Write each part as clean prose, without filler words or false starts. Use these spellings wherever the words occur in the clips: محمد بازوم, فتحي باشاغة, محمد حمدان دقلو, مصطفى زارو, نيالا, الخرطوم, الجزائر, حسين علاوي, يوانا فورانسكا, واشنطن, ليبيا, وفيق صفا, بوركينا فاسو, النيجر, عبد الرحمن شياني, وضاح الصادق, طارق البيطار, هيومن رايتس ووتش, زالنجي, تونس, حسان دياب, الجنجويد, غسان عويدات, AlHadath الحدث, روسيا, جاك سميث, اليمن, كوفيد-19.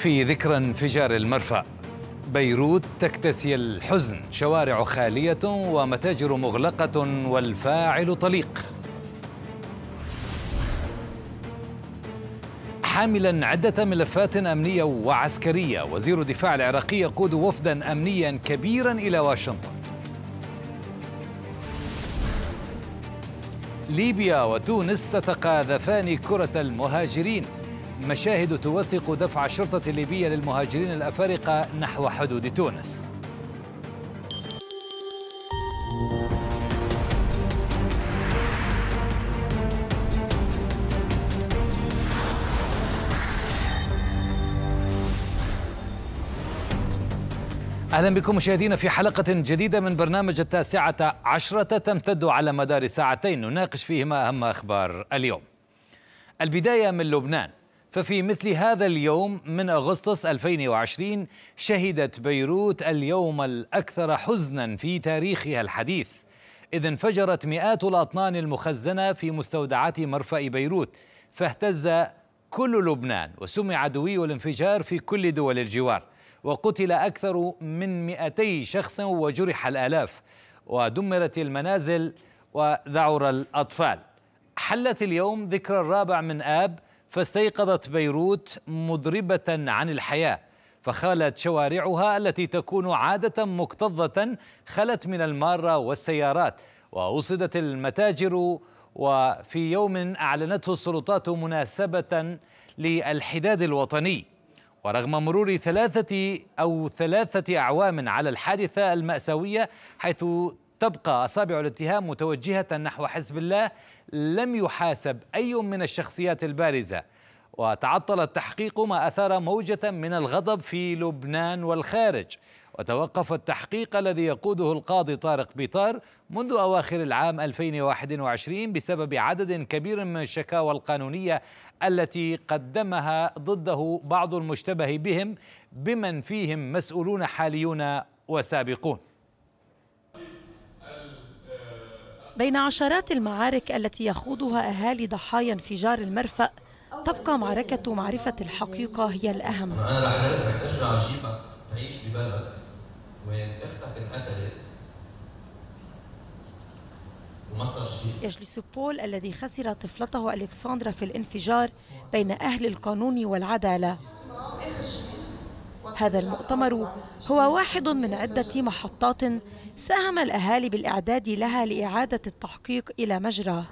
في ذكرى انفجار المرفأ، بيروت تكتسي الحزن، شوارع خالية ومتاجر مغلقة والفاعل طليق. حاملا عدة ملفات أمنية وعسكرية، وزير الدفاع العراقي يقود وفدا أمنيا كبيرا إلى واشنطن. ليبيا وتونس تتقاذفان كرة المهاجرين، مشاهد توثق دفع الشرطة الليبية للمهاجرين الأفارقة نحو حدود تونس. أهلا بكم مشاهدينا في حلقة جديدة من برنامج ال19 تمتد على مدار ساعتين نناقش فيهما أهم أخبار اليوم. البداية من لبنان، ففي مثل هذا اليوم من أغسطس 2020 شهدت بيروت اليوم الأكثر حزنا في تاريخها الحديث، إذ انفجرت مئات الأطنان المخزنة في مستودعات مرفأ بيروت، فاهتز كل لبنان وسمع دوي الانفجار في كل دول الجوار، وقتل أكثر من 200 شخص وجرح الآلاف، ودمرت المنازل وذعر الأطفال. حلت اليوم ذكرى الرابع من آب، فاستيقظت بيروت مضربة عن الحياة، فخالت شوارعها التي تكون عادة مكتظة، خلت من المارة والسيارات وأوصدت المتاجر. وفي يوم أعلنته السلطات مناسبة للحداد الوطني، ورغم مرور ثلاثة أعوام على الحادثة المأساوية، حيث تبقى أصابع الاتهام متوجهة نحو حزب الله، لم يحاسب أي من الشخصيات البارزة، وتعطل التحقيق، ما أثار موجة من الغضب في لبنان والخارج. وتوقف التحقيق الذي يقوده القاضي طارق البيطار منذ أواخر العام 2021 بسبب عدد كبير من الشكاوى القانونية التي قدمها ضده بعض المشتبه بهم، بمن فيهم مسؤولون حاليون وسابقون. بين عشرات المعارك التي يخوضها أهالي ضحايا انفجار المرفأ، تبقى معركة معرفة الحقيقة هي الأهم. أنا رح أرجع أجيبك تعيش في بلد وين أختك انقتلت وما صار شيء. يجلس بول الذي خسر طفلته ألكسندرا في الانفجار بين أهل القانون والعدالة. هذا المؤتمر هو واحد من عدة محطات ساهم الأهالي بالإعداد لها لإعادة التحقيق إلى مجراه.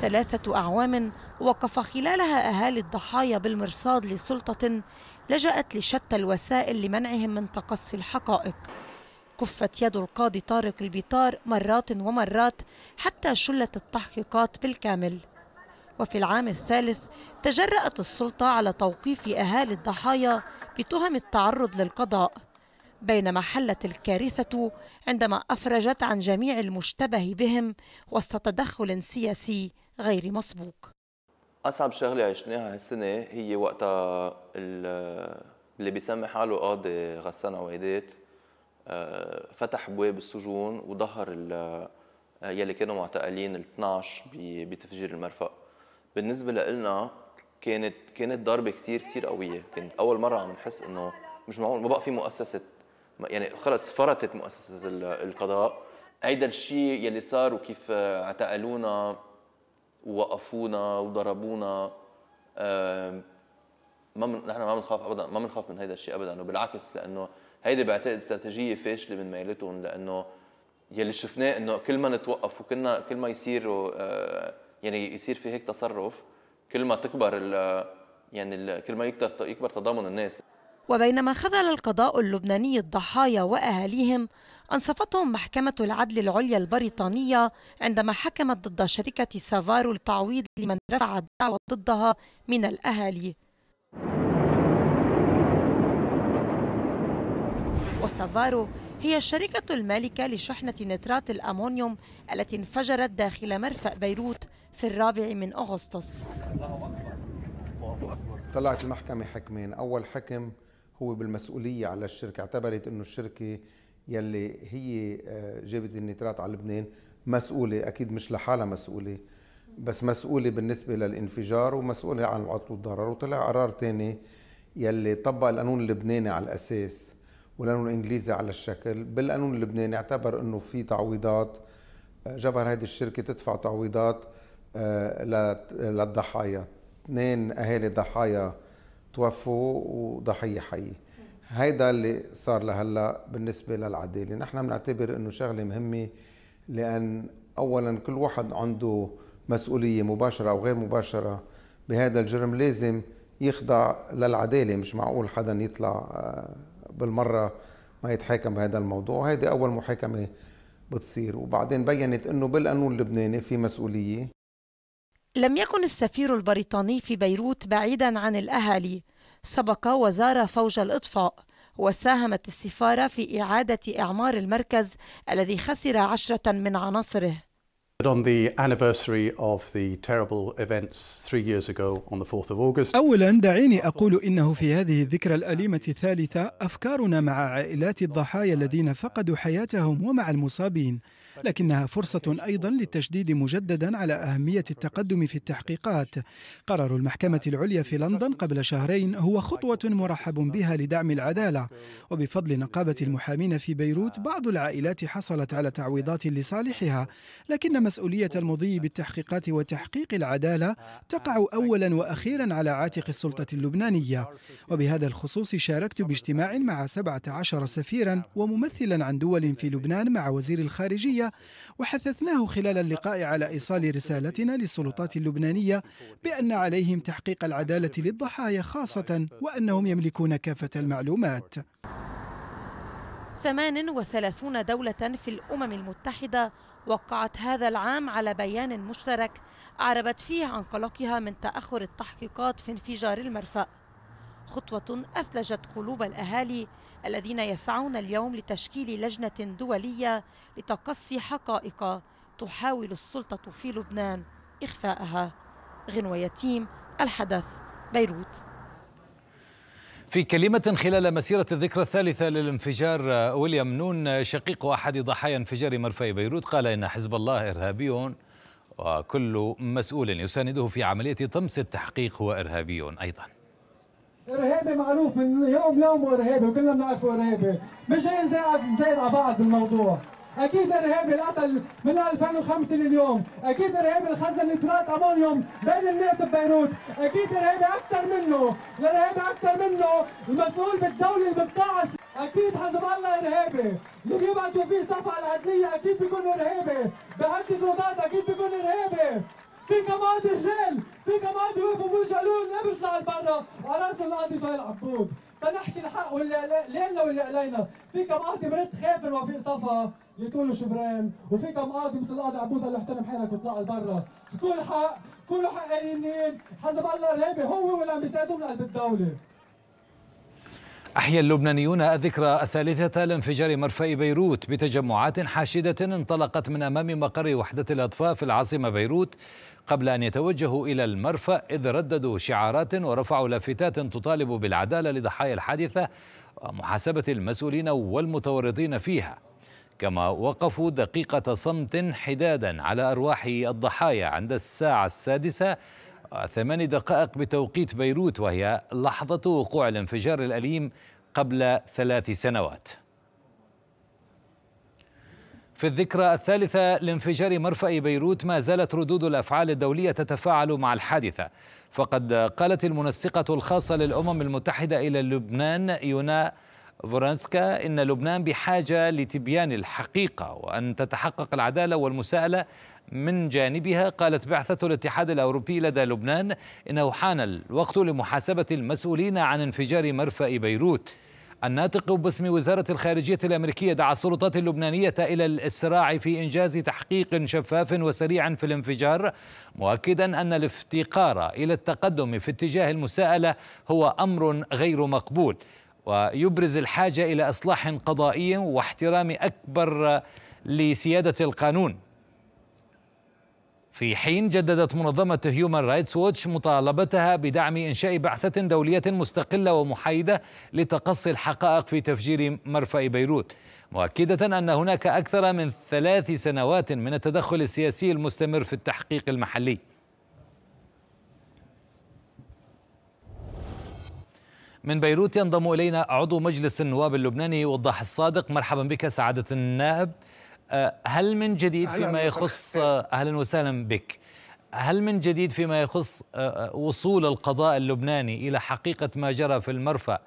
ثلاثة أعوام وقف خلالها أهالي الضحايا بالمرصاد لسلطة لجأت لشتى الوسائل لمنعهم من تقصي الحقائق. كفت يد القاضي طارق البيطار مرات ومرات حتى شلت التحقيقات بالكامل. وفي العام الثالث تجرأت السلطة على توقيف أهالي الضحايا بتهم التعرض للقضاء، بينما حلت الكارثة عندما أفرجت عن جميع المشتبه بهم وسط تدخل سياسي غير مسبوق. أصعب شغلة عشناها هالسنة هي وقتها اللي بيسمي حاله قاضي غسان عويدات فتح بواب السجون وظهر يلي كانوا معتقلين 12 بتفجير المرفأ. بالنسبة لنا كانت ضربة كتير قوية، كانت أول مرة عم نحس إنه مش معقول ما بقى في مؤسسة، يعني خلص فرطت مؤسسة القضاء. هيدا الشيء يلي صار وكيف اعتقلونا ووقفونا وضربونا، نحن ما بنخاف ابدا، ما بنخاف من هيدا الشيء ابدا، وبالعكس لانه هيدي بعتقد استراتيجيه فاشله من ميلتهم، لانه يلي شفناه انه كل ما نتوقف وكلنا كل ما يصيروا يعني يصير في هيك تصرف، كل ما تكبر يعني كل ما يكبر تضامن الناس. وبينما خذل القضاء اللبناني الضحايا وأهاليهم، أنصفتهم محكمة العدل العليا البريطانية عندما حكمت ضد شركة سافارو التعويض لمن رفع الدعوى ضدها من الأهالي. وسافارو هي الشركة المالكة لشحنة نترات الأمونيوم التي انفجرت داخل مرفأ بيروت في 4 أغسطس. طلعت المحكمة حكمين، أول حكم هو بالمسؤولية على الشركة، اعتبرت أنه الشركة يلي هي جابت النترات على لبنان مسؤولة، أكيد مش لحالها مسؤولة، بس مسؤولة بالنسبة للانفجار ومسؤولة عن العطل والضرر. وطلع قرار تاني يلي طبق القانون اللبناني على الأساس والقانون الإنجليزي على الشكل. بالقانون اللبناني اعتبر أنه في تعويضات، جبر هذه الشركة تدفع تعويضات للضحايا. 2 أهالي ضحايا توفوا وضحية حية. هيدا اللي صار لهلا بالنسبة للعدالة. نحن بنعتبر أنه شغلة مهمة، لأن أولا كل واحد عنده مسؤولية مباشرة أو غير مباشرة بهذا الجرم، لازم يخضع للعدالة. مش معقول حدا يطلع بالمرة ما يتحاكم بهذا الموضوع. هيدي أول محاكمة بتصير. وبعدين بيّنت أنه بالقانون اللبناني في مسؤولية. لم يكن السفير البريطاني في بيروت بعيداً عن الأهالي، سبق وزار فوج الإطفاء، وساهمت السفارة في إعادة إعمار المركز الذي خسر 10 من عناصره. أولاً دعيني أقول إنه في هذه الذكرى الأليمة الثالثة أفكارنا مع عائلات الضحايا الذين فقدوا حياتهم ومع المصابين، لكنها فرصة أيضاً للتشديد مجدداً على أهمية التقدم في التحقيقات. قرار المحكمة العليا في لندن قبل شهرين هو خطوة مرحب بها لدعم العدالة، وبفضل نقابة المحامين في بيروت بعض العائلات حصلت على تعويضات لصالحها، لكن مسؤولية المضي بالتحقيقات وتحقيق العدالة تقع أولاً وأخيراً على عاتق السلطة اللبنانية. وبهذا الخصوص شاركت باجتماع مع 17 سفيراً وممثلاً عن دول في لبنان مع وزير الخارجية، وحثثناه خلال اللقاء على إيصال رسالتنا للسلطات اللبنانية بأن عليهم تحقيق العدالة للضحايا خاصة، وأنهم يملكون كافة المعلومات. 38 دولة في الأمم المتحدة وقعت هذا العام على بيان مشترك أعربت فيه عن قلقها من تأخر التحقيقات في انفجار المرفأ، خطوة أثلجت قلوب الأهالي الذين يسعون اليوم لتشكيل لجنة دولية لتقصي حقائق تحاول السلطة في لبنان إخفاءها. غنوة يتيم، الحدث، بيروت. في كلمة خلال مسيرة الذكرى الثالثة للانفجار، ويليام نون شقيق أحد ضحايا انفجار مرفأ بيروت قال إن حزب الله إرهابي وكل مسؤول يسانده في عملية طمس التحقيق هو إرهابي أيضا. إرهابي معروف من يوم إرهابي، وكلنا بنعرفه إرهابي، مش هي نزايد على بعض بالموضوع. أكيد إرهابي القتل من 2005 لليوم، أكيد إرهابي اللي خزن نترات أمونيوم بين الناس ببيروت، أكيد إرهابي أكثر منه، الإرهابي أكثر منه المسؤول بالدولة اللي بتطعس، أكيد حزب الله إرهابي، اللي بيبعتوا فيه صفعة العدلية أكيد بيكون إرهابي، بهدد ردات أكيد بيكون إرهابي. في كمان رجال، في كمان بيوقفوا بوجه لون ما بيطلع لبرا، وعلى راسهم القاضي صاير عبود، تنحكي الحق واللي لنا واللي علينا، في كم قاضي برد خافر وفي صفا اللي تقول شفران، وفي كم قاضي مثل القاضي عبود اللي احترم حالك تطلع لبرا، كل حق، كله حقانيين، حسب الله الرابي هو واللي عم بيساعدوه من قلب الدولة. أحيا اللبنانيون الذكرى الثالثة لانفجار مرفأ بيروت بتجمعات حاشدة انطلقت من أمام مقر وحدة الأطفاء في العاصمة بيروت قبل أن يتوجهوا إلى المرفأ، إذ رددوا شعارات ورفعوا لافتات تطالب بالعدالة لضحايا الحادثة ومحاسبة المسؤولين والمتورطين فيها، كما وقفوا دقيقة صمت حدادا على أرواح الضحايا عند الساعة 6:08 بتوقيت بيروت، وهي لحظة وقوع الانفجار الأليم قبل 3 سنوات. في الذكرى الثالثة لانفجار مرفأ بيروت ما زالت ردود الأفعال الدولية تتفاعل مع الحادثة، فقد قالت المنسقة الخاصة للأمم المتحدة إلى لبنان يوانا فورانسكا إن لبنان بحاجة لتبيان الحقيقة وأن تتحقق العدالة والمساءلة من جانبها. قالت بعثة الاتحاد الأوروبي لدى لبنان إنه حان الوقت لمحاسبة المسؤولين عن انفجار مرفأ بيروت. الناطق باسم وزارة الخارجية الأمريكية دعا السلطات اللبنانية إلى الإسراع في إنجاز تحقيق شفاف وسريع في الانفجار، مؤكدا أن الافتقار إلى التقدم في اتجاه المساءلة هو أمر غير مقبول، ويبرز الحاجة إلى إصلاح قضائي واحترام أكبر لسيادة القانون. في حين جددت منظمة هيومن رايتس ووتش مطالبتها بدعم إنشاء بعثة دولية مستقلة ومحايدة لتقصي الحقائق في تفجير مرفأ بيروت، مؤكدة أن هناك أكثر من 3 سنوات من التدخل السياسي المستمر في التحقيق المحلي. من بيروت ينضم إلينا عضو مجلس النواب اللبناني وضاح الصادق. مرحبا بك سعادة النائب. هل من جديد فيما يخص أهلا وسهلا بك. هل من جديد فيما يخص وصول القضاء اللبناني إلى حقيقة ما جرى في المرفأ،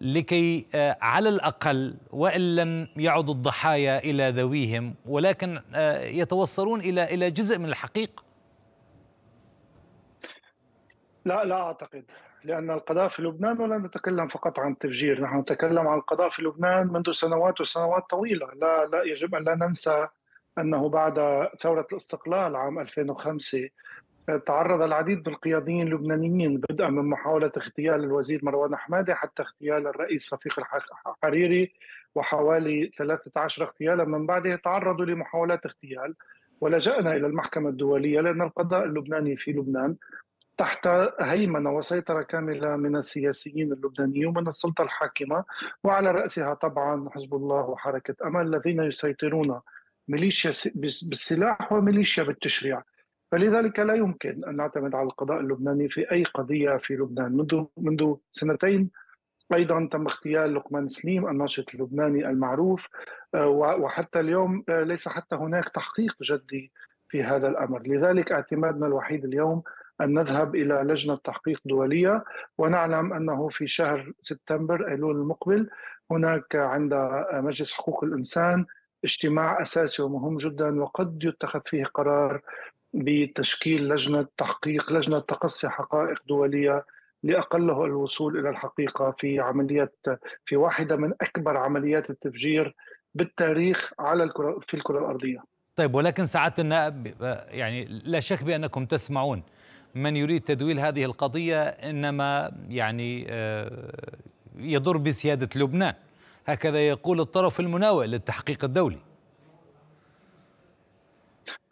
لكي على الأقل وإن لم يعود الضحايا إلى ذويهم ولكن يتوصلون إلى جزء من الحقيقة؟ لا أعتقد، لأن القضاء في لبنان، ولا نتكلم فقط عن التفجير، نحن نتكلم عن القضاء في لبنان منذ سنوات وسنوات طويلة. لا يجب أن لا ننسى أنه بعد ثورة الاستقلال عام 2005 تعرض العديد من القياديين اللبنانيين، بدءا من محاولة اغتيال الوزير مروان حمادة حتى اغتيال الرئيس رفيق الحريري، وحوالي 13 اغتيالا من بعده تعرضوا لمحاولات اغتيال، ولجأنا إلى المحكمة الدولية، لأن القضاء اللبناني في لبنان تحت هيمنة وسيطرة كاملة من السياسيين اللبنانيين ومن السلطة الحاكمة، وعلى رأسها طبعا حزب الله وحركة أمل الذين يسيطرون ميليشيا بالسلاح وميليشيا بالتشريع. فلذلك لا يمكن أن نعتمد على القضاء اللبناني في أي قضية في لبنان. منذ سنتين أيضا تم اغتيال لقمان سليم الناشط اللبناني المعروف، وحتى اليوم ليس حتى هناك تحقيق جدي في هذا الأمر. لذلك اعتمادنا الوحيد اليوم أن نذهب إلى لجنة تحقيق دولية، ونعلم أنه في شهر سبتمبر أيلول المقبل هناك عند مجلس حقوق الإنسان اجتماع أساسي ومهم جدا، وقد يتخذ فيه قرار بتشكيل لجنة تحقيق، لجنة تقصي حقائق دولية لأقله الوصول إلى الحقيقة في واحدة من أكبر عمليات التفجير بالتاريخ في الكرة الأرضية. طيب، ولكن سعادة النائب، يعني لا شك بأنكم تسمعون من يريد تدويل هذه القضية إنما يعني يضر بسيادة لبنان، هكذا يقول الطرف المناوئ للتحقيق الدولي.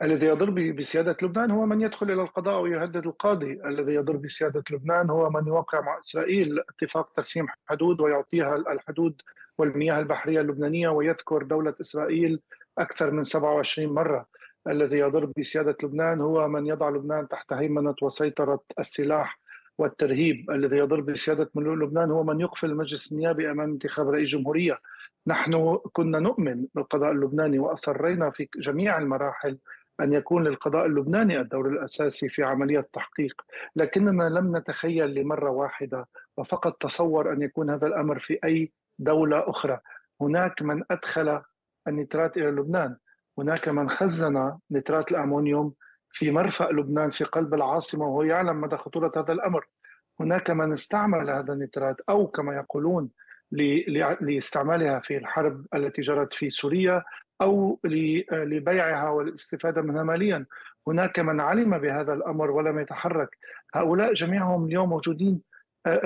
الذي يضر بسيادة لبنان هو من يدخل إلى القضاء ويهدد القاضي. الذي يضر بسيادة لبنان هو من يوقع مع إسرائيل اتفاق ترسيم حدود ويعطيها الحدود والمياه البحرية اللبنانية، ويذكر دولة إسرائيل أكثر من 27 مرة. الذي يضر بسيادة لبنان هو من يضع لبنان تحت هيمنة وسيطرة السلاح والترهيب. الذي يضر بسيادة لبنان هو من يقفل المجلس النيابي أمام انتخاب رئيس جمهورية. نحن كنا نؤمن بالقضاء اللبناني، وأصرينا في جميع المراحل أن يكون للقضاء اللبناني الدور الأساسي في عملية التحقيق، لكننا لم نتخيل لمرة واحدة وفقط تصور أن يكون هذا الأمر في أي دولة أخرى. هناك من أدخل النترات إلى لبنان، هناك من خزن نترات الأمونيوم في مرفأ لبنان في قلب العاصمة وهو يعلم مدى خطورة هذا الأمر، هناك من استعمل هذا النترات أو كما يقولون لاستعمالها في الحرب التي جرت في سوريا أو لبيعها والاستفادة منها ماليا، هناك من علم بهذا الأمر ولم يتحرك. هؤلاء جميعهم اليوم موجودين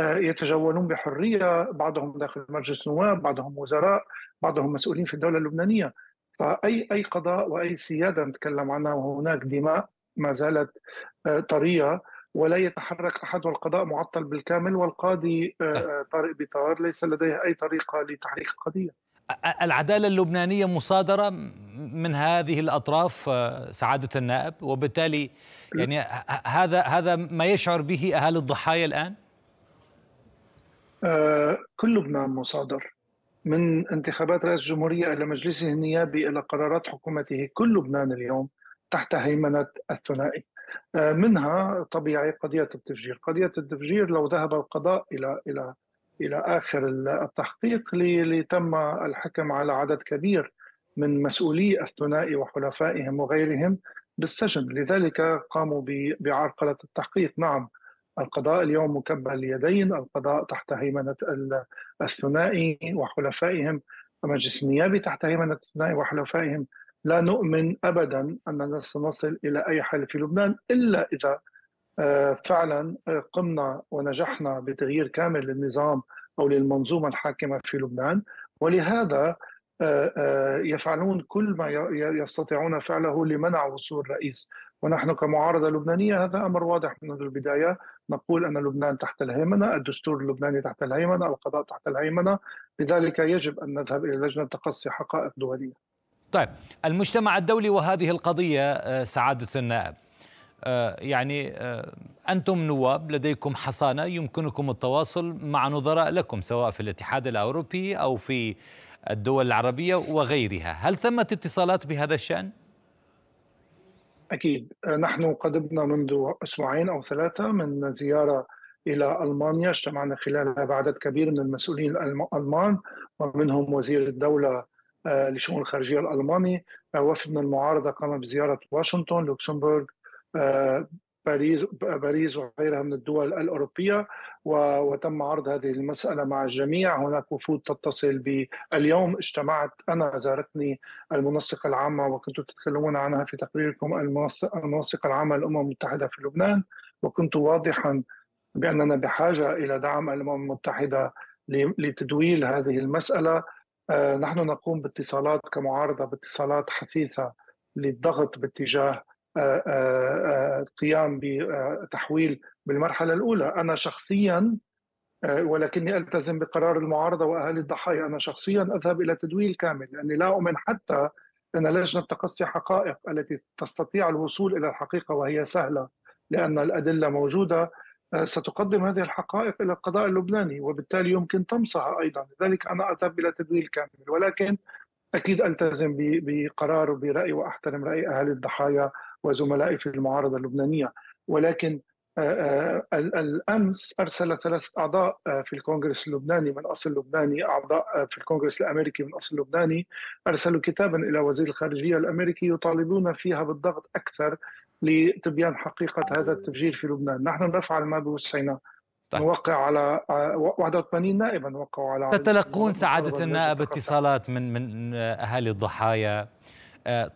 يتجولون بحرية، بعضهم داخل مجلس النواب، بعضهم وزراء، بعضهم مسؤولين في الدولة اللبنانية. فأي قضاء وأي سيادة نتكلم عنها، وهناك دماء ما زالت طرية ولا يتحرك أحد، والقضاء معطل بالكامل، والقاضي طارق البيطار ليس لديه أي طريقة لتحريك القضية. العدالة اللبنانية مصادرة من هذه الأطراف سعادة النائب، وبالتالي يعني هذا ما يشعر به أهالي الضحايا الآن؟ كل لبنان مصادر، من انتخابات رئيس الجمهورية إلى مجلسه النيابي إلى قرارات حكومته، كل لبنان اليوم تحت هيمنة الثنائي. منها طبيعي قضية التفجير. قضية التفجير لو ذهب القضاء إلى آخر التحقيق لتم الحكم على عدد كبير من مسؤولي الثنائي وحلفائهم وغيرهم بالسجن، لذلك قاموا بعرقلة التحقيق. نعم، القضاء اليوم مكبل اليدين، القضاء تحت هيمنة الثنائي وحلفائهم، المجلس النيابي تحت هيمنة الثنائي وحلفائهم. لا نؤمن أبدا أننا سنصل إلى أي حل في لبنان إلا إذا فعلا قمنا ونجحنا بتغيير كامل للنظام أو للمنظومة الحاكمة في لبنان. ولهذا يفعلون كل ما يستطيعون فعله لمنع وصول رئيس. ونحن كمعارضة لبنانية هذا أمر واضح منذ البداية، نقول أن لبنان تحت الهيمنة، الدستور اللبناني تحت الهيمنة، القضاء تحت الهيمنة، لذلك يجب أن نذهب إلى لجنة تقصي حقائق دولية. طيب، المجتمع الدولي وهذه القضية سعادة النائب، يعني أنتم نواب لديكم حصانة يمكنكم التواصل مع نظراء لكم سواء في الاتحاد الأوروبي أو في الدول العربية وغيرها، هل ثمت اتصالات بهذا الشأن؟ أكيد، نحن قدمنا منذ أسبوعين أو ثلاثة من زيارة إلى ألمانيا، اجتمعنا خلالها بعدد كبير من المسؤولين الألمان ومنهم وزير الدولة لشؤون الخارجية الألماني. وفد من المعارضة قام بزيارة واشنطن، لوكسمبورغ، باريس وغيرها من الدول الأوروبية، وتم عرض هذه المسألة مع الجميع. هناك وفود تتصل باليوم، اجتمعت أنا، زارتني المنسقة العامة وكنتوا تتكلمون عنها في تقريركم، المنسقة العامة للأمم المتحدة في لبنان، وكنت واضحا بأننا بحاجة إلى دعم الأمم المتحدة لتدويل هذه المسألة. نحن نقوم باتصالات كمعارضة، باتصالات حثيثة للضغط باتجاه القيام بتحويل بالمرحلة الأولى. أنا شخصيا، ولكني ألتزم بقرار المعارضة وأهالي الضحايا، أنا شخصيا أذهب إلى تدويل كامل، لأني لا أؤمن حتى أن لجنة تقصي حقائق التي تستطيع الوصول إلى الحقيقة وهي سهلة لأن الأدلة موجودة ستقدم هذه الحقائق إلى القضاء اللبناني وبالتالي يمكن طمسها أيضا. لذلك أنا أذهب إلى تدويل كامل، ولكن أكيد ألتزم بقرار وبرأي وأحترم رأي أهالي الضحايا وزملائي في المعارضة اللبنانية. ولكن الأمس أرسل 3 أعضاء في الكونغرس اللبناني من أصل لبناني، أعضاء في الكونغرس الأمريكي من أصل لبناني، أرسلوا كتابا إلى وزير الخارجية الأمريكي يطالبون فيها بالضغط أكثر لتبيان حقيقة هذا التفجير في لبنان. نحن نفعل ما بوسعنا. طيب، نوقع على 81 نائبا، نوقع على تتلقون سعادة النائب اتصالات من أهالي الضحايا،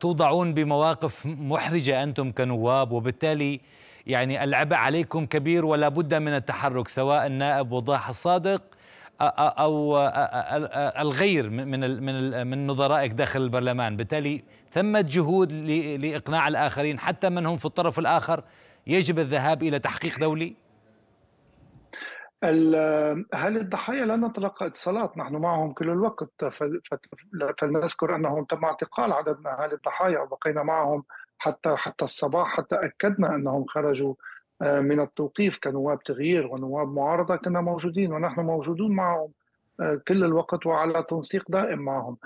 توضعون بمواقف محرجة أنتم كنواب، وبالتالي يعني العبء عليكم كبير ولا بد من التحرك، سواء النائب وضاح الصادق أو الغير من نظرائك داخل البرلمان. بالتالي ثمة جهود لإقناع الآخرين حتى من هم في الطرف الآخر يجب الذهاب إلى تحقيق دولي. هل الضحايا لا نتلقى اتصالات، نحن معهم كل الوقت، فلنذكر أنهم تم اعتقال عدد من أهالي الضحايا وبقينا معهم حتى الصباح، حتى أكدنا أنهم خرجوا من التوقيف كنواب تغيير ونواب معارضة، كنا موجودين ونحن موجودون معهم كل الوقت وعلى تنسيق دائم معهم.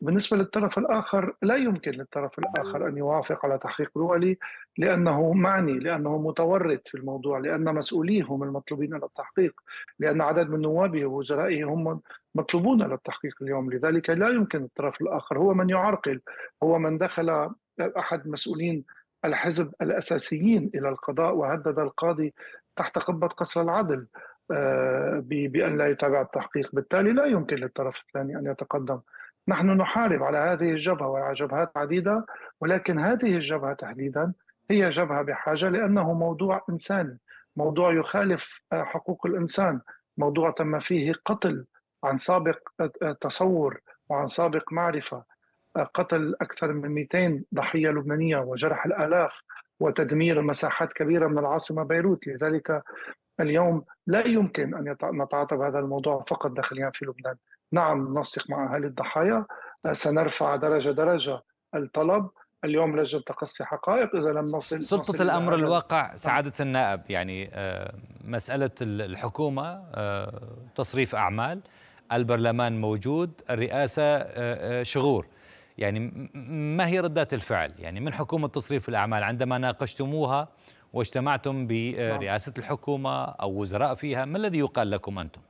بالنسبة للطرف الآخر، لا يمكن للطرف الآخر أن يوافق على تحقيق دولي لأنه معني، لأنه متورط في الموضوع، لأن مسؤوليه هم المطلوبين للتحقيق، لأن عدد من نوابه ووزرائه هم مطلوبون للتحقيق اليوم. لذلك لا يمكن الطرف الآخر، هو من يعرقل، هو من دخل أحد مسؤولين الحزب الأساسيين إلى القضاء وهدد القاضي تحت قبة قصر العدل بأن لا يتابع التحقيق. بالتالي لا يمكن للطرف الثاني أن يتقدم. نحن نحارب على هذه الجبهة وعلى جبهات عديدة، ولكن هذه الجبهة تحديدا هي جبهة بحاجة، لأنه موضوع إنساني، موضوع يخالف حقوق الإنسان، موضوع تم فيه قتل عن سابق تصور وعن سابق معرفة، قتل أكثر من 200 ضحية لبنانية وجرح الآلاف وتدمير مساحات كبيرة من العاصمة بيروت. لذلك اليوم لا يمكن أن نتعاطى بهذا الموضوع فقط داخليا في لبنان. نعم، ننسق مع أهالي الضحايا، سنرفع درجة درجة الطلب. اليوم لجنة تقصي حقائق، إذا لم نصل سلطة الأمر الواقع سعادة النائب، يعني مسألة الحكومة تصريف أعمال، البرلمان موجود، الرئاسة شغور، يعني ما هي ردات الفعل يعني من حكومة تصريف الأعمال عندما ناقشتموها واجتمعتم برئاسة الحكومة أو وزراء فيها؟ ما الذي يقال لكم أنتم؟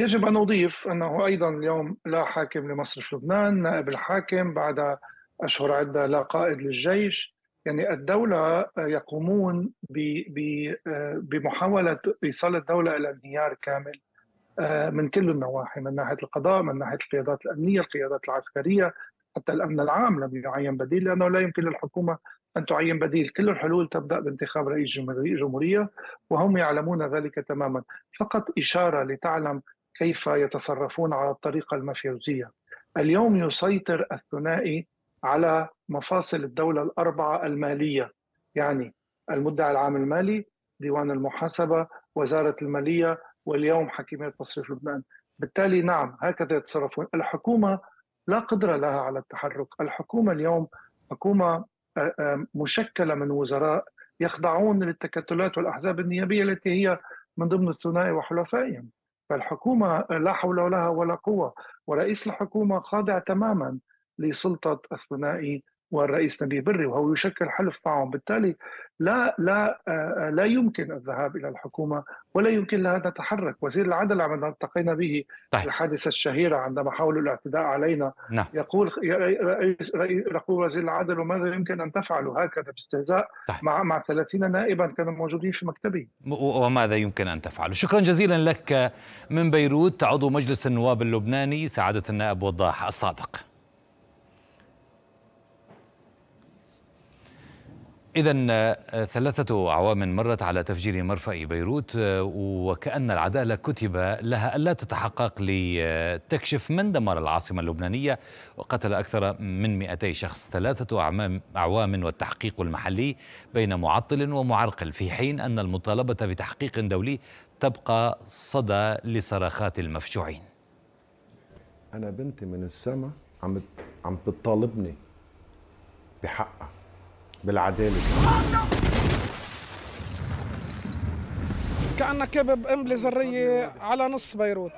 يجب أن أضيف أنه أيضا اليوم لا حاكم لمصرف لبنان، نائب الحاكم بعد أشهر عدة، لا قائد للجيش. يعني الدولة يقومون بمحاولة إيصال الدولة إلى انهيار كامل من كل النواحي، من ناحية القضاء، من ناحية القيادات الأمنية، القيادات العسكرية، حتى الأمن العام لم يعين بديل، لأنه لا يمكن للحكومة أن تعين بديل. كل الحلول تبدأ بانتخاب رئيس جمهورية وهم يعلمون ذلك تماما. فقط إشارة لتعلم كيف يتصرفون على الطريقة المافيوزية. اليوم يسيطر الثنائي على مفاصل الدولة الأربعة المالية، يعني المدعي العام المالي، ديوان المحاسبة، وزارة المالية، واليوم حاكمية تصريف لبنان. بالتالي نعم هكذا يتصرفون. الحكومة لا قدرة لها على التحرك. الحكومة اليوم حكومة مشكلة من وزراء يخضعون للتكتلات والأحزاب النيابية التي هي من ضمن الثنائي وحلفائهم. فالحكومة لا حول لها ولا قوة، ورئيس الحكومة خاضع تماما لسلطة الثنائي والرئيس نبيه بري، وهو يشكل حلف معهم. بالتالي لا يمكن الذهاب إلى الحكومة ولا يمكن لها أن تتحرك. وزير العدل عندما التقينا به الحادثة الشهيرة عندما حاولوا الاعتداء علينا، يقول وزير العدل وماذا يمكن أن تفعلوا هكذا باستهزاء مع 30 نائبا كانوا موجودين في مكتبي، وماذا يمكن أن تفعلوا. شكرا جزيلا لك من بيروت، عضو مجلس النواب اللبناني سعادة النائب وضاح الصادق. إذا 3 أعوام مرت على تفجير مرفأ بيروت، وكأن العدالة كتب لها ألا تتحقق لتكشف من دمر العاصمة اللبنانية وقتل أكثر من 200 شخص. 3 أعوام والتحقيق المحلي بين معطل ومعرقل، في حين أن المطالبة بتحقيق دولي تبقى صدى لصراخات المفجوعين. أنا بنتي من السما عم بتطالبني بحقها، بالعدالة. كأنك كبب قنبلة ذرية على نص بيروت.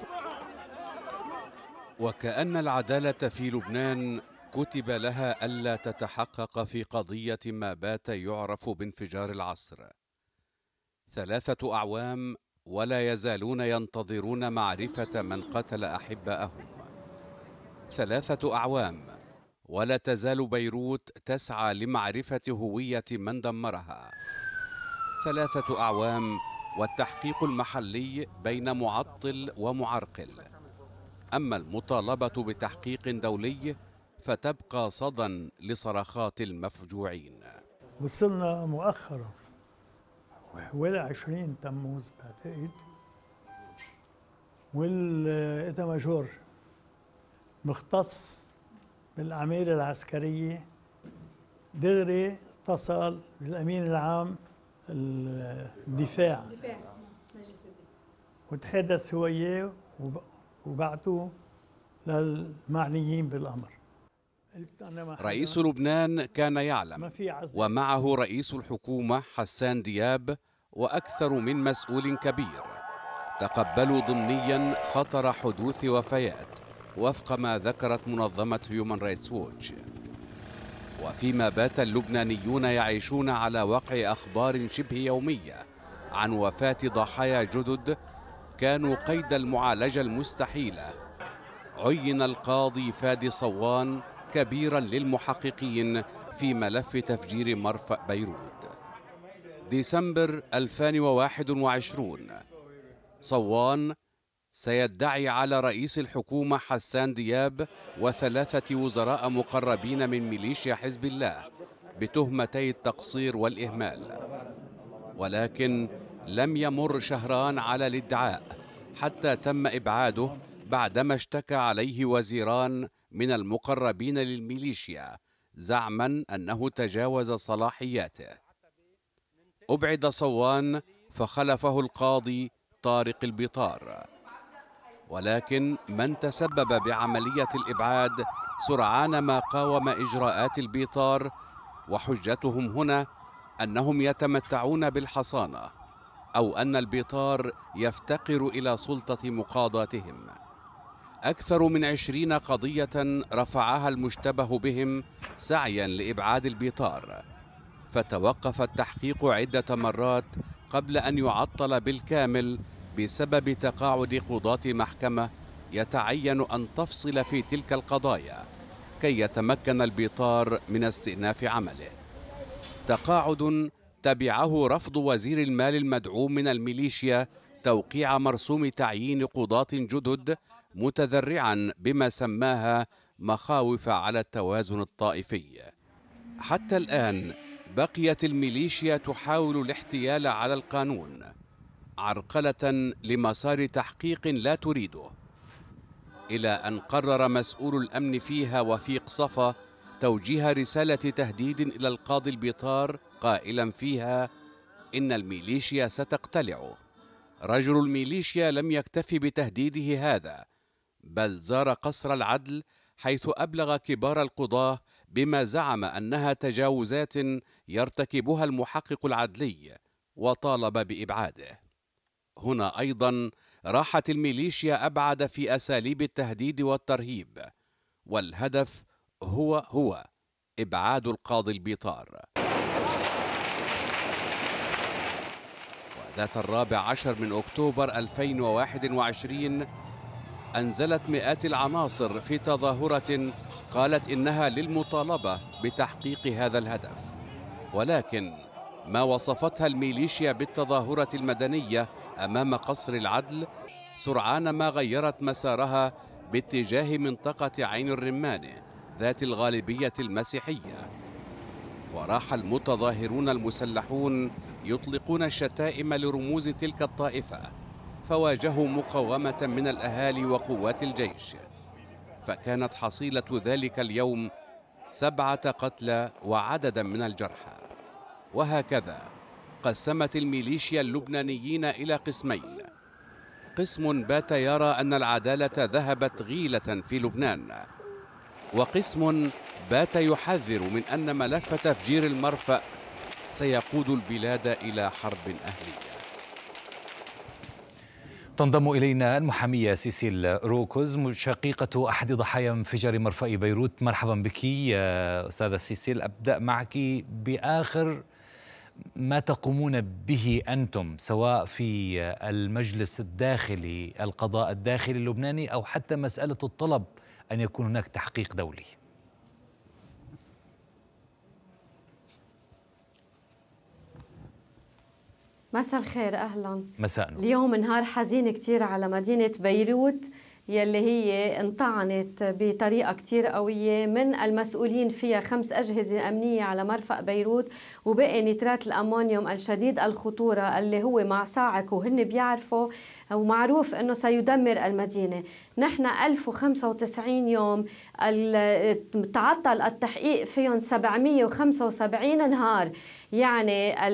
وكأن العدالة في لبنان كتب لها ألا تتحقق في قضية ما بات يعرف بانفجار العصر. 3 أعوام ولا يزالون ينتظرون معرفة من قتل أحبائهم. 3 أعوام ولا تزال بيروت تسعى لمعرفة هوية من دمرها. 3 أعوام والتحقيق المحلي بين معطل ومعرقل. أما المطالبة بتحقيق دولي فتبقى صدى لصرخات المفجوعين. وصلنا مؤخرا حوالي 20 تموز بعتقد، والإتماجور مختص بالأعمال العسكرية دغري اتصل بالأمين العام الدفاع وتحدث وياه وبعتوه للمعنيين بالأمر. رئيس لبنان كان يعلم، ومعه رئيس الحكومة حسان دياب وأكثر من مسؤول كبير، تقبلوا ضمنيا خطر حدوث وفيات وفق ما ذكرت منظمة هيومن رايتس ووتش. وفيما بات اللبنانيون يعيشون على وقع أخبار شبه يومية عن وفاة ضحايا جدد كانوا قيد المعالجة المستحيلة، عين القاضي فادي صوان كبيرا للمحققين في ملف تفجير مرفأ بيروت ديسمبر 2021. صوان سيدعي على رئيس الحكومة حسان دياب و3 وزراء مقربين من ميليشيا حزب الله بتهمتي التقصير والإهمال، ولكن لم يمر شهران على الادعاء حتى تم إبعاده بعدما اشتكى عليه وزيران من المقربين للميليشيا زعما أنه تجاوز صلاحياته. أبعد صوان فخلفه القاضي طارق البيطار، ولكن من تسبب بعملية الإبعاد سرعان ما قاوم إجراءات البيطار، وحجتهم هنا أنهم يتمتعون بالحصانة أو أن البيطار يفتقر إلى سلطة مقاضاتهم. أكثر من 20 قضية رفعها المشتبه بهم سعيا لإبعاد البيطار، فتوقف التحقيق عدة مرات قبل أن يعطل بالكامل بسبب تقاعد قضاة محكمة يتعين أن تفصل في تلك القضايا كي يتمكن البيطار من استئناف عمله. تقاعد تبعه رفض وزير المال المدعوم من الميليشيا توقيع مرسوم تعيين قضاة جدد، متذرعا بما سماها مخاوف على التوازن الطائفي. حتى الآن بقيت الميليشيا تحاول الاحتيال على القانون، عرقلة لمسار تحقيق لا تريده. إلى أن قرر مسؤول الأمن فيها وفيق صفا توجيه رسالة تهديد إلى القاضي البيطار قائلا فيها إن الميليشيا ستقتلعه. رجل الميليشيا لم يكتف بتهديده هذا، بل زار قصر العدل حيث أبلغ كبار القضاة بما زعم أنها تجاوزات يرتكبها المحقق العدلي وطالب بإبعاده. هنا أيضا راحت الميليشيا أبعد في أساليب التهديد والترهيب، والهدف هو إبعاد القاضي البيطار. وذات 14 أكتوبر 2021 أنزلت مئات العناصر في تظاهرة قالت إنها للمطالبة بتحقيق هذا الهدف، ولكن ما وصفتها الميليشيا بالتظاهرة المدنية أمام قصر العدل سرعان ما غيرت مسارها باتجاه منطقة عين الرمانة ذات الغالبية المسيحية، وراح المتظاهرون المسلحون يطلقون الشتائم لرموز تلك الطائفة، فواجهوا مقاومة من الأهالي وقوات الجيش، فكانت حصيلة ذلك اليوم 7 قتلى وعددا من الجرحى. وهكذا قسمت الميليشيا اللبنانيين إلى قسمين، قسم بات يرى أن العدالة ذهبت غيلة في لبنان، وقسم بات يحذر من أن ملف تفجير المرفأ سيقود البلاد إلى حرب أهلية. تنضم إلينا المحامية سيسيل روكوز، شقيقة أحد ضحايا انفجار مرفأ بيروت. مرحبا بك يا أستاذة سيسيل. أبدأ معك بآخر ما تقومون به أنتم، سواء في المجلس الداخلي، القضاء الداخلي اللبناني، أو حتى مسألة الطلب أن يكون هناك تحقيق دولي. مساء الخير. أهلا. مساء. اليوم نهار حزين كتير على مدينة بيروت يلي هي انطعنت بطريقة كتير قوية من المسؤولين فيها 5 أجهزة أمنية على مرفأ بيروت وباقي نترات الأمونيوم الشديد الخطورة اللي هو مع صاعق وهن بيعرفوا ومعروف أنه سيدمر المدينة. نحن 1095 يوم تعطل التحقيق فيهم 775 نهار. يعني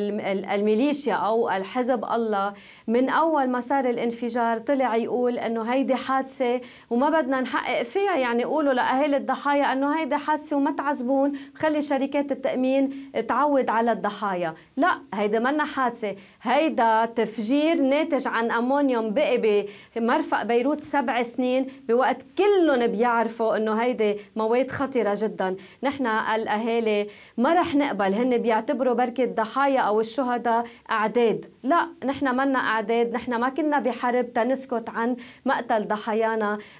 الميليشيا أو الحزب الله من أول ما صار الانفجار طلع يقول أنه هيدي حادثة وما بدنا نحقق فيها، يعني يقولوا لأهالي الضحايا أنه هيدي حادثة وما تعذبون خلي شركات التأمين تعود على الضحايا. لا، هيدا منا حادثة، هيدا تفجير ناتج عن أمونيوم بقي بمرفأ بيروت 7 سنين بوقت كلهم بيعرفوا أنه هيدي مواد خطيرة جدا. نحن الأهالي ما رح نقبل، هن بيعتبروا بركة الضحايا أو الشهداء أعداد. لا، نحن منا أعداد، نحن ما كنا بحرب تنسكت عن مقتل ضحايانا،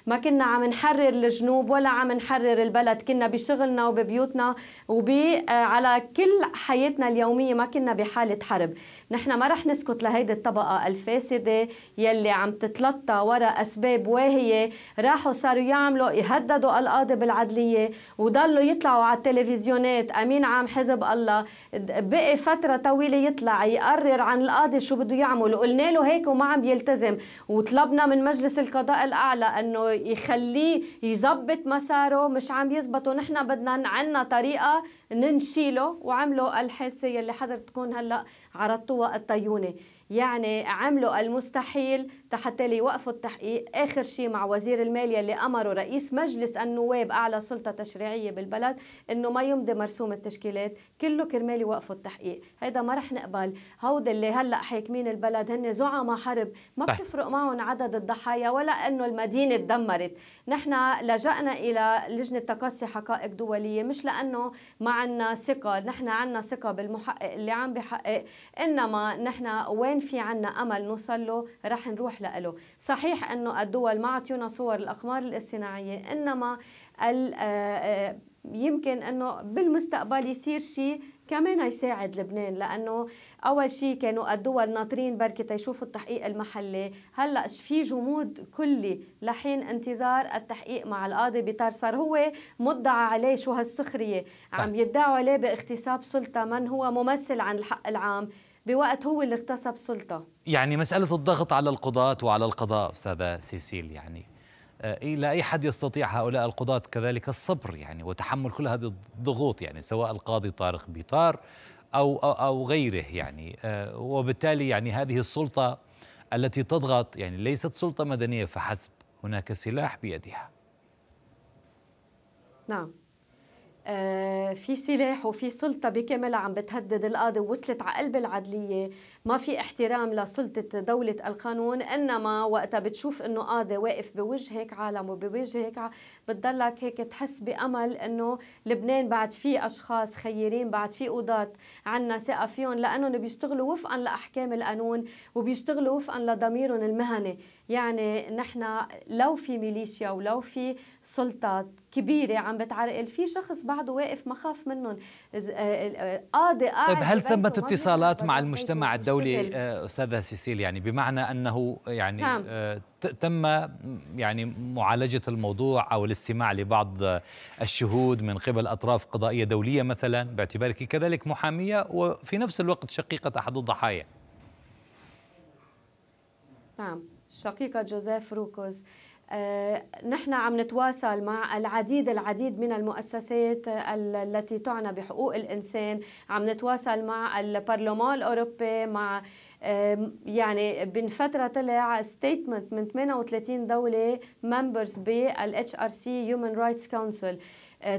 ما كنا عم نحرر الجنوب ولا عم نحرر البلد، كنا بشغلنا وببيوتنا وعلى كل حياتنا اليومية ما كنا بحالة حرب. نحن ما رح نسكت لهيدي الطبقة الفاسدة يلي عم تتلطى وراء أسباب واهية راحوا صاروا يعملوا يهددوا القاضي بالعدلية وضلوا يطلعوا على التلفزيونات. أمين عام حزب الله بقي فترة طويلة يطلع يقرر عن القاضي شو بده يعمل، قلنا له هيك وما عم يلتزم، وطلبنا من مجلس القضاء الأعلى أنه يخليه يزبط مساره، مش عم يزبطه. نحن بدنا عنا طريقة ننشيله، وعملوا الحادثة يلي حضرتكم هلأ عرضتوها الطيونة. يعني عملوا المستحيل حتى ليوقفوا التحقيق. آخر شيء مع وزير المال يلي أمره رئيس مجلس النواب أعلى سلطة تشريعية بالبلد إنه ما يمضي مرسوم التشكيلات كله كرمال يوقفوا التحقيق. هيدا ما رح نقبل. هود اللي هلأ حاكمين البلد هن زعماء حرب، ما بتفرق معهم عدد الضحايا ولا إنه المدينة تدمرت. نحن لجأنا إلى لجنة تقصي حقائق دولية مش لأنه ما عنا ثقة، نحن عنا ثقة بالمحقق اللي عم بحقق، إنما نحن وين في عنا أمل نوصل له رح نروح له. صحيح أنه الدول ما عطيونا صور الأقمار الاصطناعية، إنما يمكن أنه بالمستقبل يصير شيء كمان يساعد لبنان، لأنه أول شيء كانوا الدول ناطرين بركة تيشوفوا التحقيق المحلي، هلأ في جمود كلي لحين انتظار التحقيق مع القاضي بيطار. صار هو مدعى عليه، شو هالسخرية عم يدعوا عليه باغتصاب سلطة من هو ممثل عن الحق العام بوقت هو اللي اغتصب سلطة. يعني مسألة الضغط على القضاة وعلى القضاء أستاذة سيسيل، يعني لا أي حد يستطيع هؤلاء القضاة كذلك الصبر يعني وتحمل كل هذه الضغوط يعني سواء القاضي طارق البيطار أو غيره يعني. وبالتالي يعني هذه السلطة التي تضغط يعني ليست سلطة مدنية فحسب، هناك سلاح بيدها. نعم في سلاح وفي سلطة بكاملها عم بتهدد القاضي، ووصلت على قلب العدلية، ما في احترام لسلطة دولة القانون، إنما وقتها بتشوف إنه قاضي واقف بوجهك، عالم وبوجهك، بتضلك هيك تحس بأمل إنه لبنان بعد في أشخاص خيرين، بعد في قضاة عنا ثقة فيهم لأنهم بيشتغلوا وفقا لأحكام القانون وبيشتغلوا وفقا لضميرهم المهني. يعني نحن لو في ميليشيا ولو في سلطة كبيرة عم بتعرقل، في شخص بعده واقف مخاف منهم، قاضي قاعد. طيب هل ثمة اتصالات مع المجتمع الدولي أستاذة سيسيل؟ يعني بمعنى أنه يعني تم يعني معالجة الموضوع أو الاستماع لبعض الشهود من قبل أطراف قضائية دولية مثلا، باعتبارك كذلك محامية وفي نفس الوقت شقيقة أحد الضحايا. نعم شقيقة جوزيف روكوز. نحن عم نتواصل مع العديد من المؤسسات التي تعنى بحقوق الإنسان، عم نتواصل مع البرلمان الأوروبي، مع يعني بين فترة طلع ستيتمنت من 38 دولة ممبرز بالاتش ار سي هيومن رايتس كونسل،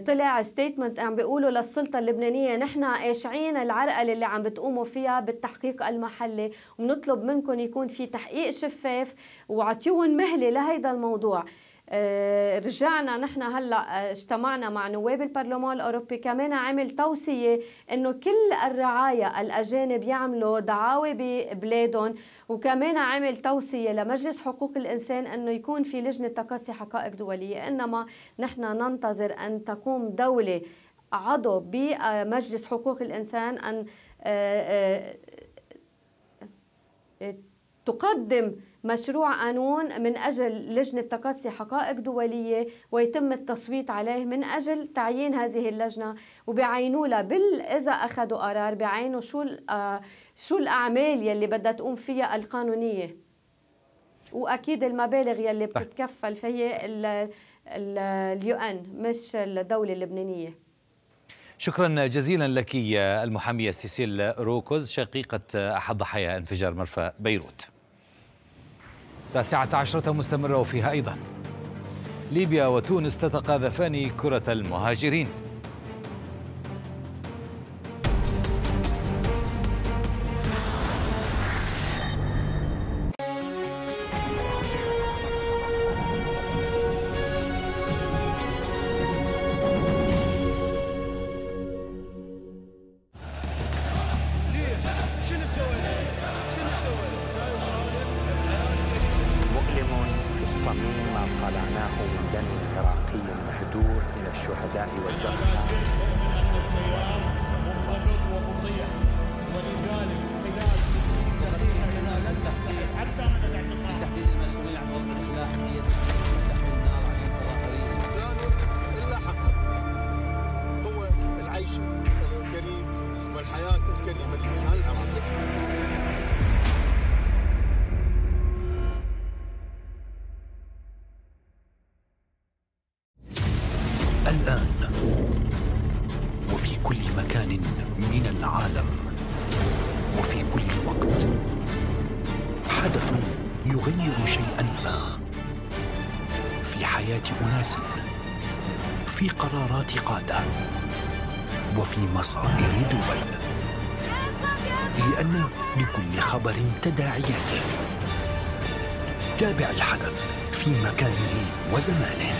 طلع ستيتمنت عم بيقولوا للسلطة اللبنانية نحن قاشعين العرقلة اللي عم بتقوموا فيها بالتحقيق المحلي وبنطلب منكم يكون في تحقيق شفاف وعطيوهم مهلة لهيدا الموضوع. رجعنا نحن هلا اجتمعنا مع نواب البرلمان الاوروبي، كمان عمل توصيه انه كل الرعايا الاجانب يعملوا دعاوى ببلادهم، وكمان عمل توصيه لمجلس حقوق الانسان انه يكون في لجنه تقاصي حقائق دوليه. انما نحن ننتظر ان تقوم دوله عضو بمجلس حقوق الانسان ان تقدم مشروع قانون من أجل لجنة تقاصي حقائق دولية ويتم التصويت عليه من أجل تعيين هذه اللجنة، وبيعينوا لها إذا أخذوا قرار بيعينوا شو الأعمال يلي بدها تقوم فيها القانونية، وأكيد المبالغ يلي بتتكفل فيها اليو إن مش الدولة اللبنانية. شكرا جزيلا لك المحامية سيسيل روكوز، شقيقة أحد ضحايا انفجار مرفأ بيروت. 19 مستمرة وفيها أيضا ليبيا وتونس تتقاذفان كرة المهاجرين. تابع الحدث في مكانه وزمانه.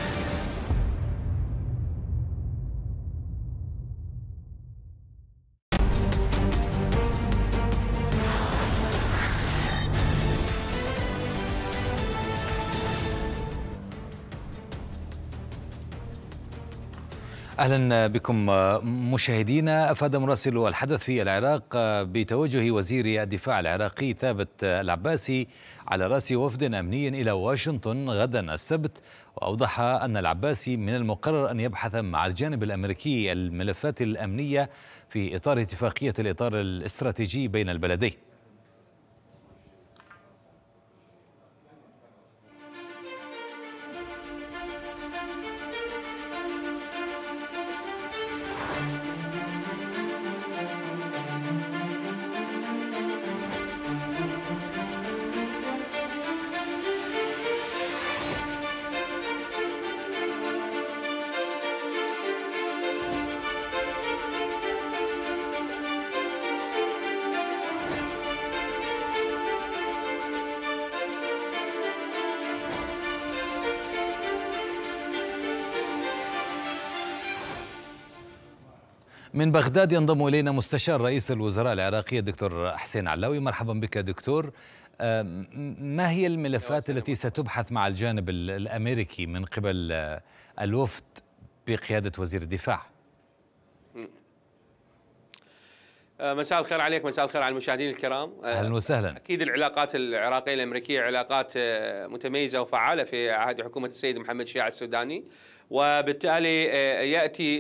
أهلا بكم مشاهدينا. أفاد مراسل الحدث في العراق بتوجه وزير الدفاع العراقي ثابت العباسي على رأس وفد أمني إلى واشنطن غدا السبت، وأوضح أن العباسي من المقرر أن يبحث مع الجانب الأمريكي الملفات الأمنية في إطار اتفاقية الإطار الاستراتيجي بين البلدين. من بغداد ينضم إلينا مستشار رئيس الوزراء العراقي الدكتور حسين علاوي. مرحبا بك دكتور. ما هي الملفات التي ستبحث مع الجانب الأمريكي من قبل الوفد بقيادة وزير الدفاع؟ مساء الخير عليك، مساء الخير على المشاهدين الكرام. أهلا وسهلا. أكيد العلاقات العراقية الأمريكية علاقات متميزة وفعالة في عهد حكومة السيد محمد شياع السوداني، وبالتالي يأتي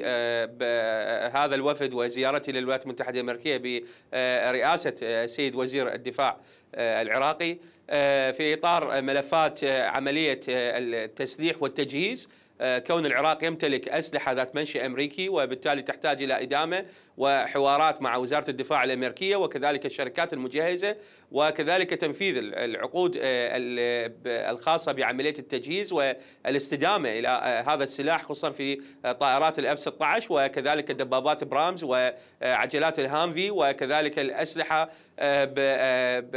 هذا الوفد وزيارته للولايات المتحدة الأمريكية برئاسة سيد وزير الدفاع العراقي في إطار ملفات عملية التسليح والتجهيز، كون العراق يمتلك أسلحة ذات منشأ أمريكي وبالتالي تحتاج إلى إدامة وحوارات مع وزارة الدفاع الأمريكية وكذلك الشركات المجهزة، وكذلك تنفيذ العقود الخاصة بعملية التجهيز والاستدامة إلى هذا السلاح، خصوصا في طائرات الأف 16 وكذلك الدبابات برامز وعجلات الهامفي وكذلك الأسلحة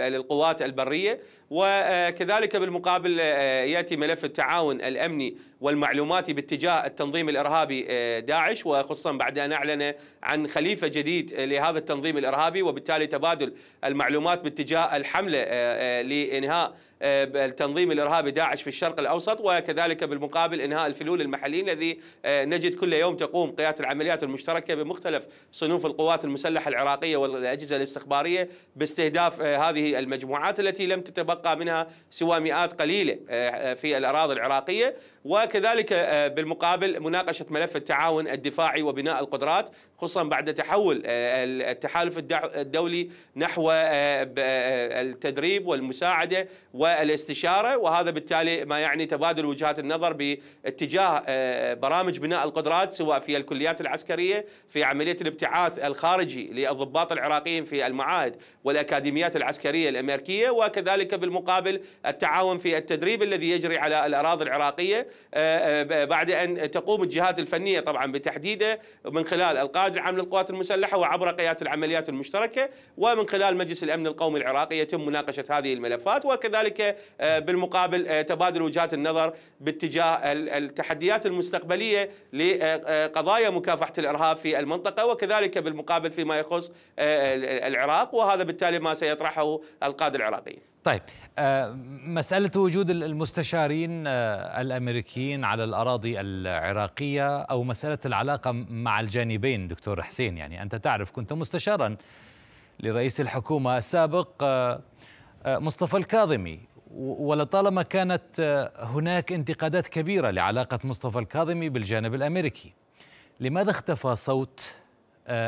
للقوات البرية. وكذلك بالمقابل يأتي ملف التعاون الأمني والمعلوماتي باتجاه التنظيم الإرهابي داعش، وخصوصا بعد أن أعلن عن خليفة جديد لهذا التنظيم الإرهابي، وبالتالي تبادل المعلومات باتجاه الحملة لإنهاء التنظيم الإرهابي داعش في الشرق الأوسط، وكذلك بالمقابل إنهاء الفلول المحلي الذي نجد كل يوم تقوم قيادة العمليات المشتركة بمختلف صنوف القوات المسلحة العراقية والأجهزة الاستخبارية باستهداف هذه المجموعات التي لم تتبقى منها سوى مئات قليلة في الأراضي العراقية. وكذلك بالمقابل مناقشة ملف التعاون الدفاعي وبناء القدرات، خصوصا بعد تحول التحالف الدولي نحو التدريب والمساعدة والاستشارة، وهذا بالتالي ما يعني تبادل وجهات النظر باتجاه برامج بناء القدرات سواء في الكليات العسكرية، في عملية الابتعاث الخارجي للضباط العراقيين في المعاهد والأكاديميات العسكرية الأمريكية، وكذلك بالمقابل التعاون في التدريب الذي يجري على الأراضي العراقية بعد أن تقوم الجهات الفنية طبعا بتحديده من خلال القائد العام للقوات المسلحة وعبر قيادة العمليات المشتركة، ومن خلال مجلس الأمن القومي العراقي يتم مناقشة هذه الملفات، وكذلك بالمقابل تبادل وجهات النظر باتجاه التحديات المستقبلية لقضايا مكافحة الإرهاب في المنطقة، وكذلك بالمقابل فيما يخص العراق، وهذا بالتالي ما سيطرحه القادة العراقي. طيب، مسألة وجود المستشارين الأمريكيين على الأراضي العراقية أو مسألة العلاقة مع الجانبين دكتور حسين، يعني أنت تعرف كنت مستشارا لرئيس الحكومة السابق مصطفى الكاظمي، ولطالما كانت هناك انتقادات كبيرة لعلاقة مصطفى الكاظمي بالجانب الأمريكي. لماذا اختفى صوت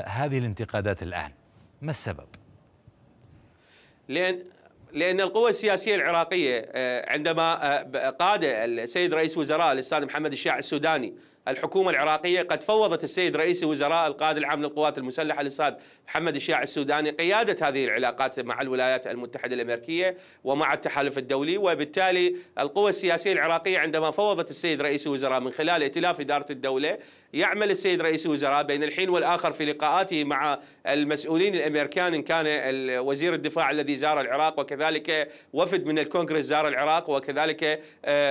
هذه الانتقادات الآن؟ ما السبب؟ لأن القوى السياسية العراقية عندما قاد السيد رئيس وزراء الأستاذ محمد شياع السوداني الحكومة العراقية، قد فوضت السيد رئيس وزراء القائد العام للقوات المسلحة الأستاذ محمد شياع السوداني قيادة هذه العلاقات مع الولايات المتحدة الأمريكية ومع التحالف الدولي، وبالتالي القوى السياسية العراقية عندما فوضت السيد رئيس وزراء من خلال ائتلاف إدارة الدولة، يعمل السيد رئيس الوزراء بين الحين والآخر في لقاءاته مع المسؤولين الأمريكان، إن كان وزير الدفاع الذي زار العراق وكذلك وفد من الكونغرس زار العراق وكذلك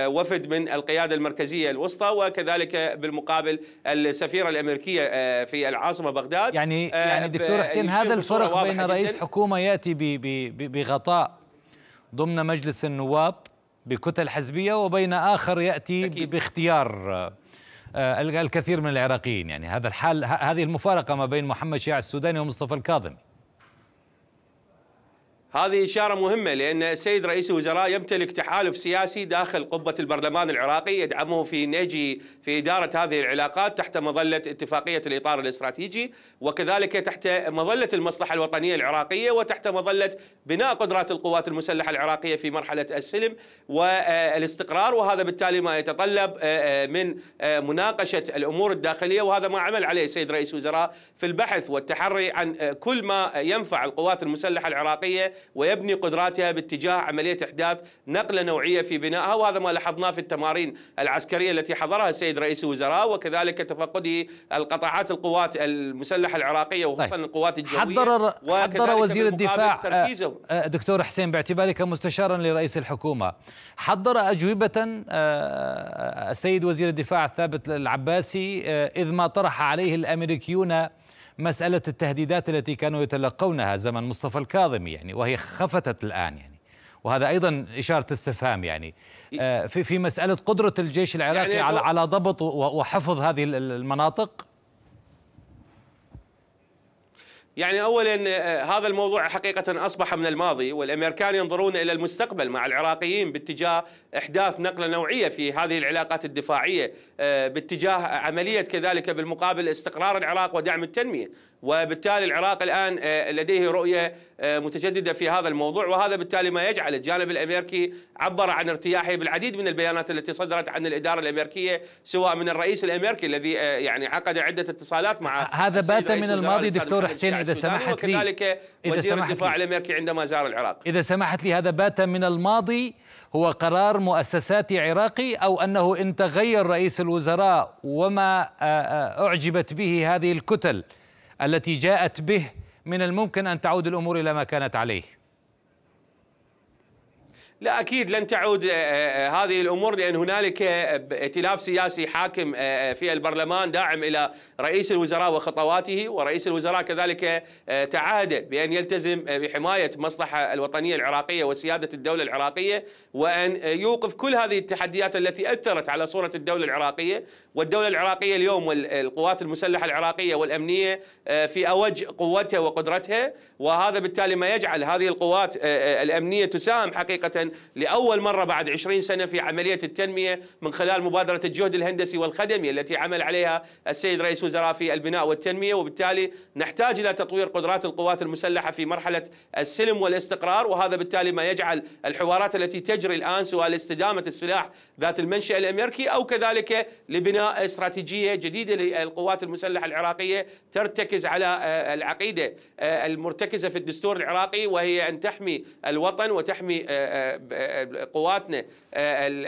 وفد من القيادة المركزية الوسطى وكذلك بالمقابل السفيرة الأمريكية في العاصمة بغداد. يعني دكتور حسين، هذا الفرق بين رئيس حكومة يأتي بغطاء ضمن مجلس النواب بكتل حزبية وبين آخر يأتي باختيار الكثير من العراقيين، يعني هذا الحال، هذه المفارقة ما بين محمد شياع السوداني ومصطفى الكاظمي. هذه إشارة مهمة، لأن السيد رئيس الوزراء يمتلك تحالف سياسي داخل قبة البرلمان العراقي يدعمه في نهجه في إدارة هذه العلاقات تحت مظلة اتفاقية الإطار الاستراتيجي، وكذلك تحت مظلة المصلحة الوطنية العراقية، وتحت مظلة بناء قدرات القوات المسلحة العراقية في مرحلة السلم والاستقرار، وهذا بالتالي ما يتطلب من مناقشة الأمور الداخلية، وهذا ما عمل عليه السيد رئيس الوزراء في البحث والتحري عن كل ما ينفع القوات المسلحة العراقية ويبني قدراتها باتجاه عملية إحداث نقلة نوعية في بنائها، وهذا ما لاحظناه في التمارين العسكرية التي حضرها السيد رئيس الوزراء، وكذلك تفقده القطاعات القوات المسلحة العراقية وخصوصا القوات الجوية. حضر وزير الدفاع دكتور حسين، باعتبارك مستشارا لرئيس الحكومة، حضر أجوبة السيد وزير الدفاع ثابت العباسي إذ ما طرح عليه الأمريكيون مسألة التهديدات التي كانوا يتلقونها زمن مصطفى الكاظمي يعني، وهي خفتت الآن يعني، وهذا أيضا إشارة استفهام يعني في مسألة قدرة الجيش العراقي يعني على ضبط وحفظ هذه المناطق. يعني أولا هذا الموضوع حقيقة أصبح من الماضي، والأمريكان ينظرون إلى المستقبل مع العراقيين باتجاه إحداث نقلة نوعية في هذه العلاقات الدفاعية، باتجاه عملية كذلك بالمقابل استقرار العراق ودعم التنمية، وبالتالي العراق الآن لديه رؤية متجددة في هذا الموضوع، وهذا بالتالي ما يجعل الجانب الأمريكي عبر عن ارتياحه بالعديد من البيانات التي صدرت عن الإدارة الأمريكية، سواء من الرئيس الأمريكي الذي يعني عقد عدة اتصالات مع هذا بات من الماضي. دكتور حسين إذا سمحت لي، وكذلك وزير الدفاع الأمريكي عندما زار العراق، إذا سمحت لي، هذا بات من الماضي هو قرار مؤسساتي عراقي، أو أنه إن تغير رئيس الوزراء وما أعجبت به هذه الكتل التي جاءت به من الممكن أن تعود الأمور إلى ما كانت عليه؟ لا أكيد لن تعود هذه الأمور، لأن هنالك ائتلاف سياسي حاكم في البرلمان داعم إلى رئيس الوزراء وخطواته، ورئيس الوزراء كذلك تعهد بأن يلتزم بحماية المصلحة الوطنية العراقية وسيادة الدولة العراقية، وأن يوقف كل هذه التحديات التي أثرت على صورة الدولة العراقية. والدولة العراقية اليوم والقوات المسلحة العراقية والأمنية في أوج قوتها وقدرتها، وهذا بالتالي ما يجعل هذه القوات الأمنية تساهم حقيقة لأول مرة بعد 20 سنة في عملية التنمية من خلال مبادرة الجهد الهندسي والخدمي التي عمل عليها السيد رئيس وزراء في البناء والتنمية. وبالتالي نحتاج إلى تطوير قدرات القوات المسلحة في مرحلة السلم والاستقرار، وهذا بالتالي ما يجعل الحوارات التي تجري الآن سواء لاستدامة السلاح ذات المنشأ الأمريكي أو كذلك لبناء استراتيجية جديدة للقوات المسلحة العراقية ترتكز على العقيدة المرتكزة في الدستور العراقي، وهي أن تحمي الوطن وتحمي قواتنا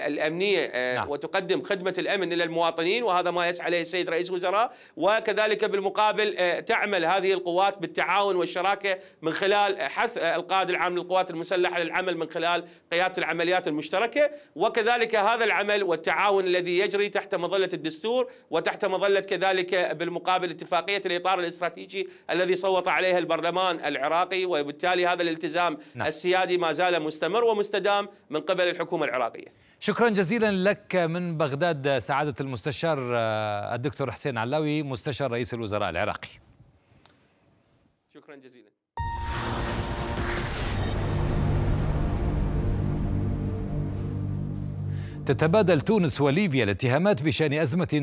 الأمنية وتقدم خدمة الأمن إلى المواطنين، وهذا ما يسعى عليه السيد رئيس وزراء. وكذلك بالمقابل تعمل هذه القوات بالتعاون والشراكة من خلال حث القائد العام للقوات المسلحة للعمل من خلال قيادة العمليات المشتركة، وكذلك هذا العمل والتعاون الذي يجري تحت مظلة الدستور وتحت مظلة كذلك بالمقابل اتفاقية الإطار الاستراتيجي الذي صوت عليها البرلمان العراقي، وبالتالي هذا الالتزام السيادي ما زال مستمر ومستدام من قبل الحكومة العراقية. شكرا جزيلا لك من بغداد سعادة المستشار الدكتور حسين علاوي، مستشار رئيس الوزراء العراقي. شكرا جزيلا. تتبادل تونس وليبيا الاتهامات بشأن أزمة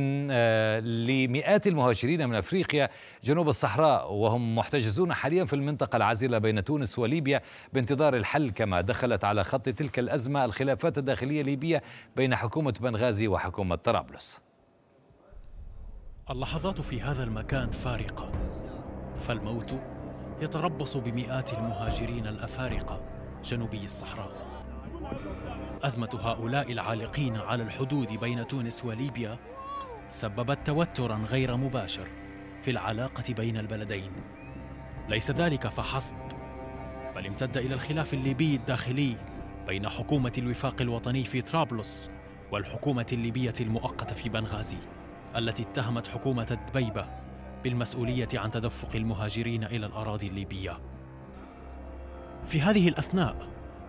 لمئات المهاجرين من أفريقيا جنوب الصحراء، وهم محتجزون حاليا في المنطقة العازلة بين تونس وليبيا بانتظار الحل. كما دخلت على خط تلك الأزمة الخلافات الداخلية الليبية بين حكومة بنغازي وحكومة طرابلس. اللحظات في هذا المكان فارقة، فالموت يتربص بمئات المهاجرين الأفارقة جنوبي الصحراء. أزمة هؤلاء العالقين على الحدود بين تونس وليبيا سببت توتراً غير مباشر في العلاقة بين البلدين. ليس ذلك فحسب، بل امتد إلى الخلاف الليبي الداخلي بين حكومة الوفاق الوطني في طرابلس والحكومة الليبية المؤقتة في بنغازي، التي اتهمت حكومة الدبيبة بالمسؤولية عن تدفق المهاجرين إلى الأراضي الليبية. في هذه الأثناء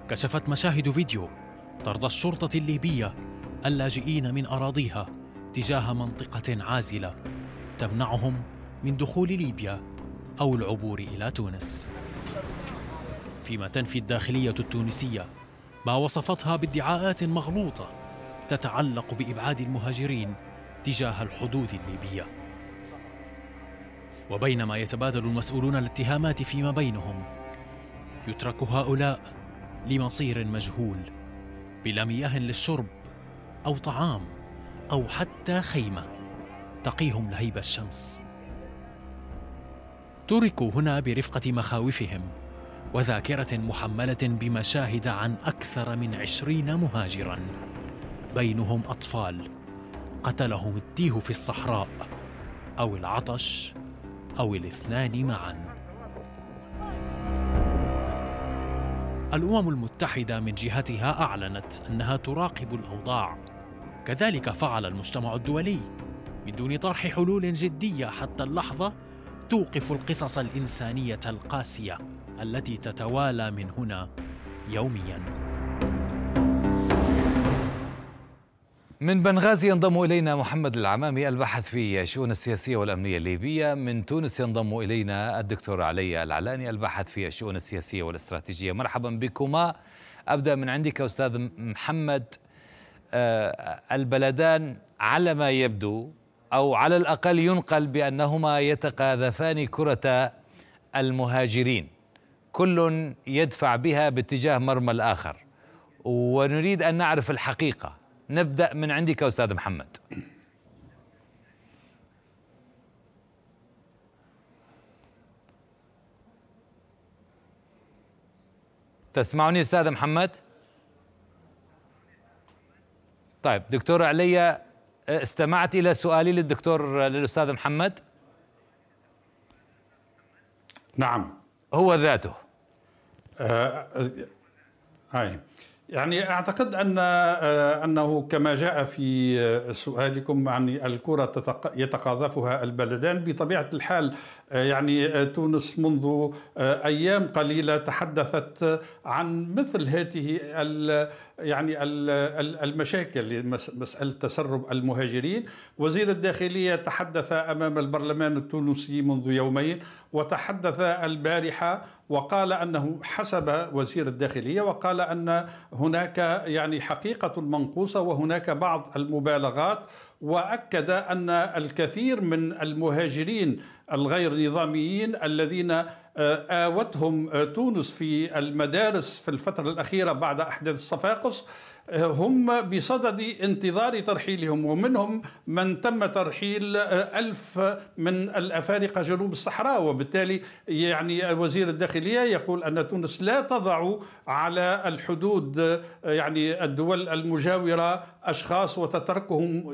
كشفت مشاهد فيديو طرد الشرطة الليبية اللاجئين من أراضيها تجاه منطقة عازلة تمنعهم من دخول ليبيا أو العبور إلى تونس، فيما تنفي الداخلية التونسية ما وصفتها بادعاءات مغلوطة تتعلق بإبعاد المهاجرين تجاه الحدود الليبية. وبينما يتبادل المسؤولون الاتهامات فيما بينهم، يترك هؤلاء لمصير مجهول بلا مياه للشرب أو طعام أو حتى خيمة تقيهم لهيب الشمس. تركوا هنا برفقة مخاوفهم وذاكرة محملة بمشاهد عن أكثر من 20 مهاجراً، بينهم أطفال قتلهم التيه في الصحراء أو العطش أو الاثنان معاً. الأمم المتحدة من جهتها أعلنت أنها تراقب الأوضاع، كذلك فعل المجتمع الدولي من دون طرح حلول جدية. حتى اللحظة توقف القصص الإنسانية القاسية التي تتوالى من هنا يومياً. من بنغازي ينضم إلينا محمد العمامي الباحث في الشؤون السياسية والأمنية الليبية. من تونس ينضم إلينا الدكتور علي العلاني الباحث في الشؤون السياسية والاستراتيجية. مرحبا بكما. أبدأ من عندك أستاذ محمد. البلدان على ما يبدو أو على الأقل ينقل بأنهما يتقاذفان كرة المهاجرين، كل يدفع بها باتجاه مرمى الآخر، ونريد أن نعرف الحقيقة. نبدأ من عندك أستاذ محمد. تسمعني أستاذ محمد؟ طيب دكتور علي، استمعت إلى سؤالي للأستاذ محمد؟ نعم هو ذاته. هاي يعني أعتقد أنه كما جاء في سؤالكم، يعني الكرة يتقاذفها البلدان. بطبيعة الحال يعني تونس منذ أيام قليلة تحدثت عن مثل هذه المشاكل، مسألة تسرب المهاجرين. وزير الداخلية تحدث أمام البرلمان التونسي منذ يومين، وتحدث البارحة وقال أنه حسب وزير الداخلية، وقال أن هناك يعني حقيقة منقوصة وهناك بعض المبالغات، وأكد أن الكثير من المهاجرين الغير نظاميين الذين آوتهم تونس في المدارس في الفترة الأخيرة بعد أحداث الصفاقس هم بصدد انتظار ترحيلهم، ومنهم من تم ترحيل 1000 من الأفارقة جنوب الصحراء. وبالتالي يعني وزير الداخلية يقول أن تونس لا تضع على الحدود يعني الدول المجاورة أشخاص وتتركهم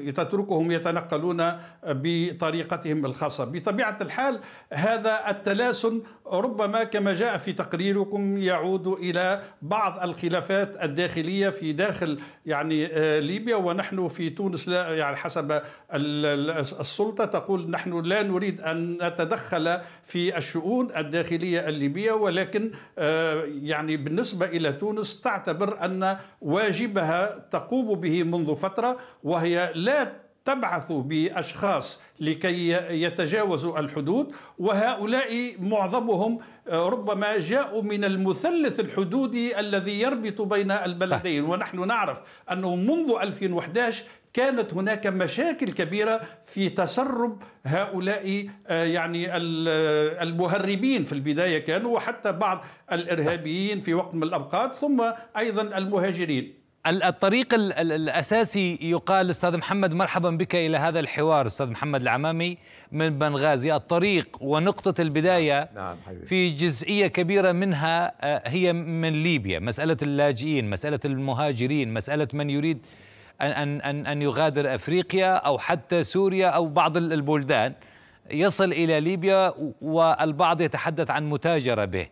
يتنقلون بطريقتهم الخاصة. بطبيعة الحال هذا التلاسن ربما كما جاء في تقريركم يعود إلى بعض الخلافات الداخلية في داخل يعني ليبيا. ونحن في تونس لا يعني حسب السلطة تقول نحن لا نريد أن نتدخل في الشؤون الداخلية الليبية، ولكن يعني بالنسبة إلى تونس تعتبر أن واجبها تقوم به منذ فترة، وهي لا تبعث بأشخاص لكي يتجاوزوا الحدود، وهؤلاء معظمهم ربما جاءوا من المثلث الحدودي الذي يربط بين البلدين. ونحن نعرف أنه منذ 2011 كانت هناك مشاكل كبيرة في تسرب هؤلاء يعني المهربين. في البداية كانوا، وحتى بعض الإرهابيين في وقت من الأوقات، ثم أيضا المهاجرين. الطريق الأساسي يقال. أستاذ محمد مرحبا بك إلى هذا الحوار. أستاذ محمد العمامي من بنغازي، الطريق ونقطة البداية في جزئية كبيرة منها هي من ليبيا، مسألة اللاجئين، مسألة المهاجرين، مسألة من يريد أن يغادر أفريقيا أو حتى سوريا أو بعض البلدان يصل إلى ليبيا، والبعض يتحدث عن متاجرة به.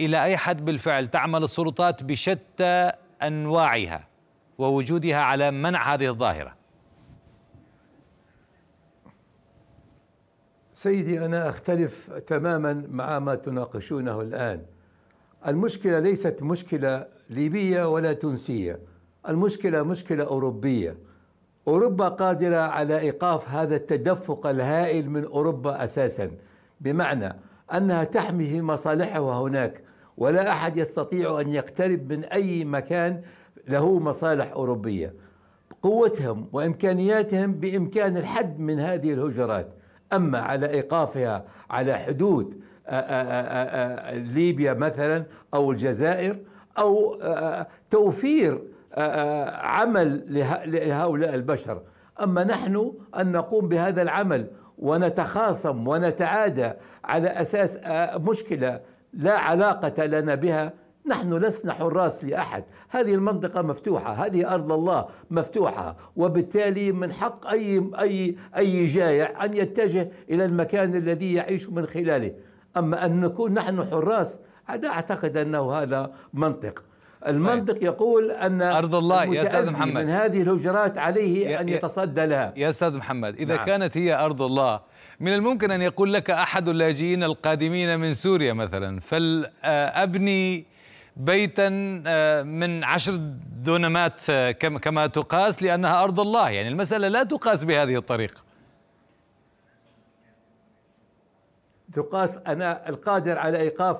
إلى أي حد بالفعل تعمل السلطات بشتى أنواعها ووجودها على منع هذه الظاهرة؟ سيدي أنا أختلف تماما مع ما تناقشونه الآن. المشكلة ليست مشكلة ليبية ولا تونسية، المشكلة مشكلة أوروبية. أوروبا قادرة على إيقاف هذا التدفق الهائل من أوروبا أساسا، بمعنى أنها تحمي في مصالحها هناك، ولا أحد يستطيع أن يقترب من أي مكان له مصالح أوروبية. قوتهم وإمكانياتهم بإمكان الحد من هذه الهجرات، أما على إيقافها على حدود ليبيا مثلا أو الجزائر، أو توفير عمل لهؤلاء البشر. أما نحن أن نقوم بهذا العمل ونتخاصم ونتعادى على أساس مشكلة لا علاقة لنا بها، نحن لسنا حراس لأحد. هذه المنطقة مفتوحة، هذه أرض الله مفتوحة، وبالتالي من حق أي جائع أن يتجه إلى المكان الذي يعيش من خلاله. أما أن نكون نحن حراس، هذا أعتقد أنه هذا منطق. المنطق يقول أن أرض الله يا أستاذ محمد من هذه الهجرات عليه أن يتصدى لها. يا أستاذ محمد إذا كانت هي أرض الله من الممكن أن يقول لك أحد اللاجئين القادمين من سوريا مثلا فلأبني بيتا من 10 دونمات كما تقاس لأنها أرض الله، يعني المسألة لا تقاس بهذه الطريقة. تقاس أنا القادر على إيقاف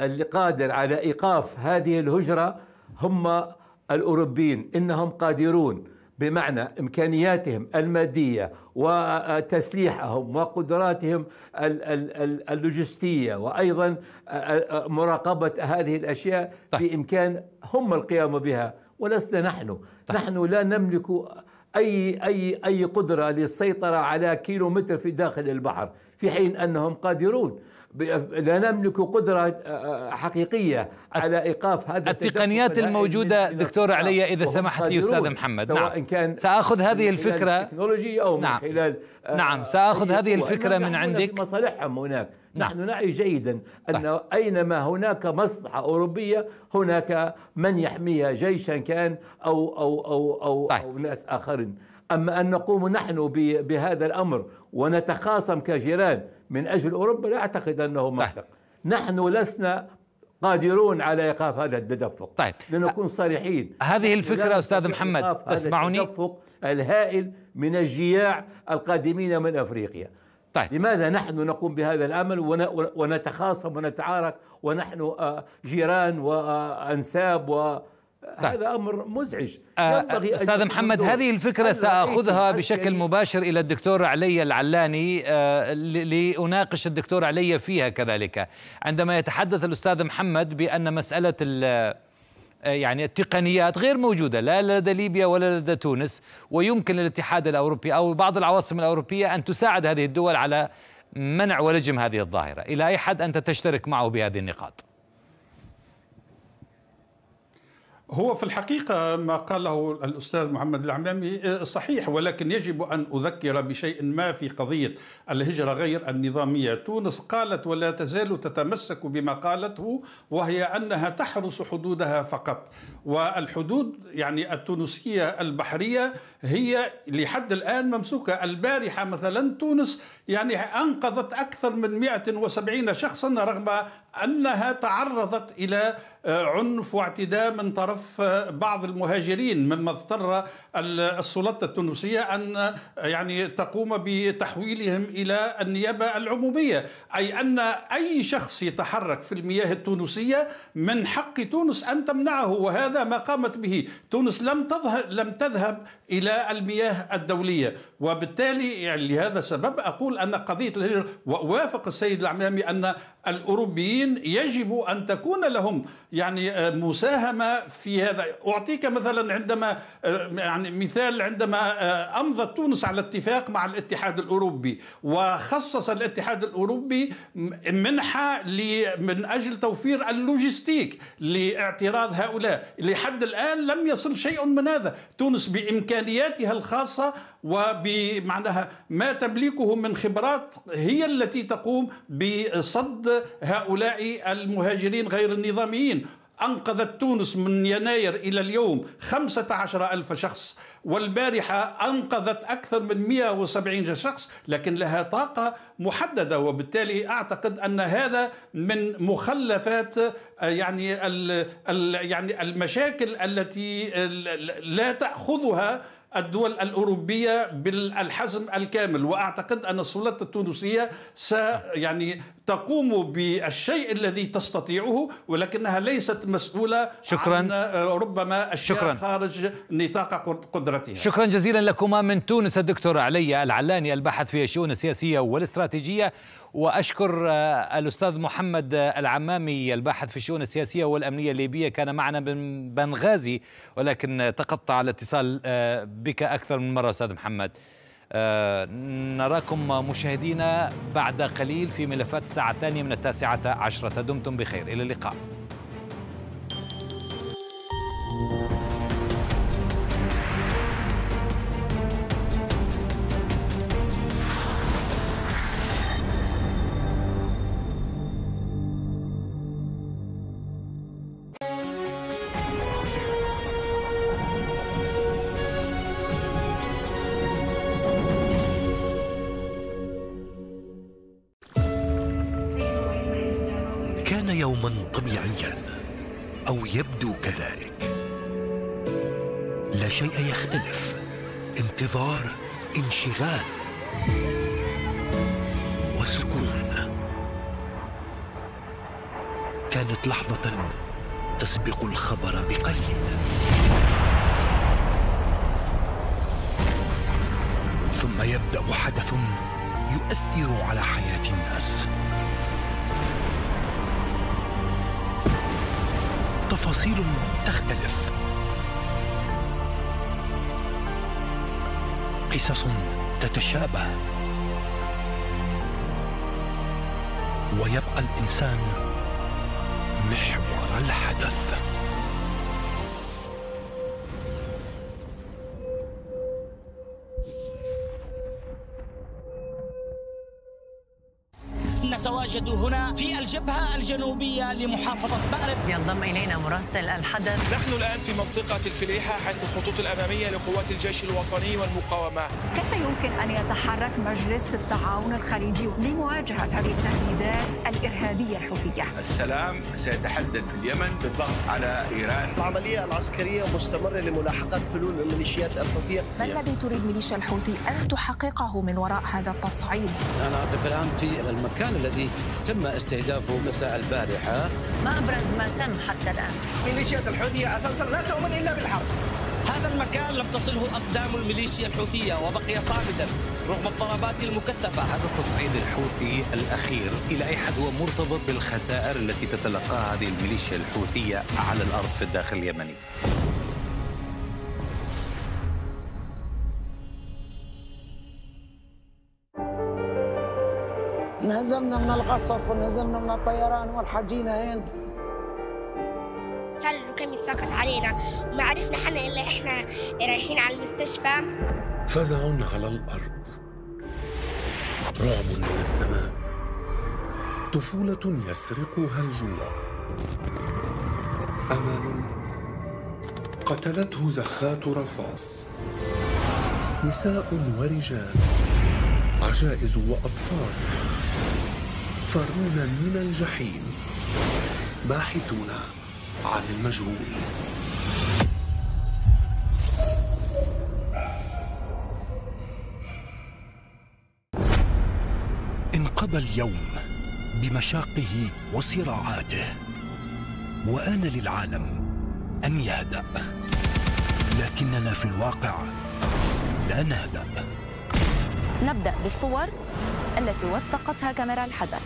اللي قادر على إيقاف هذه الهجرة هم الأوروبيين، إنهم قادرون بمعنى إمكانياتهم المادية وتسليحهم وقدراتهم اللوجستية وأيضا مراقبة هذه الأشياء بإمكان هم القيام بها ولسنا نحن. نحن لا نملك أي قدرة للسيطرة على كيلومتر في داخل البحر في حين أنهم قادرون. لا نملك قدرة حقيقية على إيقاف هذا التقنيات الموجودة. دكتور علي إذا سمحت لي أستاذ محمد، نعم كان سأخذ هذه الفكرة تكنولوجيا أو نعم من خلال نعم سأخذ هذه الفكرة من عندك. مصالحهم هناك نحن نعي جيدا أن أينما هناك مصلحة أوروبية هناك من يحميها جيشا كان أو ناس آخرين. أما أن نقوم نحن بهذا الأمر ونتخاصم كجيران من أجل أوروبا لا أعتقد أنه منطق. نحن لسنا قادرون على إيقاف هذا التدفق. لنكون صريحين، هذه الفكرة أستاذ محمد تسمعني؟ التدفق الهائل من الجياع القادمين من أفريقيا. لماذا نحن نقوم بهذا العمل ونتخاصم ونتعارك ونحن جيران وأنساب و هذا أمر مزعج. أستاذ محمد هذه الفكرة سأخذها بشكل مباشر إلى الدكتور علي العلاني لأناقش الدكتور علي فيها كذلك. عندما يتحدث الأستاذ محمد بأن مسألة يعني التقنيات غير موجودة لا لدى ليبيا ولا لدى تونس، ويمكن للاتحاد الأوروبي أو بعض العواصم الأوروبية أن تساعد هذه الدول على منع ولجم هذه الظاهرة، إلى أي حد أنت تشترك معه بهذه النقاط؟ هو في الحقيقة ما قاله الأستاذ محمد العمامي صحيح، ولكن يجب أن أذكر بشيء ما في قضية الهجرة غير النظامية. تونس قالت ولا تزال تتمسك بما قالته، وهي أنها تحرس حدودها فقط، والحدود يعني التونسية البحرية هي لحد الآن ممسوكة. البارحة مثلا تونس يعني أنقذت أكثر من 170 شخصا رغم أنها تعرضت إلى عنف واعتداء من طرف بعض المهاجرين، مما اضطر السلطة التونسية أن يعني تقوم بتحويلهم إلى النيابة العمومية، أي أن أي شخص يتحرك في المياه التونسية من حق تونس أن تمنعه، وهذا ما قامت به تونس. لم تذهب إلى المياه الدولية، وبالتالي يعني لهذا السبب أقول أن قضية الهجرة وأوافق السيد العمامي أن الأوروبيين يجب أن تكون لهم يعني مساهمة في هذا. أعطيك مثلا عندما يعني مثال، عندما أمضت تونس على اتفاق مع الاتحاد الأوروبي وخصص الاتحاد الأوروبي منحة من أجل توفير اللوجستيك لاعتراض هؤلاء، لحد الآن لم يصل شيء من هذا. تونس بإمكانياتها الخاصة وبمعناها ما تملكه من خبرات هي التي تقوم بصد هؤلاء المهاجرين غير النظاميين. أنقذت تونس من يناير إلى اليوم 15,000 شخص، والبارحة أنقذت أكثر من 170 شخص، لكن لها طاقة محددة، وبالتالي أعتقد أن هذا من مخلفات يعني المشاكل التي لا تأخذها الدول الأوروبية بالحزم الكامل. وأعتقد أن السلطة التونسية يعني تقوم بالشيء الذي تستطيعه، ولكنها ليست مسؤولة عن ربما أشياء خارج نطاق قدرتها. شكرا جزيلا لكما من تونس الدكتور علي العلاني الباحث في الشؤون السياسية والاستراتيجية، وأشكر الأستاذ محمد العمامي الباحث في الشؤون السياسية والأمنية الليبية، كان معنا من بنغازي ولكن تقطع الاتصال بك أكثر من مرة أستاذ محمد. نراكم مشاهدينا بعد قليل في ملفات الساعة 2 من 19:10. دمتم بخير، إلى اللقاء. كان يوما طبيعيا أو يبدو كذلك، لا شيء يختلف، انتظار، انشغال وسكون. كانت لحظة تسبق الخبر بقليل، ثم يبدأ حدث يؤثر على حياة الناس. تفاصيل تختلف، قصص تتشابه، ويبقى الإنسان محور الحدث. نتواجد هنا في الجبهة الجنوبية لمحافظة مأرب. ينضم إلينا مراسل الحدث. نحن الآن في منطقة الفليحة، حيث الخطوط الأمامية لقوات الجيش الوطني والمقاومة. كيف يمكن أن يتحرك مجلس التعاون الخليجي لمواجهة هذه التهديدات الإرهابية الحوثية؟ السلام سيتحدد في اليمن بالضغط على إيران. العملية العسكرية مستمرة لملاحقة فلول الميليشيات الحوثية. ما الذي تريد ميليشيا الحوثي أن تحققه من وراء هذا التصعيد؟ أنا أقف الآن في المكان الذي تم استهدافه مساء البارحة. ما أبرز ما تم حتى الآن؟ ميليشيات الحوثية أساساً لا تؤمن إلا بالحرب. هذا المكان لم تصله أقدام الميليشيا الحوثية وبقي صامداً رغم الضربات المكثفة. هذا التصعيد الحوثي الأخير إلى أي حد هو مرتبط بالخسائر التي تتلقاها هذه الميليشيا الحوثية على الأرض في الداخل اليمني. نهزمنا من القصف ونهزمنا من الطيران والحجينا هين. صار الركام يتساقط علينا وما عرفنا حنا إلا إحنا رايحين على المستشفى. فزع على الأرض، رعب من السماء، طفولة يسرقها الجوع، أمل قتلته زخات رصاص، نساء ورجال، عجائز وأطفال فرون من الجحيم باحثون عن المجهول. انقضى اليوم بمشاقه وصراعاته، وآن للعالم أن يهدأ، لكننا في الواقع لا نهدأ. نبدأ بالصور التي وثقتها كاميرا الحدث.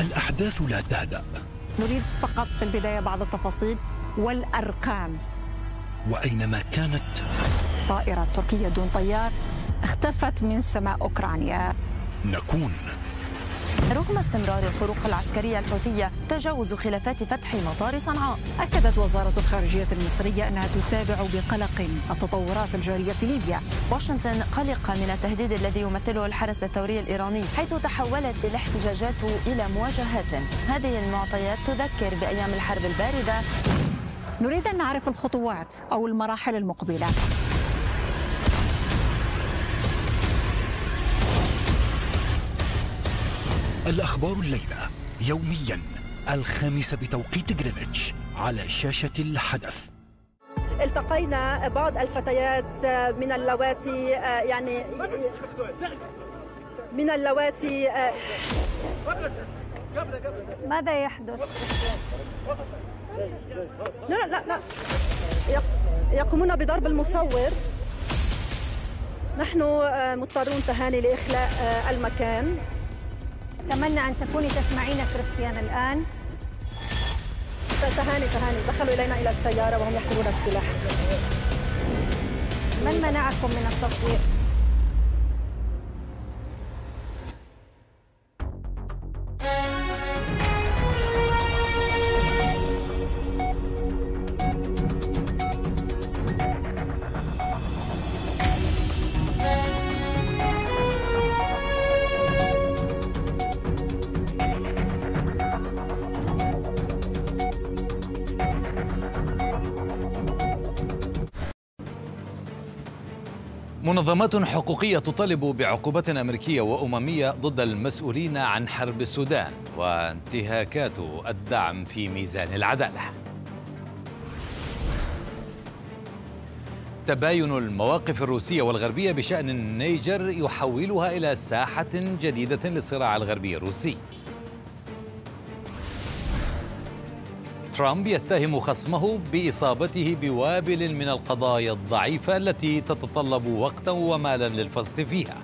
الأحداث لا تهدأ. نريد فقط في البداية بعض التفاصيل والأرقام. وأينما كانت طائرة تركية دون طيار اختفت من سماء أوكرانيا. نكون رغم استمرار الفروق العسكرية الحوثية تجاوز خلافات فتح مطار صنعاء. أكدت وزارة الخارجية المصرية أنها تتابع بقلق التطورات الجارية في ليبيا. واشنطن قلقة من التهديد الذي يمثله الحرس الثوري الإيراني، حيث تحولت الاحتجاجات إلى مواجهات. هذه المعطيات تذكر بأيام الحرب الباردة. نريد أن نعرف الخطوات أو المراحل المقبلة. الأخبار الليلة يومياً الخامسة بتوقيت غرينتش على شاشة الحدث. التقينا بعض الفتيات من اللواتي ماذا يحدث؟ لا لا لا، يقومون بضرب المصور. نحن مضطرون تهاني لإخلاء المكان. أتمنى أن تكوني تسمعين كريستيان الآن. تهاني دخلوا إلينا إلى السيارة وهم يحملون السلاح. من منعكم من التصوير؟ منظمات حقوقية تطالب بعقوبات أمريكية وأممية ضد المسؤولين عن حرب السودان وانتهاكات الدعم في ميزان العدالة. تباين المواقف الروسية والغربية بشأن النيجر يحولها إلى ساحة جديدة للصراع الغربي الروسي. ترامب يتهم خصمه بإصابته بوابل من القضايا الضعيفة التي تتطلب وقتا ومالا للفصل فيها.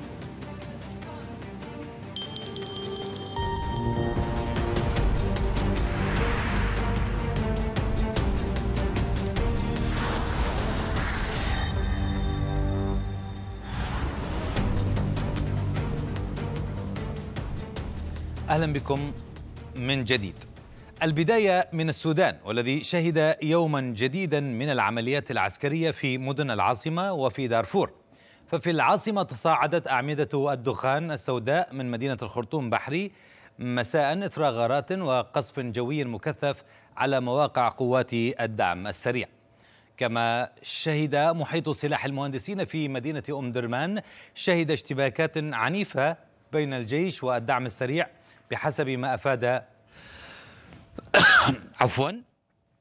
أهلا بكم من جديد. البداية من السودان والذي شهد يوما جديدا من العمليات العسكرية في مدن العاصمة وفي دارفور. ففي العاصمة تصاعدت أعمدة الدخان السوداء من مدينة الخرطوم بحري مساء إثر غارات وقصف جوي مكثف على مواقع قوات الدعم السريع. كما شهد محيط سلاح المهندسين في مدينة أم درمان شهد اشتباكات عنيفة بين الجيش والدعم السريع بحسب ما أفاد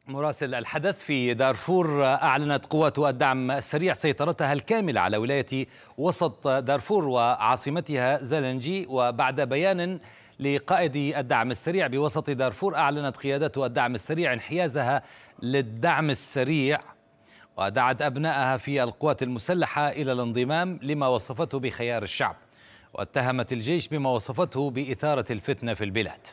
مراسل الحدث في دارفور. أعلنت قوات الدعم السريع سيطرتها الكاملة على ولاية وسط دارفور وعاصمتها زلنجي. وبعد بيان لقائد الدعم السريع بوسط دارفور أعلنت قيادة الدعم السريع انحيازها للدعم السريع ودعت أبنائها في القوات المسلحة إلى الانضمام لما وصفته بخيار الشعب، واتهمت الجيش بما وصفته بإثارة الفتنة في البلاد.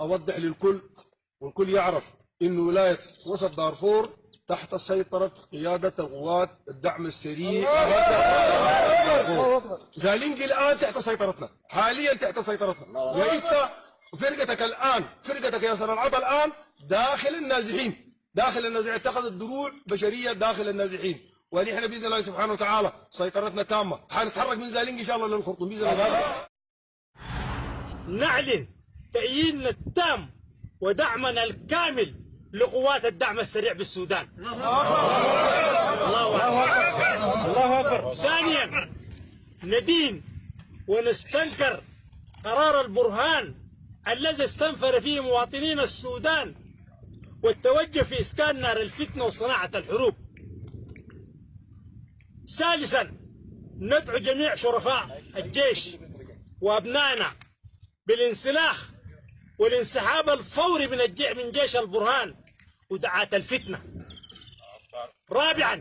أوضح للكل والكل يعرف إن ولاية وسط دارفور تحت سيطرة قيادة قوات الدعم السريع. زالينجي الآن تحت سيطرتنا، حاليا تحت سيطرتنا، وإنت فرقتك الآن، فرقتك يا سنة العطا الآن داخل النازحين، داخل النازحين، اتخذت دروع بشرية داخل النازحين، ونحن بإذن الله سبحانه وتعالى سيطرتنا تامة، حنتحرك من زالينجي إن شاء الله للخرطوم بإذن الله. نعلن تأييدنا التام ودعمنا الكامل لقوات الدعم السريع بالسودان. الله أكبر. ثانيا ندين ونستنكر قرار البرهان الذي استنفر فيه مواطنين السودان والتوجه في إسكان نار الفتنة وصناعة الحروب. ثالثا ندعو جميع شرفاء الجيش وأبنائنا بالانسلاخ والانسحاب الفوري من جيش البرهان ودعاة الفتنة. رابعا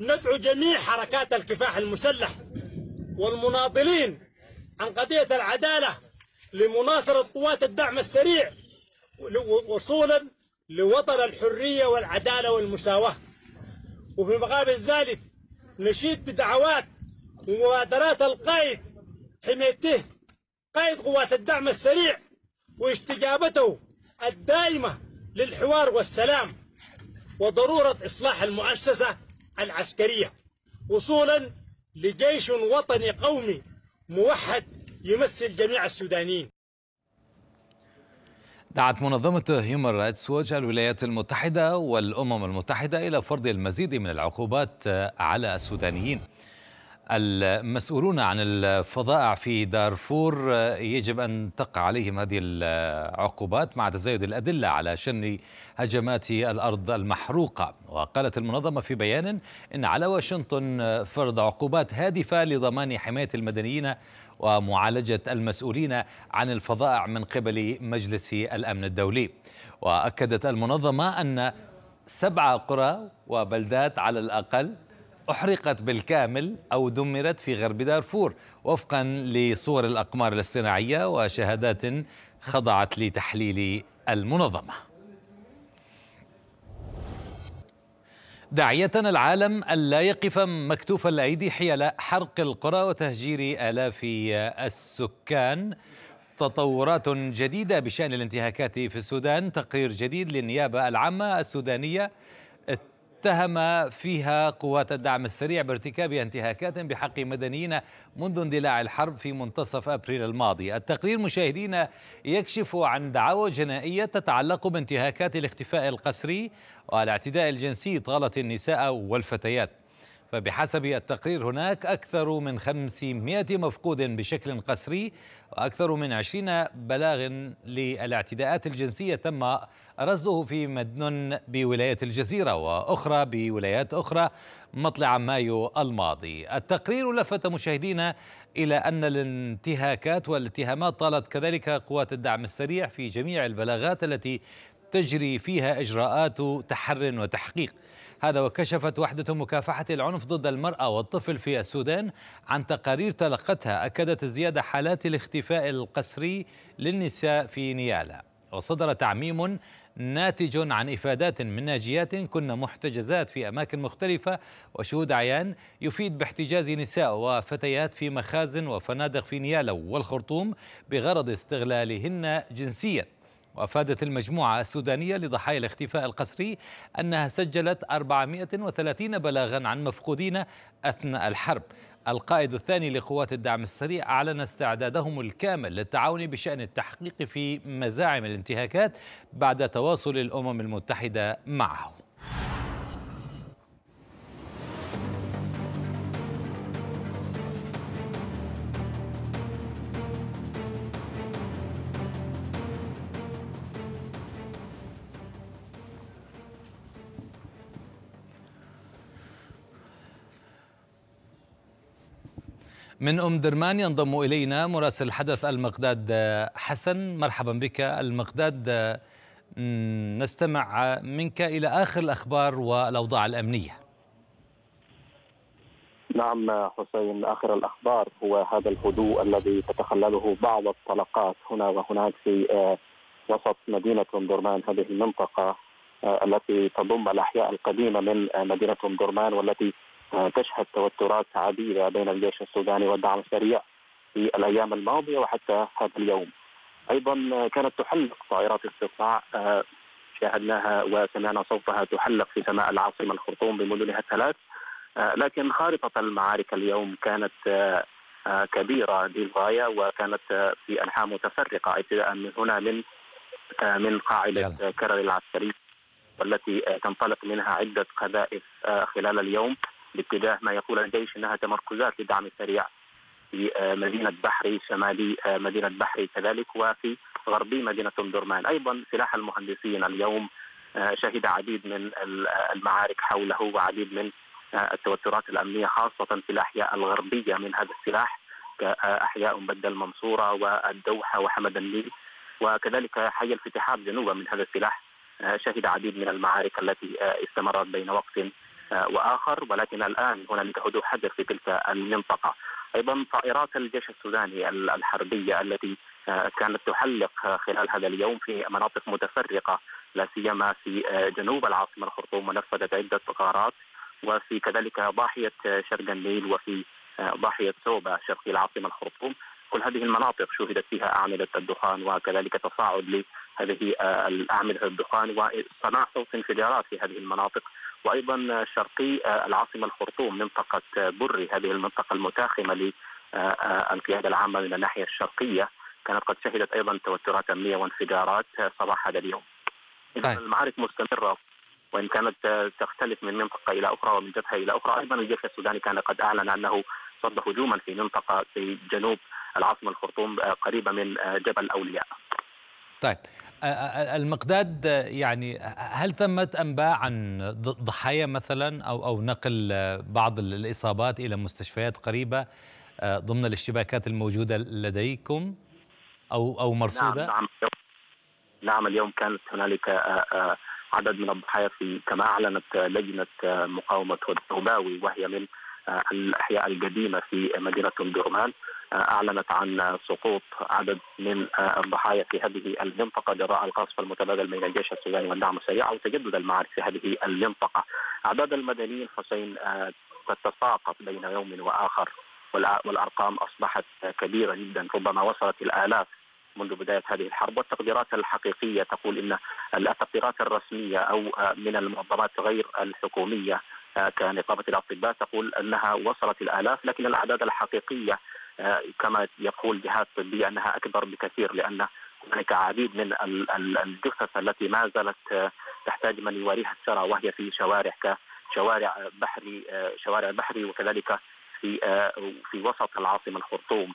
ندعو جميع حركات الكفاح المسلح والمناضلين عن قضية العدالة لمناصرة قوات الدعم السريع وصولا لوطن الحرية والعدالة والمساواة. وفي مقابل ذلك نشيد بدعوات ومبادرات القائد حميته قائد قوات الدعم السريع واستجابته الدائمة للحوار والسلام وضرورة إصلاح المؤسسة العسكرية وصولا لجيش وطني قومي موحد يمثل جميع السودانيين. دعت منظمة هيومن رايتس ووتش الولايات المتحدة والأمم المتحدة إلى فرض المزيد من العقوبات على السودانيين. المسؤولون عن الفظائع في دارفور يجب أن تقع عليهم هذه العقوبات مع تزايد الأدلة على شن هجمات الأرض المحروقة. وقالت المنظمة في بيان إن على واشنطن فرض عقوبات هادفة لضمان حماية المدنيين ومعالجة المسؤولين عن الفظائع من قبل مجلس الأمن الدولي. وأكدت المنظمة أن 7 قرى وبلدات على الأقل أحرقت بالكامل أو دمرت في غرب دارفور وفقا لصور الأقمار الاصطناعية وشهادات خضعت لتحليل المنظمة. داعية العالم ألا يقف مكتوف الأيدي حيال حرق القرى وتهجير آلاف السكان تطورات جديدة بشأن الانتهاكات في السودان. تقرير جديد للنيابة العامة السودانية اتهم فيها قوات الدعم السريع بارتكاب انتهاكات بحق مدنيين منذ اندلاع الحرب في منتصف أبريل الماضي. التقرير مشاهدينا يكشف عن دعاوى جنائية تتعلق بانتهاكات الاختفاء القسري والاعتداء الجنسي طالت النساء والفتيات. فبحسب التقرير هناك أكثر من 500 مفقود بشكل قسري وأكثر من 20 بلاغ للاعتداءات الجنسية تم رصده في مدن بولاية الجزيرة وأخرى بولايات أخرى مطلع مايو الماضي. التقرير لفت مشاهدينا إلى أن الانتهاكات والاتهامات طالت كذلك قوات الدعم السريع في جميع البلاغات التي تجري فيها إجراءات تحر وتحقيق. هذا وكشفت وحدة مكافحة العنف ضد المرأة والطفل في السودان عن تقارير تلقتها أكدت زيادة حالات الاختفاء القسري للنساء في نيالا. وصدر تعميم ناتج عن إفادات من ناجيات كن محتجزات في أماكن مختلفة وشهود عيان يفيد باحتجاز نساء وفتيات في مخازن وفنادق في نيالا والخرطوم بغرض استغلالهن جنسيا. وأفادت المجموعة السودانية لضحايا الاختفاء القسري أنها سجلت 430 بلاغا عن مفقودين أثناء الحرب. القائد الثاني لقوات الدعم السريع أعلن استعدادهم الكامل للتعاون بشأن التحقيق في مزاعم الانتهاكات بعد تواصل الأمم المتحدة معه. من أم درمان ينضم إلينا مراسل الحدث المقداد حسن. مرحبا بك المقداد، نستمع منك إلى آخر الأخبار والأوضاع الأمنية. نعم حسين، آخر الأخبار هو هذا الهدوء الذي تتخلله بعض الطلقات هنا وهناك في وسط مدينة أم درمان، هذه المنطقة التي تضم الأحياء القديمة من مدينة أم درمان والتي تشهد توترات عديدة بين الجيش السوداني والدعم السريع في الأيام الماضية وحتى هذا اليوم. أيضا كانت تحلق طائرات استطلاع شاهدناها وسمعنا صوتها تحلق في سماء العاصمة الخرطوم بمدنها الثلاث، لكن خارطة المعارك اليوم كانت كبيرة للغاية وكانت في أنحاء متفرقة ابتداء من هنا من قاعدة كرر العسكري والتي تنطلق منها عدة قذائف خلال اليوم باتجاه ما يقول الجيش انها تمركزات للدعم السريع في مدينه بحري، شمالي مدينه بحري كذلك، وفي غربي مدينه ام درمان. ايضا سلاح المهندسين اليوم شهد عديد من المعارك حوله وعديد من التوترات الامنيه خاصه في الاحياء الغربيه من هذا السلاح كاحياء مبدل المنصوره والدوحه وحمد النيل، وكذلك حي الفتحاب جنوبا من هذا السلاح شهد عديد من المعارك التي استمرت بين وقت وآخر، ولكن الآن هنالك هدوء حذر في تلك المنطقة. أيضا طائرات الجيش السوداني الحربية التي كانت تحلق خلال هذا اليوم في مناطق متفرقة لا سيما في جنوب العاصمة الخرطوم ونفذت عدة غارات، وفي كذلك ضاحية شرق النيل وفي ضاحية سوبا شرقي العاصمة الخرطوم. كل هذه المناطق شهدت فيها أعمدة الدخان وكذلك تصاعد لهذه الأعمدة الدخان وصنع صوت انفجارات في هذه المناطق. وايضا شرقي العاصمه الخرطوم منطقه بري، هذه المنطقه المتاخمه للقياده العامه من الناحيه الشرقيه، كانت قد شهدت ايضا توترات امنيه وانفجارات صباح هذا اليوم. اذا المعارك مستمره وان كانت تختلف من منطقه الى اخرى ومن جبهه الى اخرى. ايضا الجيش السوداني كان قد اعلن انه صد هجوما في منطقه في جنوب العاصمه الخرطوم قريبه من جبل اولياء. طيب المقداد، يعني هل ثمت أنباء عن ضحايا مثلا أو نقل بعض الإصابات إلى مستشفيات قريبة ضمن الاشتباكات الموجودة لديكم أو مرصودة؟ نعم اليوم كانت هنالك عدد من الضحايا كما أعلنت لجنة مقاومة النوباوي وهي من الأحياء القديمة في مدينة أم درمان، أعلنت عن سقوط عدد من الضحايا في هذه المنطقة جراء القصف المتبادل بين الجيش السوداني والدعم السريع وتجدد المعارك في هذه المنطقة. أعداد المدنيين حسين تتساقط بين يوم وآخر والأرقام أصبحت كبيرة جدا، ربما وصلت الآلاف منذ بداية هذه الحرب، والتقديرات الحقيقية تقول أن التقديرات الرسمية أو من المنظمات غير الحكومية كنقابة الأطباء تقول أنها وصلت الآلاف، لكن الأعداد الحقيقية كما يقول جهات طبية أنها أكبر بكثير، لأن هناك عديد من الجثث التي ما زالت تحتاج من يواريها الثرى، وهي في شوارع كشوارع بحري وكذلك في وسط العاصمة الخرطوم.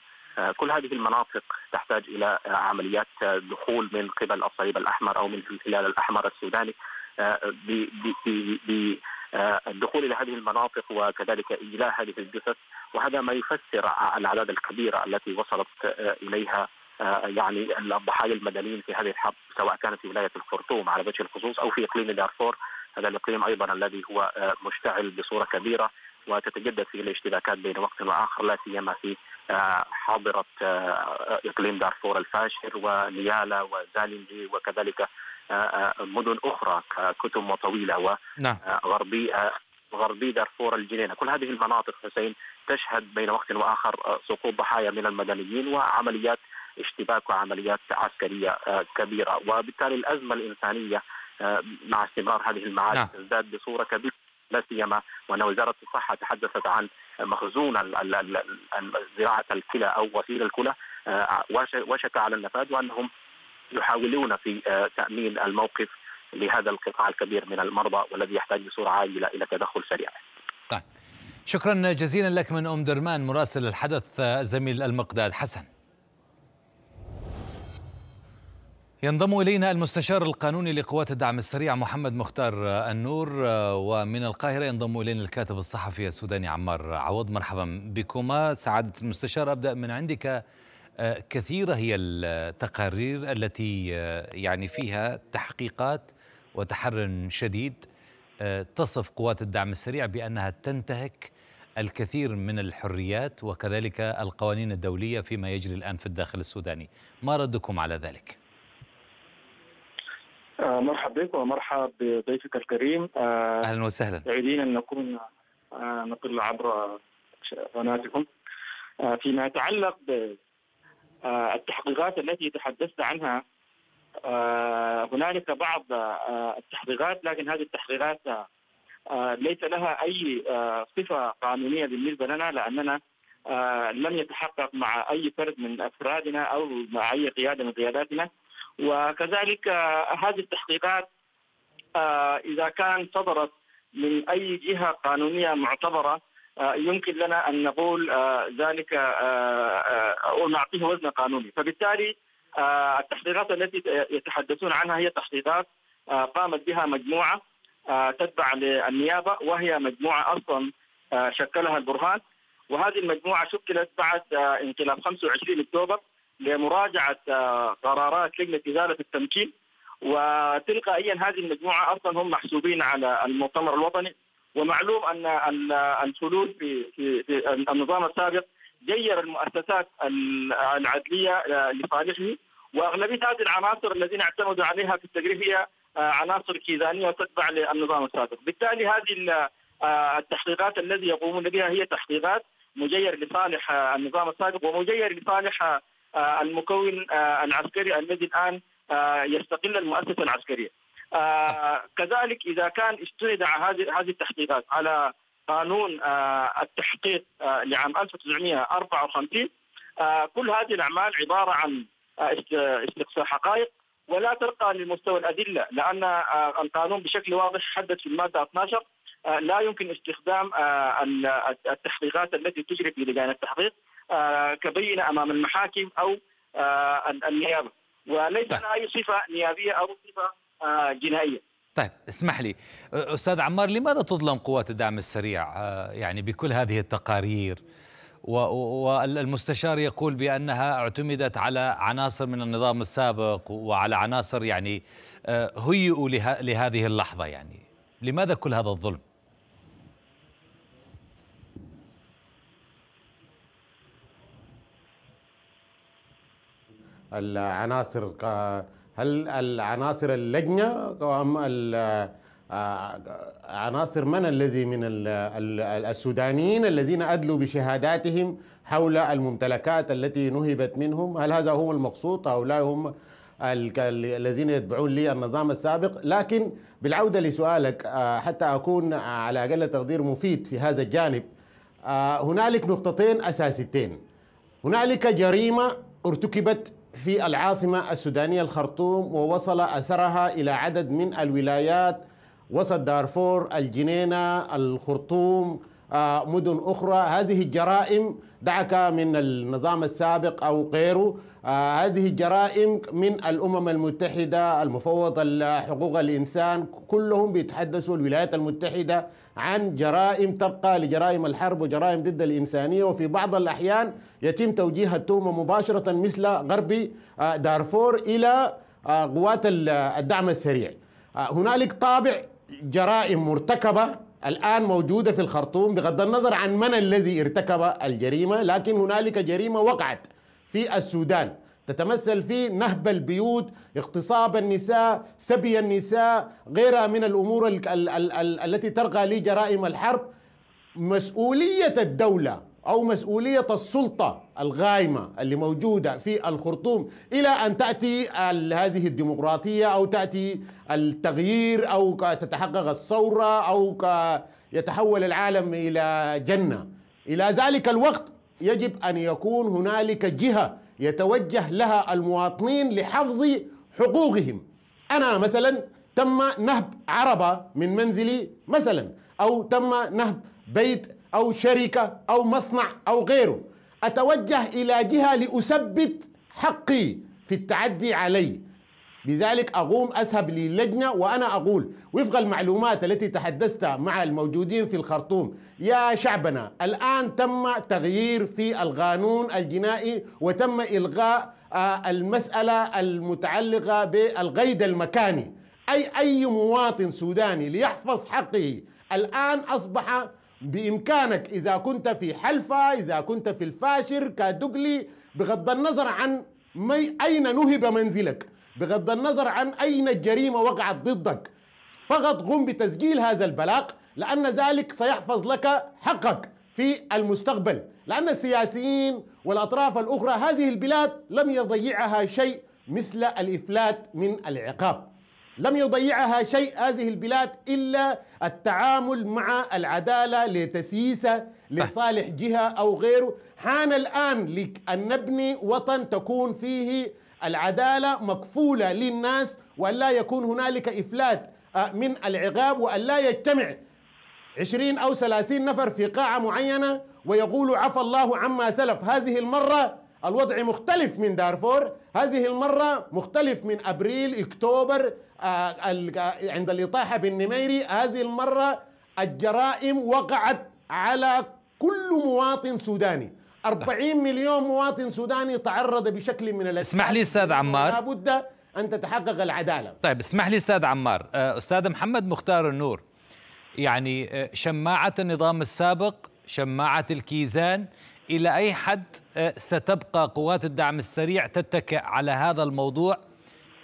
كل هذه المناطق تحتاج إلى عمليات دخول من قبل الصليب الأحمر أو من خلال الأحمر السوداني بالدخول إلى هذه المناطق وكذلك إجلاء هذه الجثث، وهذا ما يفسر الأعداد الكبيرة التي وصلت إليها يعني الضحايا المدنيين في هذه الحرب، سواء كانت في ولاية الخرطوم على وجه الخصوص أو في إقليم دارفور، هذا الإقليم أيضا الذي هو مشتعل بصورة كبيرة وتتجدد فيه الاشتباكات بين وقت وآخر، لا سيما في حاضرة إقليم دارفور الفاشر ونيالا وزالنجي وكذلك مدن أخرى ككتم وطويلة وغربي دارفور الجنينة. كل هذه المناطق حسين تشهد بين وقت وآخر سقوط ضحايا من المدنيين وعمليات اشتباك وعمليات عسكرية كبيرة، وبالتالي الأزمة الإنسانية مع استمرار هذه المعارك تزداد بصورة كبيرة، لا سيما وأن وزارة الصحة تحدثت عن مخزون زراعة الكلى أو وسيل الكلى وشك على النفاذ، وأنهم يحاولون في تأمين الموقف لهذا القطاع الكبير من المرضى والذي يحتاج بصورة عاجلة إلى تدخل سريع. طيب. شكرا جزيلا لك من أم درمان مراسل الحدث الزميل المقداد حسن. ينضم إلينا المستشار القانوني لقوات الدعم السريع محمد مختار النور، ومن القاهرة ينضم إلينا الكاتب الصحفي السوداني عمار عوض. مرحبا بكما سعادة المستشار. أبدأ من عندك. كثيرة هي التقارير التي يعني فيها تحقيقات وتحرٍ شديد تصف قوات الدعم السريع بأنها تنتهك الكثير من الحريات وكذلك القوانين الدولية فيما يجري الآن في الداخل السوداني، ما ردكم على ذلك؟ مرحبا بكم ومرحبا بضيفك الكريم. أهلا وسهلا. سعيدين أن نكون نقل عبر قناتكم. فيما يتعلق التحقيقات التي تحدثت عنها، هنالك بعض التحقيقات، لكن هذه التحقيقات ليس لها أي صفة قانونية بالنسبة لنا، لأننا لم يتحقق مع أي فرد من أفرادنا أو مع أي قيادة من قياداتنا. وكذلك هذه التحقيقات إذا كان صدرت من أي جهة قانونية معتبرة يمكن لنا أن نقول ذلك أو نعطيه وزن قانوني. فبالتالي التحقيقات التي يتحدثون عنها هي تحقيقات قامت بها مجموعة تتبع للنيابة، وهي مجموعة أصلا شكلها البرهان، وهذه المجموعة شكلت بعد انقلاب 25 أكتوبر لمراجعة قرارات لجنة إزالة التمكين، وتلقائيا هذه المجموعة أصلا هم محسوبين على المؤتمر الوطني. ومعلوم أن الخلود في النظام السابق غير المؤسسات العدلية لصالحه، وأغلبية هذه العناصر الذين اعتمدوا عليها في التجريب هي عناصر كيزانية وتتبع للنظام السابق. بالتالي هذه التحقيقات التي يقومون بها هي تحقيقات مجير لصالح النظام السابق ومجير لصالح المكون العسكري الذي الآن يستقل المؤسسة العسكرية. كذلك إذا كان استندع هذه التحقيقات على قانون التحقيق لعام 1954، كل هذه الأعمال عبارة عن استقصاء حقائق ولا ترقى لمستوى الأدلة، لأن القانون بشكل واضح حدد في المادة 12 لا يمكن استخدام التحقيقات التي تجري في لجان التحقيق كبينة أمام المحاكم أو النيابة، وليس لها أي صفة نيابية أو صفة جنائية. طيب اسمح لي أستاذ عمار، لماذا تظلم قوات الدعم السريع يعني بكل هذه التقارير، والمستشار يقول بأنها اعتمدت على عناصر من النظام السابق وعلى عناصر يعني هيئوا لهذه اللحظة، يعني لماذا كل هذا الظلم؟ العناصر، هل العناصر اللجنة أم عناصر من الذي من السودانيين الذين أدلوا بشهاداتهم حول الممتلكات التي نهبت منهم؟ هل هذا هو المقصود؟ هؤلاء هم الذين يتبعون لي النظام السابق. لكن بالعودة لسؤالك حتى أكون على أقل تقدير مفيد في هذا الجانب، هنالك نقطتين أساسيتين. هنالك جريمة ارتكبت في العاصمة السودانية الخرطوم ووصل أثرها إلى عدد من الولايات وسط دارفور، الجنينة، الخرطوم، مدن أخرى. هذه الجرائم دعك من النظام السابق أو غيره، هذه الجرائم من الأمم المتحدة، المفوض لحقوق الإنسان، كلهم بيتحدثوا الولايات المتحدة عن جرائم تبقى لجرائم الحرب وجرائم ضد الإنسانية، وفي بعض الأحيان يتم توجيه التهمة مباشرة مثل غرب دارفور إلى قوات الدعم السريع. هنالك طابع جرائم مرتكبة الآن موجودة في الخرطوم بغض النظر عن من الذي ارتكب الجريمة، لكن هنالك جريمة وقعت في السودان تتمثل في نهب البيوت، اغتصاب النساء، سبي النساء، غيرها من الأمور التي ترقى لجرائم الحرب. مسؤولية الدولة أو مسؤولية السلطة الغائمة اللي موجودة في الخرطوم إلى أن تأتي هذه الديمقراطية أو تأتي التغيير أو تتحقق الثورة أو يتحول العالم إلى جنة، إلى ذلك الوقت يجب أن يكون هنالك جهة يتوجه لها المواطنين لحفظ حقوقهم. أنا مثلا تم نهب عربة من منزلي مثلا، أو تم نهب بيت أو شركة أو مصنع أو غيره، أتوجه إلى جهة لأثبت حقي في التعدي علي، لذلك أقوم أذهب للجنة وأنا أقول وفق المعلومات التي تحدثت مع الموجودين في الخرطوم: يا شعبنا، الآن تم تغيير في القانون الجنائي وتم إلغاء المسألة المتعلقة بالقيد المكاني، أي مواطن سوداني ليحفظ حقه الآن أصبح بإمكانك إذا كنت في حلفة، إذا كنت في الفاشر كدقلي، بغض النظر عن أين نهب منزلك، بغض النظر عن أين الجريمة وقعت ضدك، فقط قم بتسجيل هذا البلاغ، لأن ذلك سيحفظ لك حقك في المستقبل. لأن السياسيين والأطراف الأخرى هذه البلاد لم يضيعها شيء مثل الإفلات من العقاب، لم يضيعها شيء هذه البلاد إلا التعامل مع العدالة لتسييسها لصالح جهة أو غيره. حان الآن لك أن نبني وطن تكون فيه العدالة مكفولة للناس، ولا يكون هنالك إفلات من العقاب، ولا يجتمع 20 أو 30 نفر في قاعة معينة ويقولوا عفى الله عما سلف. هذه المرة الوضع مختلف من دارفور، هذه المرة مختلف من أبريل، أكتوبر، عند الإطاحة بالنميري، هذه المرة الجرائم وقعت على كل مواطن سوداني. 40 مليون مواطن سوداني تعرض بشكل من الأشكال. اسمح لي أستاذ عمار، لابد أن تتحقق العدالة. طيب اسمح لي أستاذ عمار، أستاذ محمد مختار النور، يعني شماعة النظام السابق، شماعة الكيزان، إلى أي حد ستبقى قوات الدعم السريع تتكئ على هذا الموضوع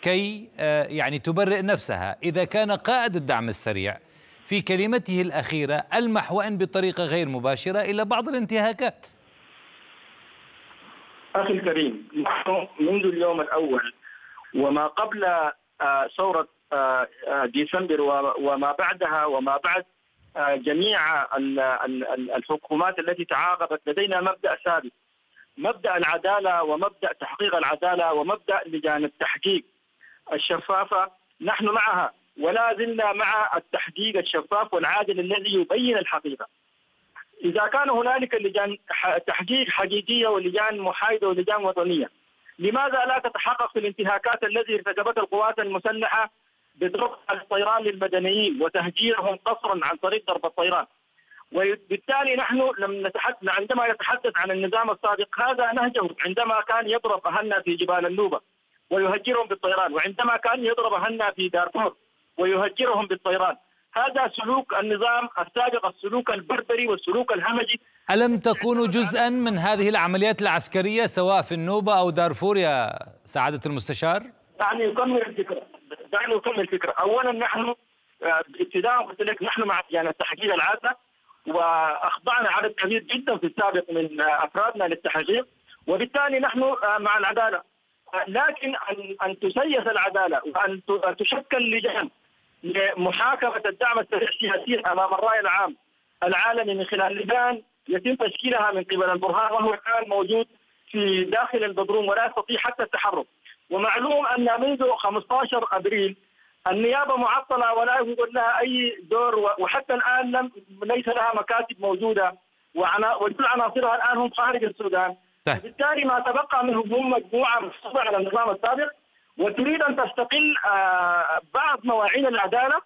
كي يعني تبرئ نفسها؟ إذا كان قائد الدعم السريع في كلمته الأخيرة ألمح وإن بطريقة غير مباشرة إلى بعض الانتهاكات. أخي الكريم، منذ اليوم الأول وما قبل ثورة ديسمبر وما بعدها وما بعد جميع الحكومات التي تعاقبت، لدينا مبدأ ثابت، مبدأ العدالة ومبدأ تحقيق العدالة ومبدأ لجان التحقيق الشفافة. نحن معها ولا زلنا مع التحقيق الشفاف والعادل الذي يبين الحقيقة. إذا كان هنالك لجان تحقيق حقيقية ولجان محايدة ولجان وطنية، لماذا لا تتحقق في الانتهاكات التي ارتكبتها القوات المسلحة بضرب الطيران للمدنيين وتهجيرهم قصرا عن طريق ضرب الطيران؟ وبالتالي نحن لم نتحدث، عندما يتحدث عن النظام السابق هذا نهجه، عندما كان يضرب أهلنا في جبال النوبة ويهجرهم بالطيران، وعندما كان يضرب أهلنا في دارفور ويهجرهم بالطيران. هذا سلوك النظام السابق، السلوك البربري والسلوك الهمجي. ألم تكونوا جزءا من هذه العمليات العسكرية سواء في النوبة أو دارفور يا سعادة المستشار؟ دعني أكمل الفكرة. أولا نحن ابتداء قلت لك نحن مع يعني التحقيق العادة، واخضعنا عدد كبير جدا في السابق من افرادنا للتحقيق، وبالتالي نحن مع العدالة، لكن ان تسيس العدالة وان تشكل لجان لمحاكمة الدعم السريع سياسيا امام الرأي العام العالمي من خلال لجان يتم تشكيلها من قبل البرهان، وهو الان موجود في داخل البدروم ولا يستطيع حتى التحرك. ومعلوم ان منذ 15 ابريل النيابه معطله ولا يوجد لها اي دور، وحتى الان ليس لها مكاتب موجوده، وكل عناصرها الان هم خارج السودان. بالتالي ما تبقى من هجوم مجموعه مصطفى على النظام السابق، وتريد ان تستقل بعض مواعين العداله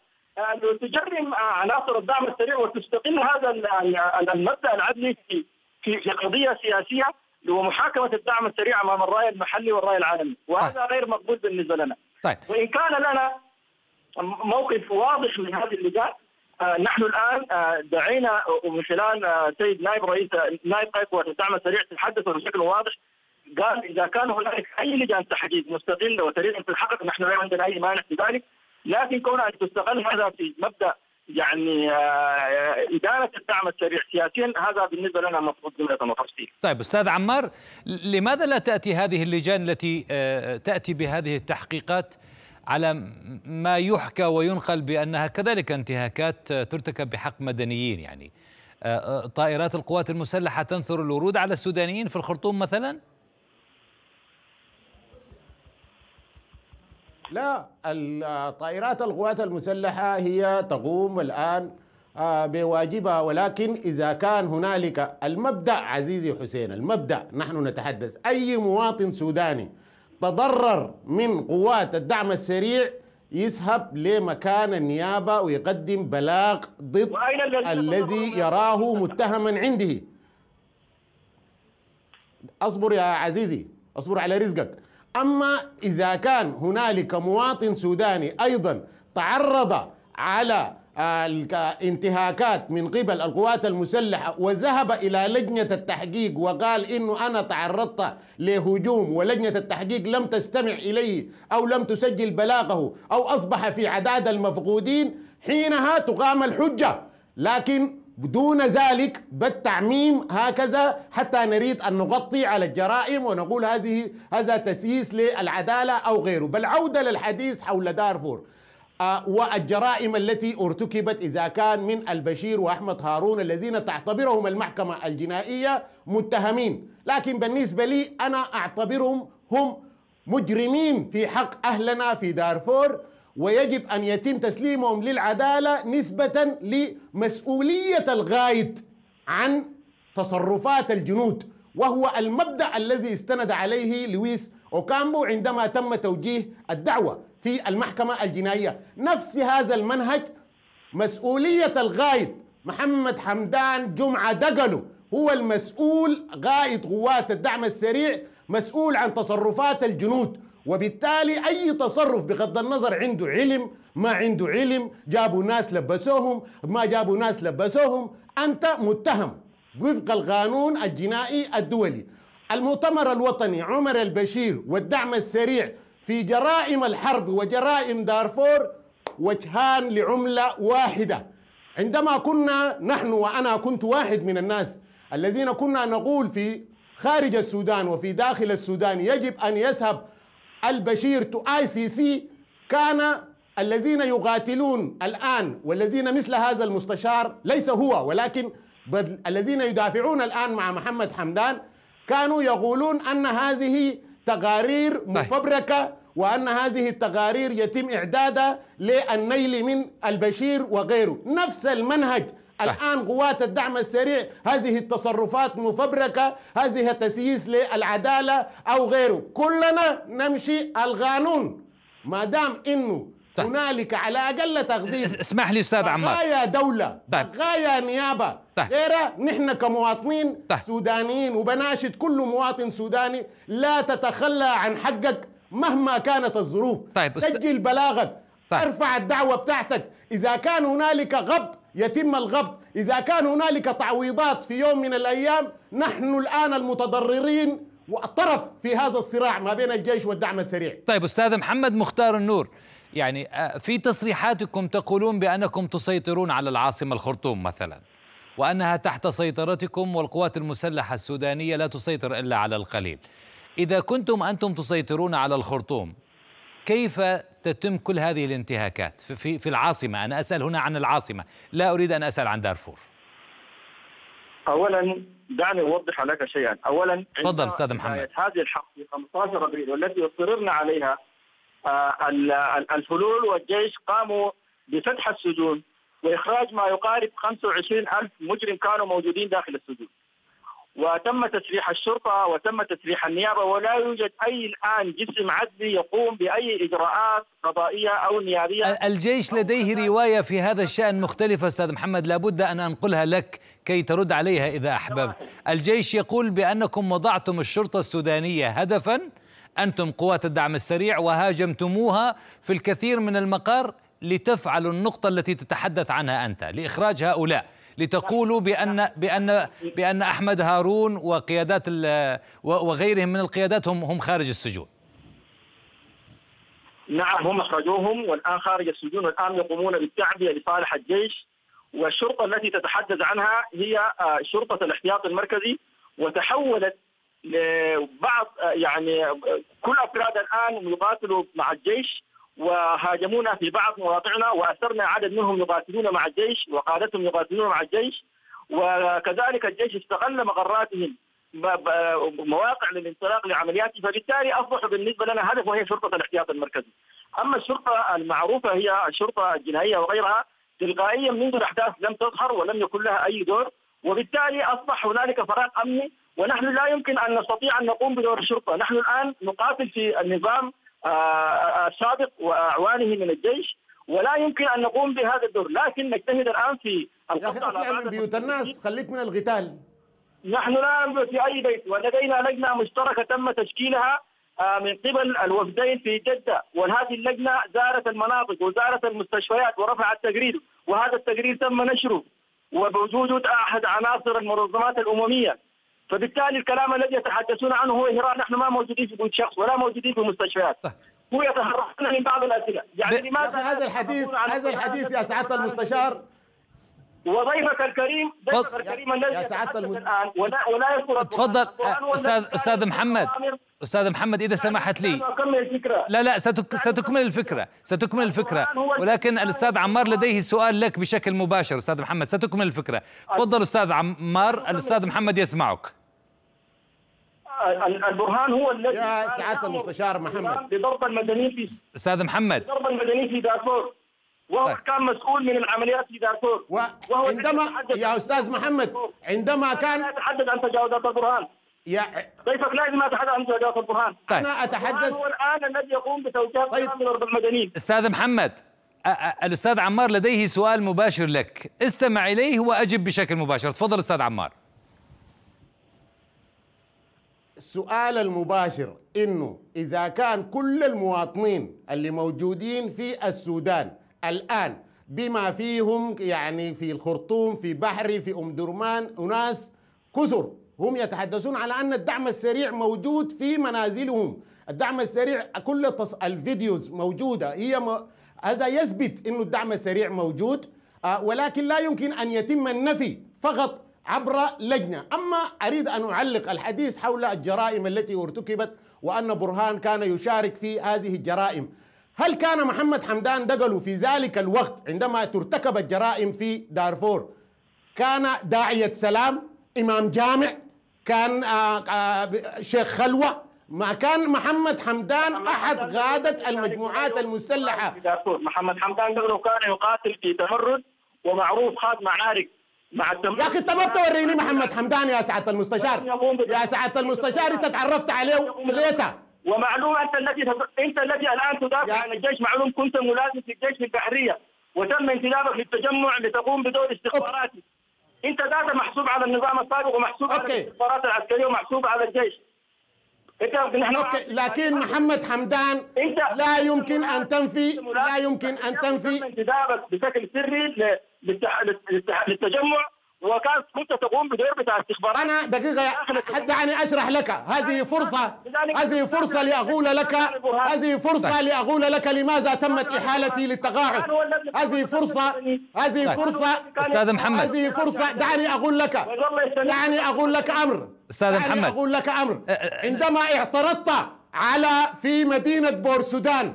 لتجرم عناصر الدعم السريع وتستقل هذا المبدا العدلي في قضيه سياسيه ومحاكمه الدعم السريع امام الراي المحلي والراي العالمي، وهذا غير مقبول بالنسبه لنا. وان كان لنا موقف واضح من هذه اللجان، نحن الان دعينا ومن خلال سيد نائب قائد قوات الدعم السريع تحدث بشكل واضح، قال اذا كان هناك اي لجان تحقيق مستقله وتريد ان تحقق نحن لا عندنا اي مانع في ذلك، لكن كون ان تستغل هذا في مبدا يعني إدارة الدعم السريع سياسيا، هذا بالنسبة لنا مفروض جملة وتفصيل. طيب أستاذ عمار، لماذا لا تأتي هذه اللجان التي تأتي بهذه التحقيقات على ما يحكى وينقل بأنها كذلك انتهاكات ترتكب بحق مدنيين؟ يعني طائرات القوات المسلحة تنثر الورود على السودانيين في الخرطوم مثلا؟ لا، طائرات القوات المسلحة هي تقوم الآن بواجبها، ولكن إذا كان هنالك المبدأ عزيزي حسين، المبدأ نحن نتحدث أي مواطن سوداني تضرر من قوات الدعم السريع يذهب لمكان النيابة ويقدم بلاغ ضد الذي يراه متهما عنده. أصبر يا عزيزي، أصبر على رزقك. أما إذا كان هنالك مواطن سوداني أيضا تعرض على انتهاكات من قبل القوات المسلحة وذهب إلى لجنة التحقيق وقال إنه أنا تعرضت لهجوم ولجنة التحقيق لم تستمع إليه أو لم تسجل بلاغه أو أصبح في عداد المفقودين، حينها تقام الحجة، لكن دون ذلك بالتعميم هكذا حتى نريد أن نغطي على الجرائم ونقول هذا تسييس للعدالة أو غيره. بل عودة للحديث حول دارفور والجرائم التي ارتكبت إذا كان من البشير وأحمد هارون الذين تعتبرهم المحكمة الجنائية متهمين، لكن بالنسبة لي أنا أعتبرهم هم مجرمين في حق أهلنا في دارفور، ويجب أن يتم تسليمهم للعدالة نسبة لمسؤولية الغائد عن تصرفات الجنود، وهو المبدأ الذي استند عليه لويس أوكامبو عندما تم توجيه الدعوة في المحكمة الجنائية. نفس هذا المنهج مسؤولية الغائد محمد حمدان جمعة دقلو، هو المسؤول غائد قوات الدعم السريع، مسؤول عن تصرفات الجنود، وبالتالي أي تصرف بغض النظر عنده علم ما عنده علم، جابوا ناس لبسوهم ما جابوا ناس لبسوهم، أنت متهم وفق القانون الجنائي الدولي. المؤتمر الوطني عمر البشير والدعم السريع في جرائم الحرب وجرائم دارفور وجهان لعملة واحدة. عندما كنا نحن، وأنا كنت واحد من الناس الذين كنا نقول في خارج السودان وفي داخل السودان يجب أن يذهب البشير تو ICC، كان الذين يقاتلون الآن والذين مثل هذا المستشار ليس هو، ولكن الذين يدافعون الآن مع محمد حمدان كانوا يقولون أن هذه تقارير مفبركة وأن هذه التقارير يتم إعدادها للنيل من البشير وغيره. نفس المنهج الآن قوات الدعم السريع، هذه التصرفات مفبركة، هذه تسييس للعدالة أو غيره. كلنا نمشي القانون ما دام إنه هنالك على أقل تقدير. اسمح لي أستاذ عمار، بقايا دولة، بقايا نيابة، غيره نحن كمواطنين سودانيين، وبناشد كل مواطن سوداني لا تتخلى عن حقك مهما كانت الظروف. سجل بلاغك، ارفع الدعوة بتاعتك، إذا كان هنالك غبط يتم الغبط، إذا كان هنالك تعويضات في يوم من الأيام. نحن الآن المتضررين والطرف في هذا الصراع ما بين الجيش والدعم السريع. طيب أستاذ محمد مختار النور، يعني في تصريحاتكم تقولون بأنكم تسيطرون على العاصمة الخرطوم مثلا، وأنها تحت سيطرتكم والقوات المسلحة السودانية لا تسيطر إلا على القليل. إذا كنتم أنتم تسيطرون على الخرطوم، كيف تتم كل هذه الانتهاكات في العاصمة؟ أنا أسأل هنا عن العاصمة، لا أريد أن أسأل عن دارفور. أولا دعني أوضح لك شيئا. أولا تفضل أستاذ محمد. هذه الحرب 15 أبريل والتي اضطررنا عليها، الحلول والجيش قاموا بفتح السجون وإخراج ما يقارب 25,000 مجرم كانوا موجودين داخل السجون، وتم تسريح الشرطة وتم تسريح النيابة، ولا يوجد أي الآن جسم عدلي يقوم بأي إجراءات قضائية أو نيابية. الجيش لديه رواية في هذا الشأن مختلفة أستاذ محمد، لابد أن أنقلها لك كي ترد عليها إذا أحببت. الجيش يقول بأنكم وضعتم الشرطة السودانية هدفا، أنتم قوات الدعم السريع، وهاجمتموها في الكثير من المقار لتفعلوا النقطة التي تتحدث عنها أنت، لإخراج هؤلاء، لتقولوا بأن أحمد هارون وقيادات وغيرهم من القيادات هم خارج السجون. نعم، هم أخرجوهم والآن خارج السجون، والآن يقومون بالتعبئة لصالح الجيش. والشرطة التي تتحدث عنها هي شرطة الاحتياط المركزي، وتحولت لبعض يعني كل أفراد الآن يقاتلوا مع الجيش، وهاجمونا في بعض مواقعنا وأسرنا عدد منهم يقاتلون مع الجيش وقادتهم يقاتلون مع الجيش. وكذلك الجيش استغل مقراتهم مواقع للانطلاق لعملياته، فبالتالي أصبحوا بالنسبة لنا هدف، وهي شرطة الاحتياط المركزي. أما الشرطة المعروفة هي الشرطة الجنائية وغيرها، تلقائيا منذ الأحداث لم تظهر ولم يكن لها أي دور، وبالتالي أصبح هنالك فراغ أمني، ونحن لا يمكن أن نستطيع أن نقوم بدور الشرطة. نحن الآن نقاتل في النظام السابق وأعوانه من الجيش، ولا يمكن أن نقوم بهذا الدور، لكن نجتهد الآن في القضاء على من بيوت الناس. خليك من القتال. نحن لا ننبت في أي بيت، ولدينا لجنة مشتركة تم تشكيلها من قبل الوفدين في جدة، وهذه اللجنة زارت المناطق وزارت المستشفيات ورفعت تقرير، وهذا التقرير تم نشره وبوجود أحد عناصر المنظمات الأممية. فبالتالي الكلام الذي يتحدثون عنه هو إهراء، نحن ما موجودين في بيوت شخص ولا موجودين في المستشفيات. هو يتحركون من بعض الأسئلة، يعني لماذا هذا الحديث يا سعادة المستشار؟ وضيفك الكريم الذي يتحدث الآن ولا يذكر. تفضل أستاذ محمد. أستاذ محمد إذا سمحت لي، لا ستكمل الفكرة، ولكن الأستاذ عمار لديه سؤال لك بشكل مباشر. أستاذ محمد ستكمل الفكرة، تفضل أستاذ عمار، الأستاذ محمد يسمعك. البرهان هو الذي يا سعادة المستشار محمد بضرب المدنيين في أستاذ محمد بضرب المدنيين في دارفور، وهو كان مسؤول من العمليات في دارفور، وهو عندما يا أستاذ محمد عندما كان يتحدث عن تجاوزات البرهان. كيف لازم اتحدث عن تجاوزات البرهان؟ انا اتحدث هو الان الذي يقوم بتوجيه ضرب المدنيين. استاذ محمد، الاستاذ عمار لديه سؤال مباشر لك، استمع اليه واجب بشكل مباشر. تفضل استاذ عمار. السؤال المباشر انه اذا كان كل المواطنين اللي موجودين في السودان الان بما فيهم يعني في الخرطوم في بحري في ام درمان اناس كثر هم يتحدثون على أن الدعم السريع موجود في منازلهم، الدعم السريع كل الفيديوز موجودة، هذا يثبت أن الدعم السريع موجود، ولكن لا يمكن أن يتم النفي فقط عبر لجنة. أما أريد أن أعلق الحديث حول الجرائم التي ارتكبت وأن برهان كان يشارك في هذه الجرائم. هل كان محمد حمدان دقلو في ذلك الوقت عندما ترتكب الجرائم في دارفور كان داعية سلام، إمام جامع، كان شيخ خلوة؟ ما كان محمد حمدان أحد قادة المجموعات المسلحة. محمد حمدان دقلو كان يقاتل في تمرد ومعروف خاض معارك مع التمرد. يا أخي أنت ما بتوريني محمد حمدان يا سعادة المستشار. يا سعادة المستشار أنت تعرفت عليه ليتها. ومعلوم أنت الذي الآن تدافع عن الجيش، معلوم كنت ملازم في الجيش في البحرية وتم انتدابك للتجمع لتقوم بدور استخباراتي. انت ذاته محسوب على النظام السابق ومحسوب على الاستخبارات العسكريه ومحسوب على الجيش. لكن محمد حمدان لا يمكن ان تنفي لا يمكن ان تنفي انتدابك بشكل سري للتجمع وكانت كنت تقوم بدور بتاع استخبارات. انا دقيقه حتى يعني اشرح لك، هذه فرصه، هذه فرصه لاقول لك، هذه فرصه لاقول لك لماذا تمت احالتي للتقاعد. هذه فرصه، هذه فرصه استاذ محمد، هذه فرصه. دعني اقول لك، دعني اقول لك امر استاذ محمد، دعني اقول لك امر. عندما اعترضت على في مدينه بورسودان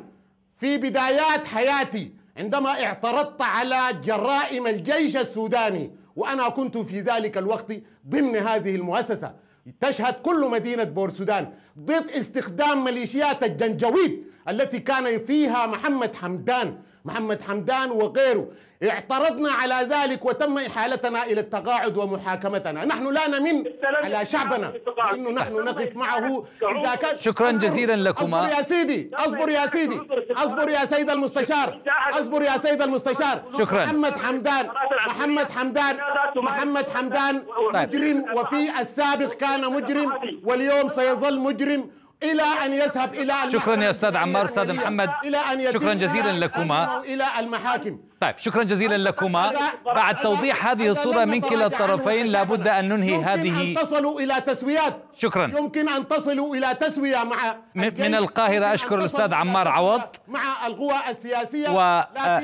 في بدايات حياتي، عندما اعترضت على جرائم الجيش السوداني، وأنا كنت في ذلك الوقت ضمن هذه المؤسسة، تشهد كل مدينة بورسودان ضد استخدام ميليشيات الجنجويد التي كان فيها محمد حمدان، محمد حمدان وغيره. اعترضنا على ذلك وتم إحالتنا إلى التقاعد ومحاكمتنا. نحن لا نمن على شعبنا إنه نحن نقف معه إذا كان. شكرا جزيلا لكما. أصبر يا سيدي، أصبر يا سيدي، أصبر يا سيد المستشار، أصبر يا سيد المستشار. شكرا. محمد حمدان، محمد حمدان، محمد حمدان مجرم، وفي السابق كان مجرم واليوم سيظل مجرم إلى أن يذهب إلى المحاكم. شكرا يا أستاذ عمار، أستاذ محمد، شكرا جزيلا لكما. إلى المحاكم. طيب شكرا جزيلا لكما. بعد توضيح هذه الصورة من كلا الطرفين لابد أن ننهي هذه. يمكن أن تصلوا إلى تسويات. شكرا. يمكن أن تصلوا إلى تسوية مع من القاهرة. أشكر الأستاذ عمار عوض مع القوى السياسية،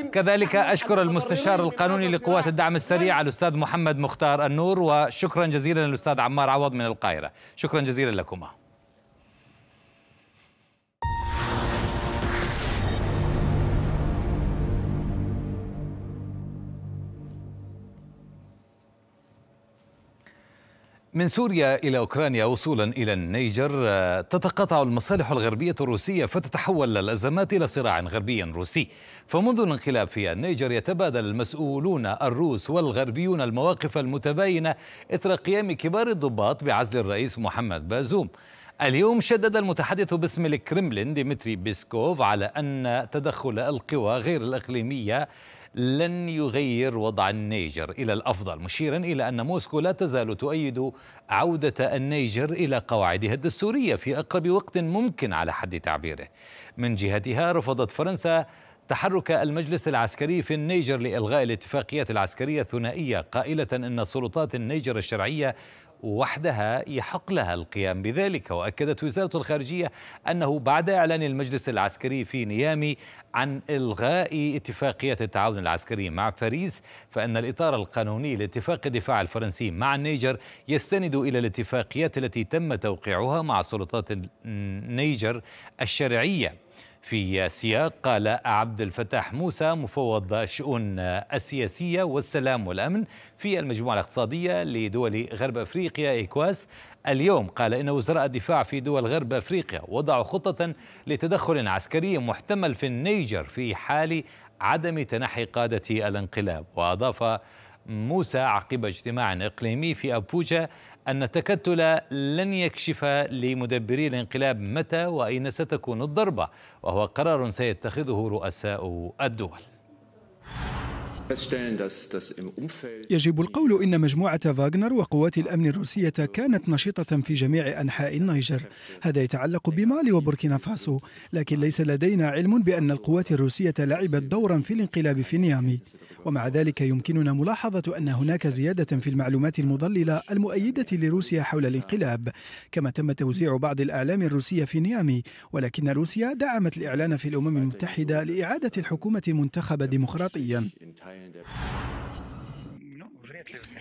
وكذلك أشكر المستشار القانوني لقوات الدعم السريع الأستاذ محمد مختار النور، وشكرا جزيلا للأستاذ عمار عوض من القاهرة. شكرا جزيلا لكما. من سوريا إلى أوكرانيا وصولا إلى النيجر، تتقاطع المصالح الغربية الروسية فتتحول الأزمات إلى صراع غربي روسي. فمنذ الانقلاب في النيجر يتبادل المسؤولون الروس والغربيون المواقف المتباينة إثر قيام كبار الضباط بعزل الرئيس محمد بازوم. اليوم شدد المتحدث باسم الكرملين ديمتري بيسكوف على أن تدخل القوى غير الإقليمية لن يغير وضع النيجر إلى الأفضل، مشيرا إلى أن موسكو لا تزال تؤيد عودة النيجر إلى قواعدها الدستورية في أقرب وقت ممكن على حد تعبيره. من جهتها رفضت فرنسا تحرك المجلس العسكري في النيجر لإلغاء الاتفاقيات العسكرية الثنائية، قائلة أن سلطات النيجر الشرعية وحدها يحق لها القيام بذلك. وأكدت وزارة الخارجية أنه بعد إعلان المجلس العسكري في نيامي عن إلغاء اتفاقية التعاون العسكري مع باريس، فإن الإطار القانوني لاتفاق الدفاع الفرنسي مع النيجر يستند إلى الاتفاقيات التي تم توقيعها مع سلطات النيجر الشرعية. في سياق قال عبد الفتاح موسى مفوض الشؤون السياسية والسلام والأمن في المجموعة الاقتصادية لدول غرب أفريقيا إيكواس اليوم، قال إن وزراء الدفاع في دول غرب أفريقيا وضعوا خطة لتدخل عسكري محتمل في النيجر في حال عدم تنحي قادة الانقلاب. وأضاف موسى عقب اجتماع إقليمي في أبوجا أن التكتل لن يكشف لمدبري الانقلاب متى وأين ستكون الضربة، وهو قرار سيتخذه رؤساء الدول. يجب القول إن مجموعة فاغنر وقوات الأمن الروسية كانت نشطة في جميع أنحاء النيجر، هذا يتعلق بمالي وبوركينا فاسو، لكن ليس لدينا علم بأن القوات الروسية لعبت دورا في الانقلاب في نيامي. ومع ذلك يمكننا ملاحظة أن هناك زيادة في المعلومات المضللة المؤيدة لروسيا حول الانقلاب، كما تم توزيع بعض الأعلام الروسية في نيامي، ولكن روسيا دعمت الإعلان في الأمم المتحدة لإعادة الحكومة المنتخبة ديمقراطيا.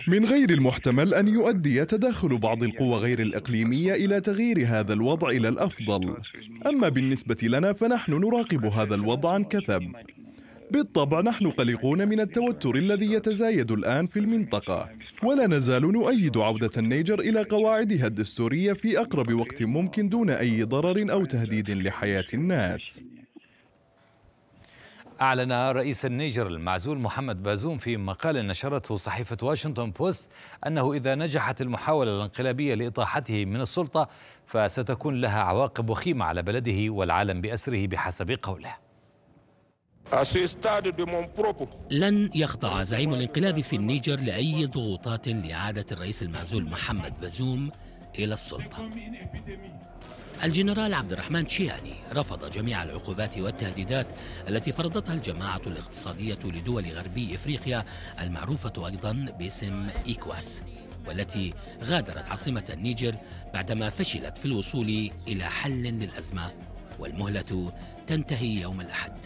من غير المحتمل أن يؤدي تداخل بعض القوى غير الإقليمية إلى تغيير هذا الوضع إلى الأفضل، أما بالنسبة لنا فنحن نراقب هذا الوضع عن كثب. بالطبع نحن قلقون من التوتر الذي يتزايد الآن في المنطقة، ولا نزال نؤيد عودة النيجر إلى قواعدها الدستورية في أقرب وقت ممكن دون أي ضرر أو تهديد لحياة الناس. أعلن رئيس النيجر المعزول محمد بازوم في مقال نشرته صحيفة واشنطن بوست أنه إذا نجحت المحاولة الانقلابية لإطاحته من السلطة فستكون لها عواقب وخيمة على بلده والعالم بأسره بحسب قوله. لن يخضع زعيم الانقلاب في النيجر لأي ضغوطات لإعادة الرئيس المعزول محمد بازوم إلى السلطة. الجنرال عبد الرحمن شياني رفض جميع العقوبات والتهديدات التي فرضتها الجماعة الاقتصادية لدول غربي إفريقيا المعروفة أيضا باسم إيكواس، والتي غادرت عاصمة النيجر بعدما فشلت في الوصول إلى حل للأزمة، والمهلة تنتهي يوم الأحد.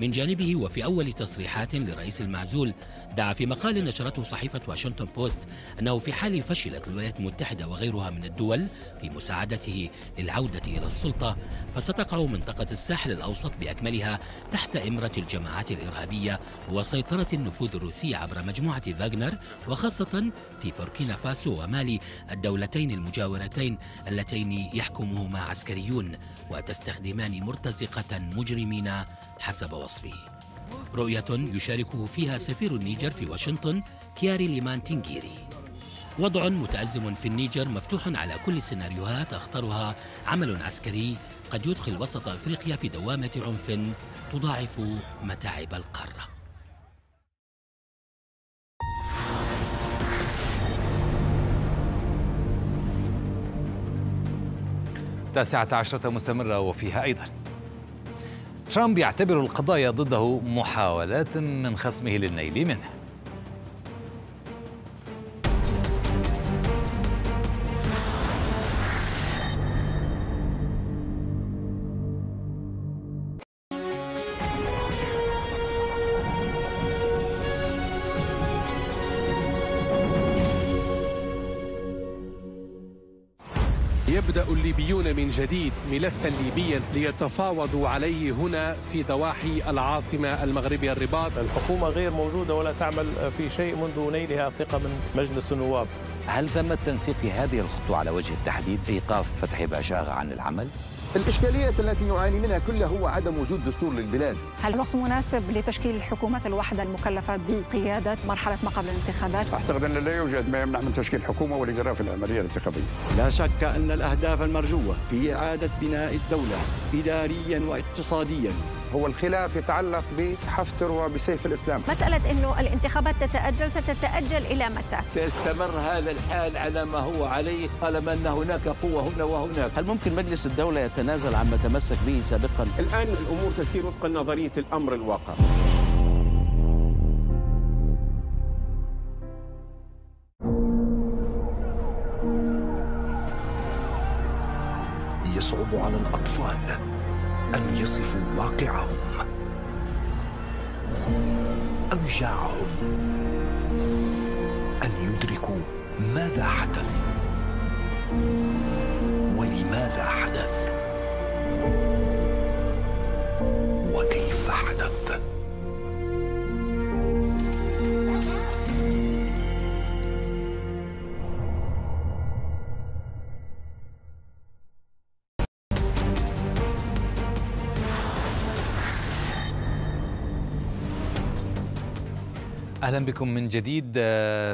من جانبه وفي أول تصريحات لرئيس المعزول دعا في مقال نشرته صحيفة واشنطن بوست أنه في حال فشلت الولايات المتحدة وغيرها من الدول في مساعدته للعودة إلى السلطة فستقع منطقة الساحل الأوسط بأكملها تحت إمرة الجماعات الإرهابية وسيطرة النفوذ الروسي عبر مجموعة فاغنر، وخاصة في بوركينا فاسو ومالي الدولتين المجاورتين اللتين يحكمهما عسكريون وتستخدمان مرتزقة مجرمين حسب وصفه. رؤية يشاركه فيها سفير النيجر في واشنطن كياري ليمان تنجيري. وضع متأزم في النيجر مفتوح على كل السيناريوهات، أخطرها عمل عسكري قد يدخل وسط أفريقيا في دوامة عنف تضاعف متاعب القارة. التاسعة عشرة مستمرة وفيها أيضا ترامب يعتبر القضايا ضده محاولات من خصمه للنيل منه. يبدأ الليبيون من جديد ملفا ليبيا ليتفاوضوا عليه هنا في ضواحي العاصمة المغربية الرباط. الحكومة غير موجودة ولا تعمل في شيء منذ نيلها ثقة من مجلس النواب. هل تم التنسيق لهذه الخطوة على وجه التحديد؟ إيقاف فتحي باشاغة عن العمل. الإشكالية التي نعاني منها كلها هو عدم وجود دستور للبلاد. هل الوقت مناسب لتشكيل الحكومات الواحدة المكلفة بقيادة مرحلة ما قبل الانتخابات؟ أعتقد أن لا يوجد ما يمنع من تشكيل حكومة والإجراء في العملية الانتخابية. لا شك أن الأهداف المرجوة في إعادة بناء الدولة إداريا واقتصاديا. هو الخلاف يتعلق بحفتر وبسيف الإسلام. مسألة أنه الانتخابات تتأجل، ستتأجل إلى متى؟ سيستمر هذا الحال على ما هو عليه طالما أن هناك قوة هنا وهناك. هل ممكن مجلس الدولة يتنازل عما تمسك به سابقا؟ الآن الأمور تسير وفق نظرية الأمر الواقع. يصعب على الأطفال أن يصفوا واقعهم، أوجاعهم، أن يدركوا ماذا حدث ولماذا حدث وكيف حدث. أهلا بكم من جديد.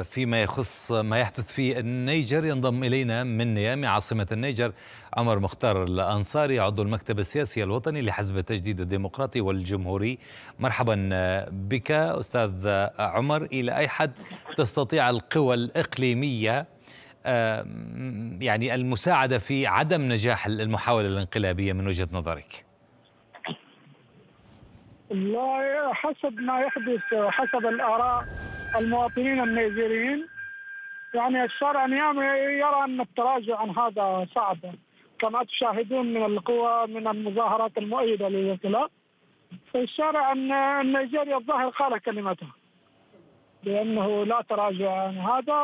فيما يخص ما يحدث في النيجر، ينضم إلينا من نيامي عاصمة النيجر عمر مختار الأنصاري عضو المكتب السياسي الوطني لحزب التجديد الديمقراطي والجمهوري. مرحبا بك أستاذ عمر. إلى أي حد تستطيع القوى الإقليمية يعني المساعدة في عدم نجاح المحاولة الانقلابية من وجهة نظرك؟ والله حسب ما يحدث حسب الآراء المواطنين النيجيريين، يعني الشارع نيامي يرى أن التراجع عن هذا صعب كما تشاهدون من القوى من المظاهرات المؤيدة للانقلاب. الشارع النيجيري الظاهر قال كلمته بأنه لا تراجع عن هذا،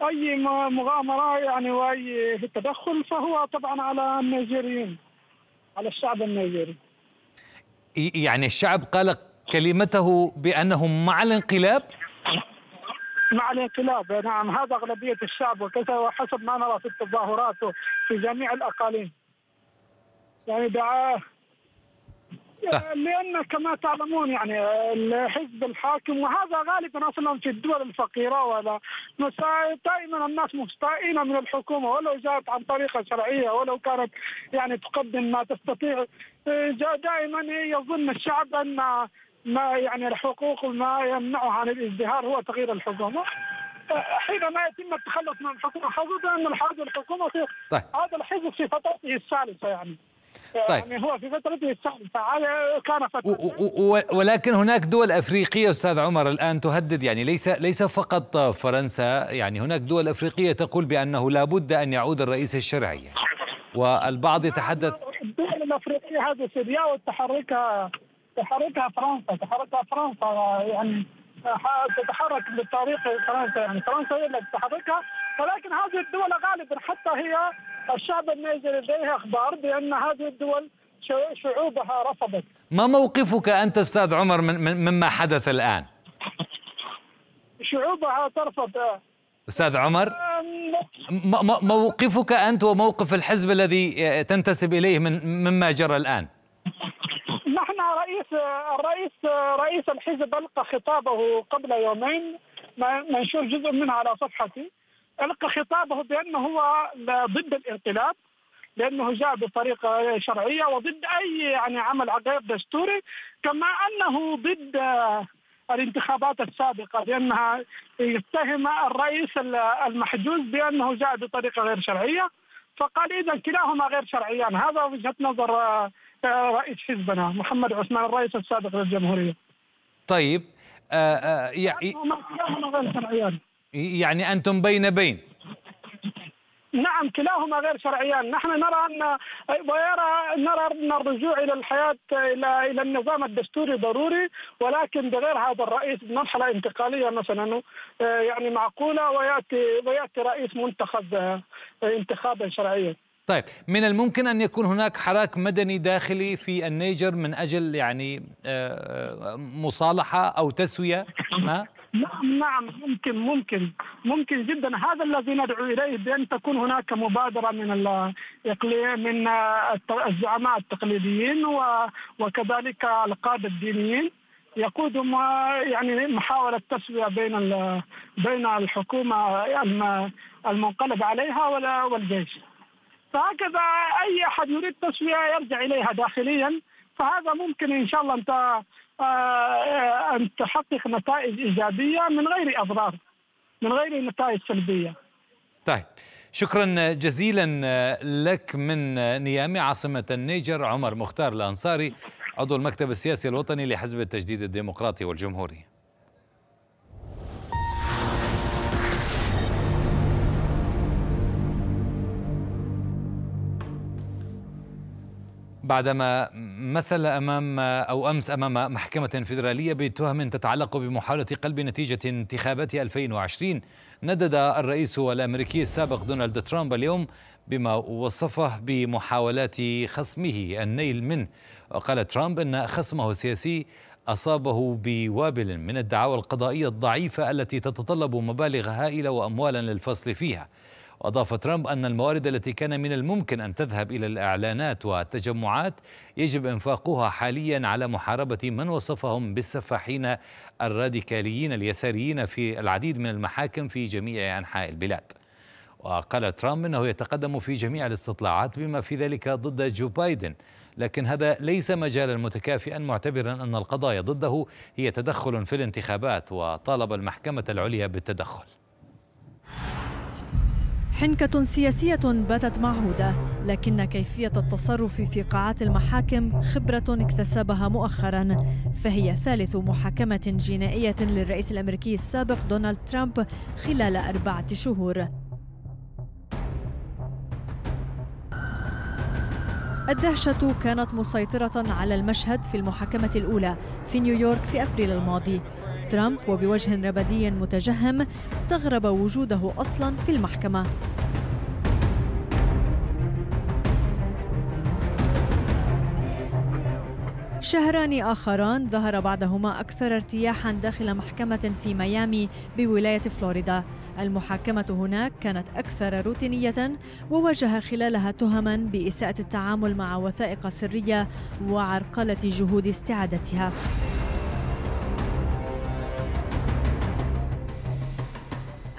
وأي مغامرة يعني وأي تدخل فهو طبعا على النيجيريين، على الشعب النيجيري. يعني الشعب قال كلمته بأنهم مع الانقلاب؟ مع الانقلاب، نعم، هذا أغلبية الشعب وكذا، وحسب ما نرى في التظاهرات في جميع الأقاليم. يعني دعاه لأن كما تعلمون يعني الحزب الحاكم، وهذا غالبا أصلا في الدول الفقيرة ولا دائما الناس مستائنة من الحكومة، ولو جاءت عن طريقة شرعية ولو كانت يعني تقدم ما تستطيع، دائما يظن الشعب أن ما يعني الحقوق ما يمنعه عن الازدهار هو تغيير الحكومة. حينما يتم التخلص من الحكومه، حقيقه ان هذه الحكومه في هذا الحزب في فترته الثالثه يعني هو في فترته الثالثه كان فتره. ولكن هناك دول افريقيه استاذ عمر الان تهدد، يعني ليس فقط فرنسا، يعني هناك دول افريقيه تقول بانه لابد ان يعود الرئيس الشرعي، والبعض يتحدث الدول الافريقيه هذه سيريا وتحركها فرنسا يعني تتحرك بالطريق فرنسا، يعني فرنسا هي اللي تحركها. ولكن هذه الدول غالبا حتى هي الشعب النيجري لديه اخبار بان هذه الدول شعوبها رفضت. ما موقفك انت استاذ عمر مما حدث الان؟ شعوبها ترفض. استاذ عمر، موقفك انت وموقف الحزب الذي تنتسب اليه مما جرى الان؟ نحن رئيس الحزب ألقى خطابه قبل يومين، منشور جزء منه على صفحتي. ألقى خطابه بأنه هو ضد الانقلاب، لأنه جاء بطريقة شرعية، وضد أي يعني عمل غير دستوري، كما أنه ضد الانتخابات السابقة، لأنها يتهم الرئيس المحجوز بأنه جاء بطريقة غير شرعية. فقال إذا كلاهما غير شرعيان. هذا وجهة نظر رئيس حزبنا محمد عثمان الرئيس السابق للجمهورية. طيب يعني أنتم بين بين. نعم كلاهما غير شرعيان. نحن نرى أن نرى أن الرجوع إلى الحياة إلى النظام الدستوري ضروري، ولكن بغير هذا الرئيس بمرحلة انتقالية مثلا يعني معقولة، ويأتي رئيس منتخب انتخابا شرعيا. طيب من الممكن أن يكون هناك حراك مدني داخلي في النيجر من أجل يعني مصالحة أو تسوية ما؟ نعم ممكن جدا. هذا الذي ندعو إليه، بأن تكون هناك مبادرة من الزعماء التقليديين وكذلك القادة الدينيين يقودوا يعني محاولة تسوية بين الحكومة المنقلب عليها والجيش. فهكذا أي أحد يريد تسوية يرجع إليها داخليا، فهذا ممكن إن شاء الله أن تحقق نتائج إيجابية من غير أضرار، من غير نتائج سلبية. طيب شكرا جزيلا لك من نيامي عاصمة النيجر عمر مختار الأنصاري عضو المكتب السياسي الوطني لحزب التجديد الديمقراطي والجمهوري. بعدما مثل أمس أمام محكمة فيدرالية بتهم تتعلق بمحاولة قلب نتيجة انتخابات 2020، ندد الرئيس الأمريكي السابق دونالد ترامب اليوم بما وصفه بمحاولات خصمه النيل منه. وقال ترامب أن خصمه السياسي أصابه بوابل من الدعاوى القضائية الضعيفة التي تتطلب مبالغ هائلة وأموالا للفصل فيها. أضاف ترامب أن الموارد التي كان من الممكن أن تذهب إلى الإعلانات والتجمعات يجب إنفاقها حاليا على محاربة من وصفهم بالسفاحين الراديكاليين اليساريين في العديد من المحاكم في جميع أنحاء البلاد. وقال ترامب أنه يتقدم في جميع الاستطلاعات بما في ذلك ضد جو بايدن، لكن هذا ليس مجالا متكافئا، معتبرا أن القضايا ضده هي تدخل في الانتخابات، وطالب المحكمة العليا بالتدخل. حنكة سياسية باتت معهودة، لكن كيفية التصرف في قاعات المحاكم خبرة اكتسبها مؤخرا، فهي ثالث محاكمة جنائية للرئيس الأمريكي السابق دونالد ترامب خلال 4 شهور. الدهشة كانت مسيطرة على المشهد في المحاكمة الأولى في نيويورك في أبريل الماضي. ترامب وبوجه ربدي متجهم استغرب وجوده أصلا في المحكمة. شهران آخران ظهر بعدهما أكثر ارتياحا داخل محكمة في ميامي بولاية فلوريدا. المحاكمة هناك كانت أكثر روتينية، وواجه خلالها تهما بإساءة التعامل مع وثائق سرية وعرقلة جهود استعادتها.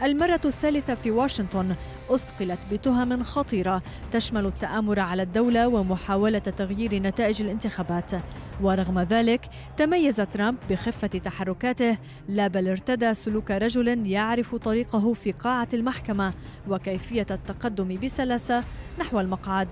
المرة الثالثة في واشنطن أثقلت بتهم خطيرة تشمل التآمر على الدولة ومحاولة تغيير نتائج الانتخابات. ورغم ذلك تميز ترامب بخفة تحركاته، لا بل ارتدى سلوك رجل يعرف طريقه في قاعة المحكمة وكيفية التقدم بسلاسة نحو المقعد.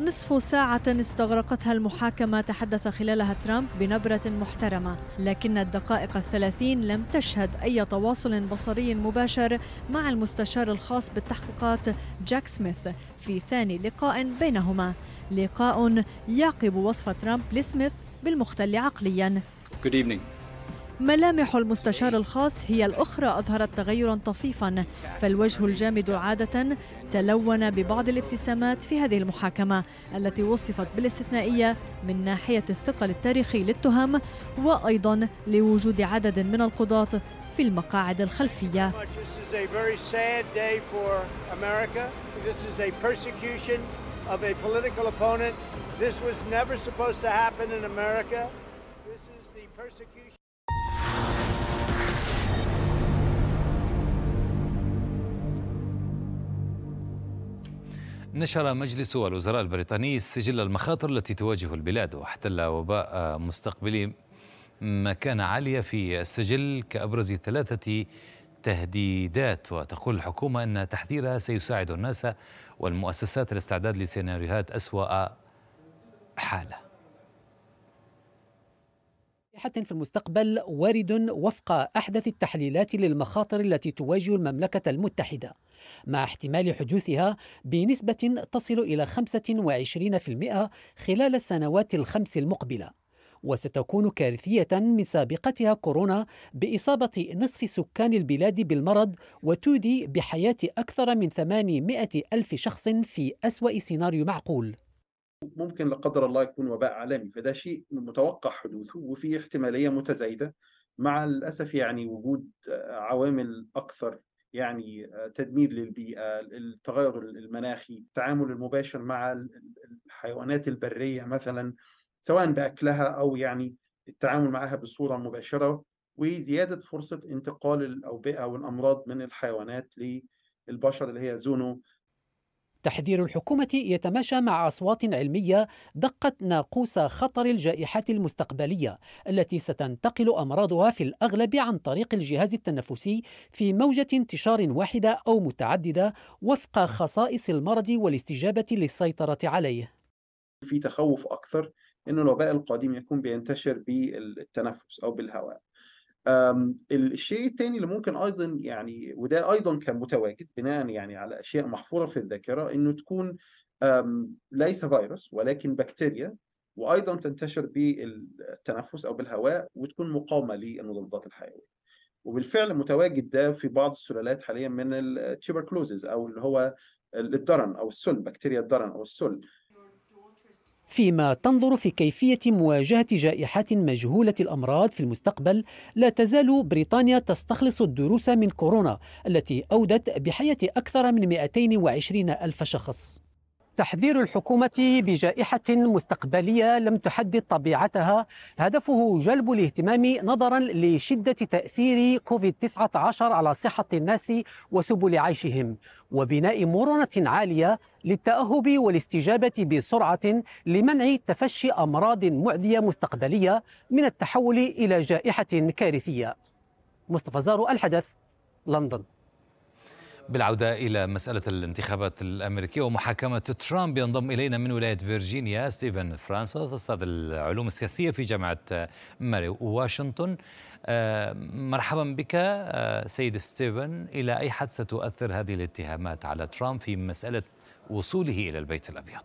نصف ساعة استغرقتها المحاكمة تحدث خلالها ترامب بنبرة محترمة، لكن الدقائق الثلاثين لم تشهد أي تواصل بصري مباشر مع المستشار الخاص بالتحقيقات جاك سميث في ثاني لقاء بينهما، لقاء يعقب وصف ترامب لسميث بالمختل عقلياً. ملامح المستشار الخاص هي الأخرى أظهرت تغيراً طفيفاً، فالوجه الجامد عادة تلون ببعض الابتسامات في هذه المحاكمة التي وصفت بالاستثنائية من ناحية الثقل التاريخي للتهم وأيضاً لوجود عدد من القضاة في المقاعد الخلفية. نشر مجلس الوزراء البريطاني سجل المخاطر التي تواجه البلاد، واحتل وباء مستقبلي مكانة عالية في السجل كأبرز ثلاثة تهديدات، وتقول الحكومة أن تحذيرها سيساعد الناس والمؤسسات الاستعداد لسيناريوهات أسوأ حالة. حتى في المستقبل وارد وفق أحدث التحليلات للمخاطر التي تواجه المملكة المتحدة، مع احتمال حدوثها بنسبة تصل إلى 25% خلال السنوات الخمس المقبلة، وستكون كارثية من سابقتها كورونا بإصابة نصف سكان البلاد بالمرض وتودي بحياة أكثر من 800 ألف شخص في أسوأ سيناريو معقول. ممكن لا قدر الله يكون وباء عالمي، فده شيء متوقع حدوثه وفي احتمالية متزايدة مع الأسف يعني وجود عوامل أكثر، يعني تدمير للبيئة، التغير المناخي، التعامل المباشر مع الحيوانات البرية مثلا سواء بأكلها أو يعني التعامل معها بصورة مباشرة، وزيادة فرصة انتقال الأوبئة والأمراض من الحيوانات للبشر اللي هي زونو. تحذير الحكومة يتماشى مع أصوات علمية دقت ناقوس خطر الجائحات المستقبلية التي ستنتقل أمراضها في الأغلب عن طريق الجهاز التنفسي في موجة انتشار واحدة أو متعددة وفق خصائص المرض والاستجابة للسيطرة عليه. في تخوف أكثر أن الوباء القادم يكون بينتشر بالتنفس أو بالهواء. الشيء الثاني اللي ممكن ايضا يعني وده ايضا كان متواجد بناء يعني على اشياء محفوره في الذاكره، انه تكون ليس فيروس ولكن بكتيريا وايضا تنتشر بالتنفس او بالهواء وتكون مقاومه للمضادات الحيويه، وبالفعل متواجد ده في بعض السلالات حاليا من التيوبركلوزز او اللي هو الدرن او السل، بكتيريا الدرن او السل. فيما تنظر في كيفية مواجهة جائحات مجهولة الأمراض في المستقبل، لا تزال بريطانيا تستخلص الدروس من كورونا التي أودت بحياة أكثر من 220 ألف شخص. تحذير الحكومة بجائحة مستقبلية لم تحدد طبيعتها، هدفه جلب الاهتمام نظرا لشدة تأثير كوفيد-19 على صحة الناس وسبل عيشهم، وبناء مرونة عالية للتأهب والاستجابة بسرعة لمنع تفشي أمراض معدية مستقبلية من التحول إلى جائحة كارثية. مصطفى زارو، الحدث، لندن. بالعودة إلى مسألة الانتخابات الأمريكية ومحاكمة ترامب، ينضم إلينا من ولاية فيرجينيا ستيفن فرانسوا، أستاذ العلوم السياسية في جامعة ماري واشنطن. مرحبا بك سيد ستيفن، إلى أي حد ستؤثر هذه الاتهامات على ترامب في مسألة وصوله إلى البيت الأبيض؟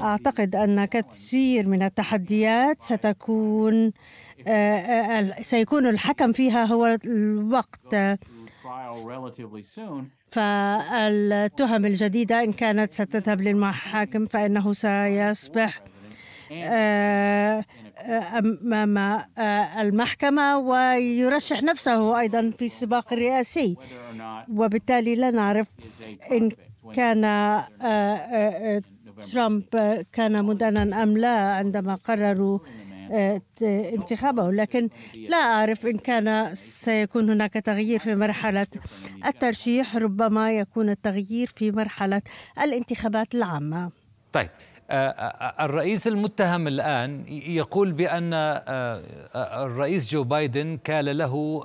أعتقد أن كثير من التحديات سيكون الحكم فيها هو الوقت، فالتهم الجديدة إن كانت ستذهب للمحاكم فإنه سيصبح أمام المحكمة ويرشح نفسه أيضا في السباق الرئاسي، وبالتالي لا نعرف إن كان ترامب كان مدانا أم لا عندما قرروا انتخابه، لكن لا أعرف إن كان سيكون هناك تغيير في مرحلة الترشيح، ربما يكون التغيير في مرحلة الانتخابات العامة. طيب، الرئيس المتهم الآن يقول بأن الرئيس جو بايدن كان له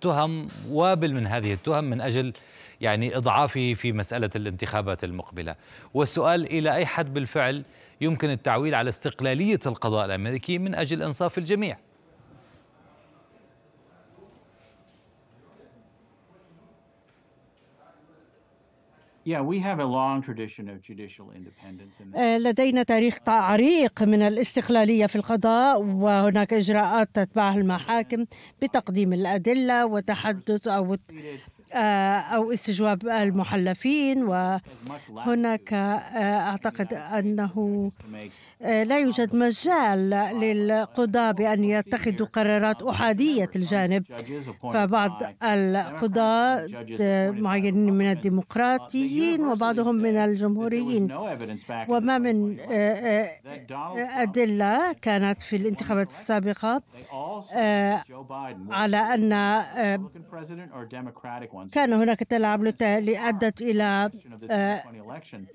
تهم وابل من هذه التهم من أجل يعني إضعافه في مسألة الانتخابات المقبلة، والسؤال إلى أي حد بالفعل يمكن التعويل على استقلالية القضاء الأمريكي من أجل إنصاف الجميع؟ لدينا تاريخ عريق من الاستقلالية في القضاء، وهناك إجراءات تتبعها المحاكم بتقديم الأدلة وتحدث أو استجواب المحلفين، وهناك أعتقد أنه لا يوجد مجال للقضاء بأن يتخذوا قرارات أحادية الجانب، فبعض القضاة معينين من الديمقراطيين وبعضهم من الجمهوريين، وما من أدلة كانت في الانتخابات السابقة على أن كان هناك تلاعب أدت إلى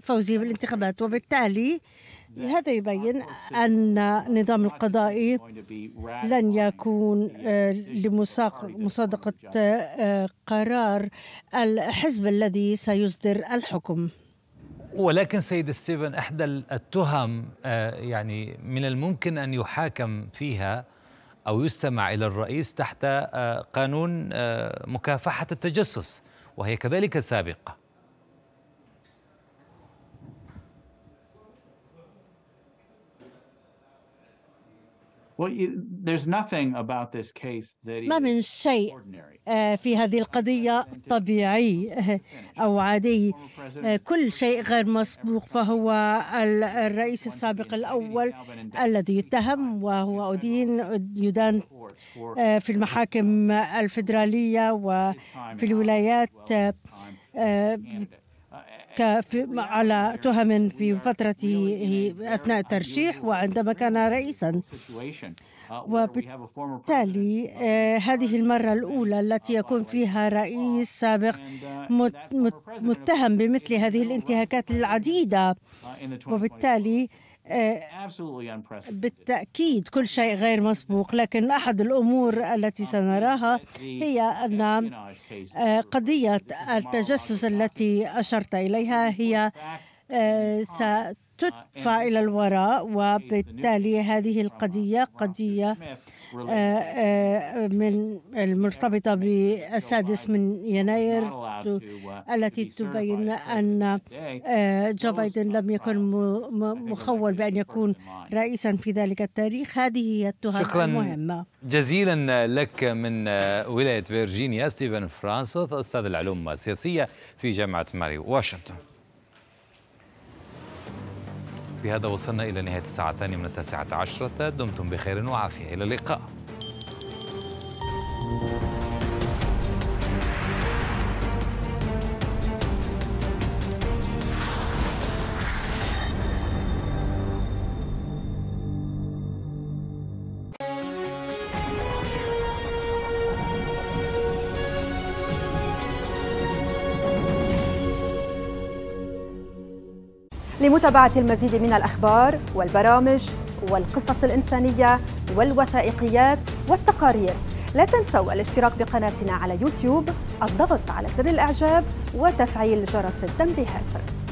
فوزه بالانتخابات، وبالتالي هذا يبين أن النظام القضائي لن يكون لمصادقة قرار الحزب الذي سيصدر الحكم. ولكن سيد ستيفن، إحدى التهم يعني من الممكن أن يحاكم فيها أو يستمع إلى الرئيس تحت قانون مكافحة التجسس، وهي كذلك سابقة. ما من شيء في هذه القضية طبيعي أو عادي، كل شيء غير مسبوق. فهو الرئيس السابق الأول الذي يتهم، وهو يدان في المحاكم الفيدرالية وفي الولايات على تهم في فترته أثناء الترشيح وعندما كان رئيساً، وبالتالي هذه المرة الأولى التي يكون فيها رئيس سابق متهم بمثل هذه الانتهاكات العديدة، وبالتالي بالتأكيد كل شيء غير مسبوق. لكن أحد الأمور التي سنراها هي أن قضية التجسس التي أشرت إليها هي ستدفع إلى الوراء، وبالتالي هذه القضية قضية من المرتبطة بالسادس من يناير التي تبين أن جو بايدن لم يكن مخول بأن يكون رئيسا في ذلك التاريخ. هذه هي التهم المهمة. شكرا جزيلا لك من ولاية فيرجينيا ستيفن فرانسوا، أستاذ العلوم السياسية في جامعة ماري واشنطن. بهذا وصلنا إلى نهاية الساعة الثانية من التاسعة عشرة. دمتم بخير وعافية، إلى اللقاء. لمتابعة المزيد من الأخبار والبرامج والقصص الإنسانية والوثائقيات والتقارير، لا تنسوا الاشتراك بقناتنا على يوتيوب، الضغط على زر الإعجاب وتفعيل جرس التنبيهات.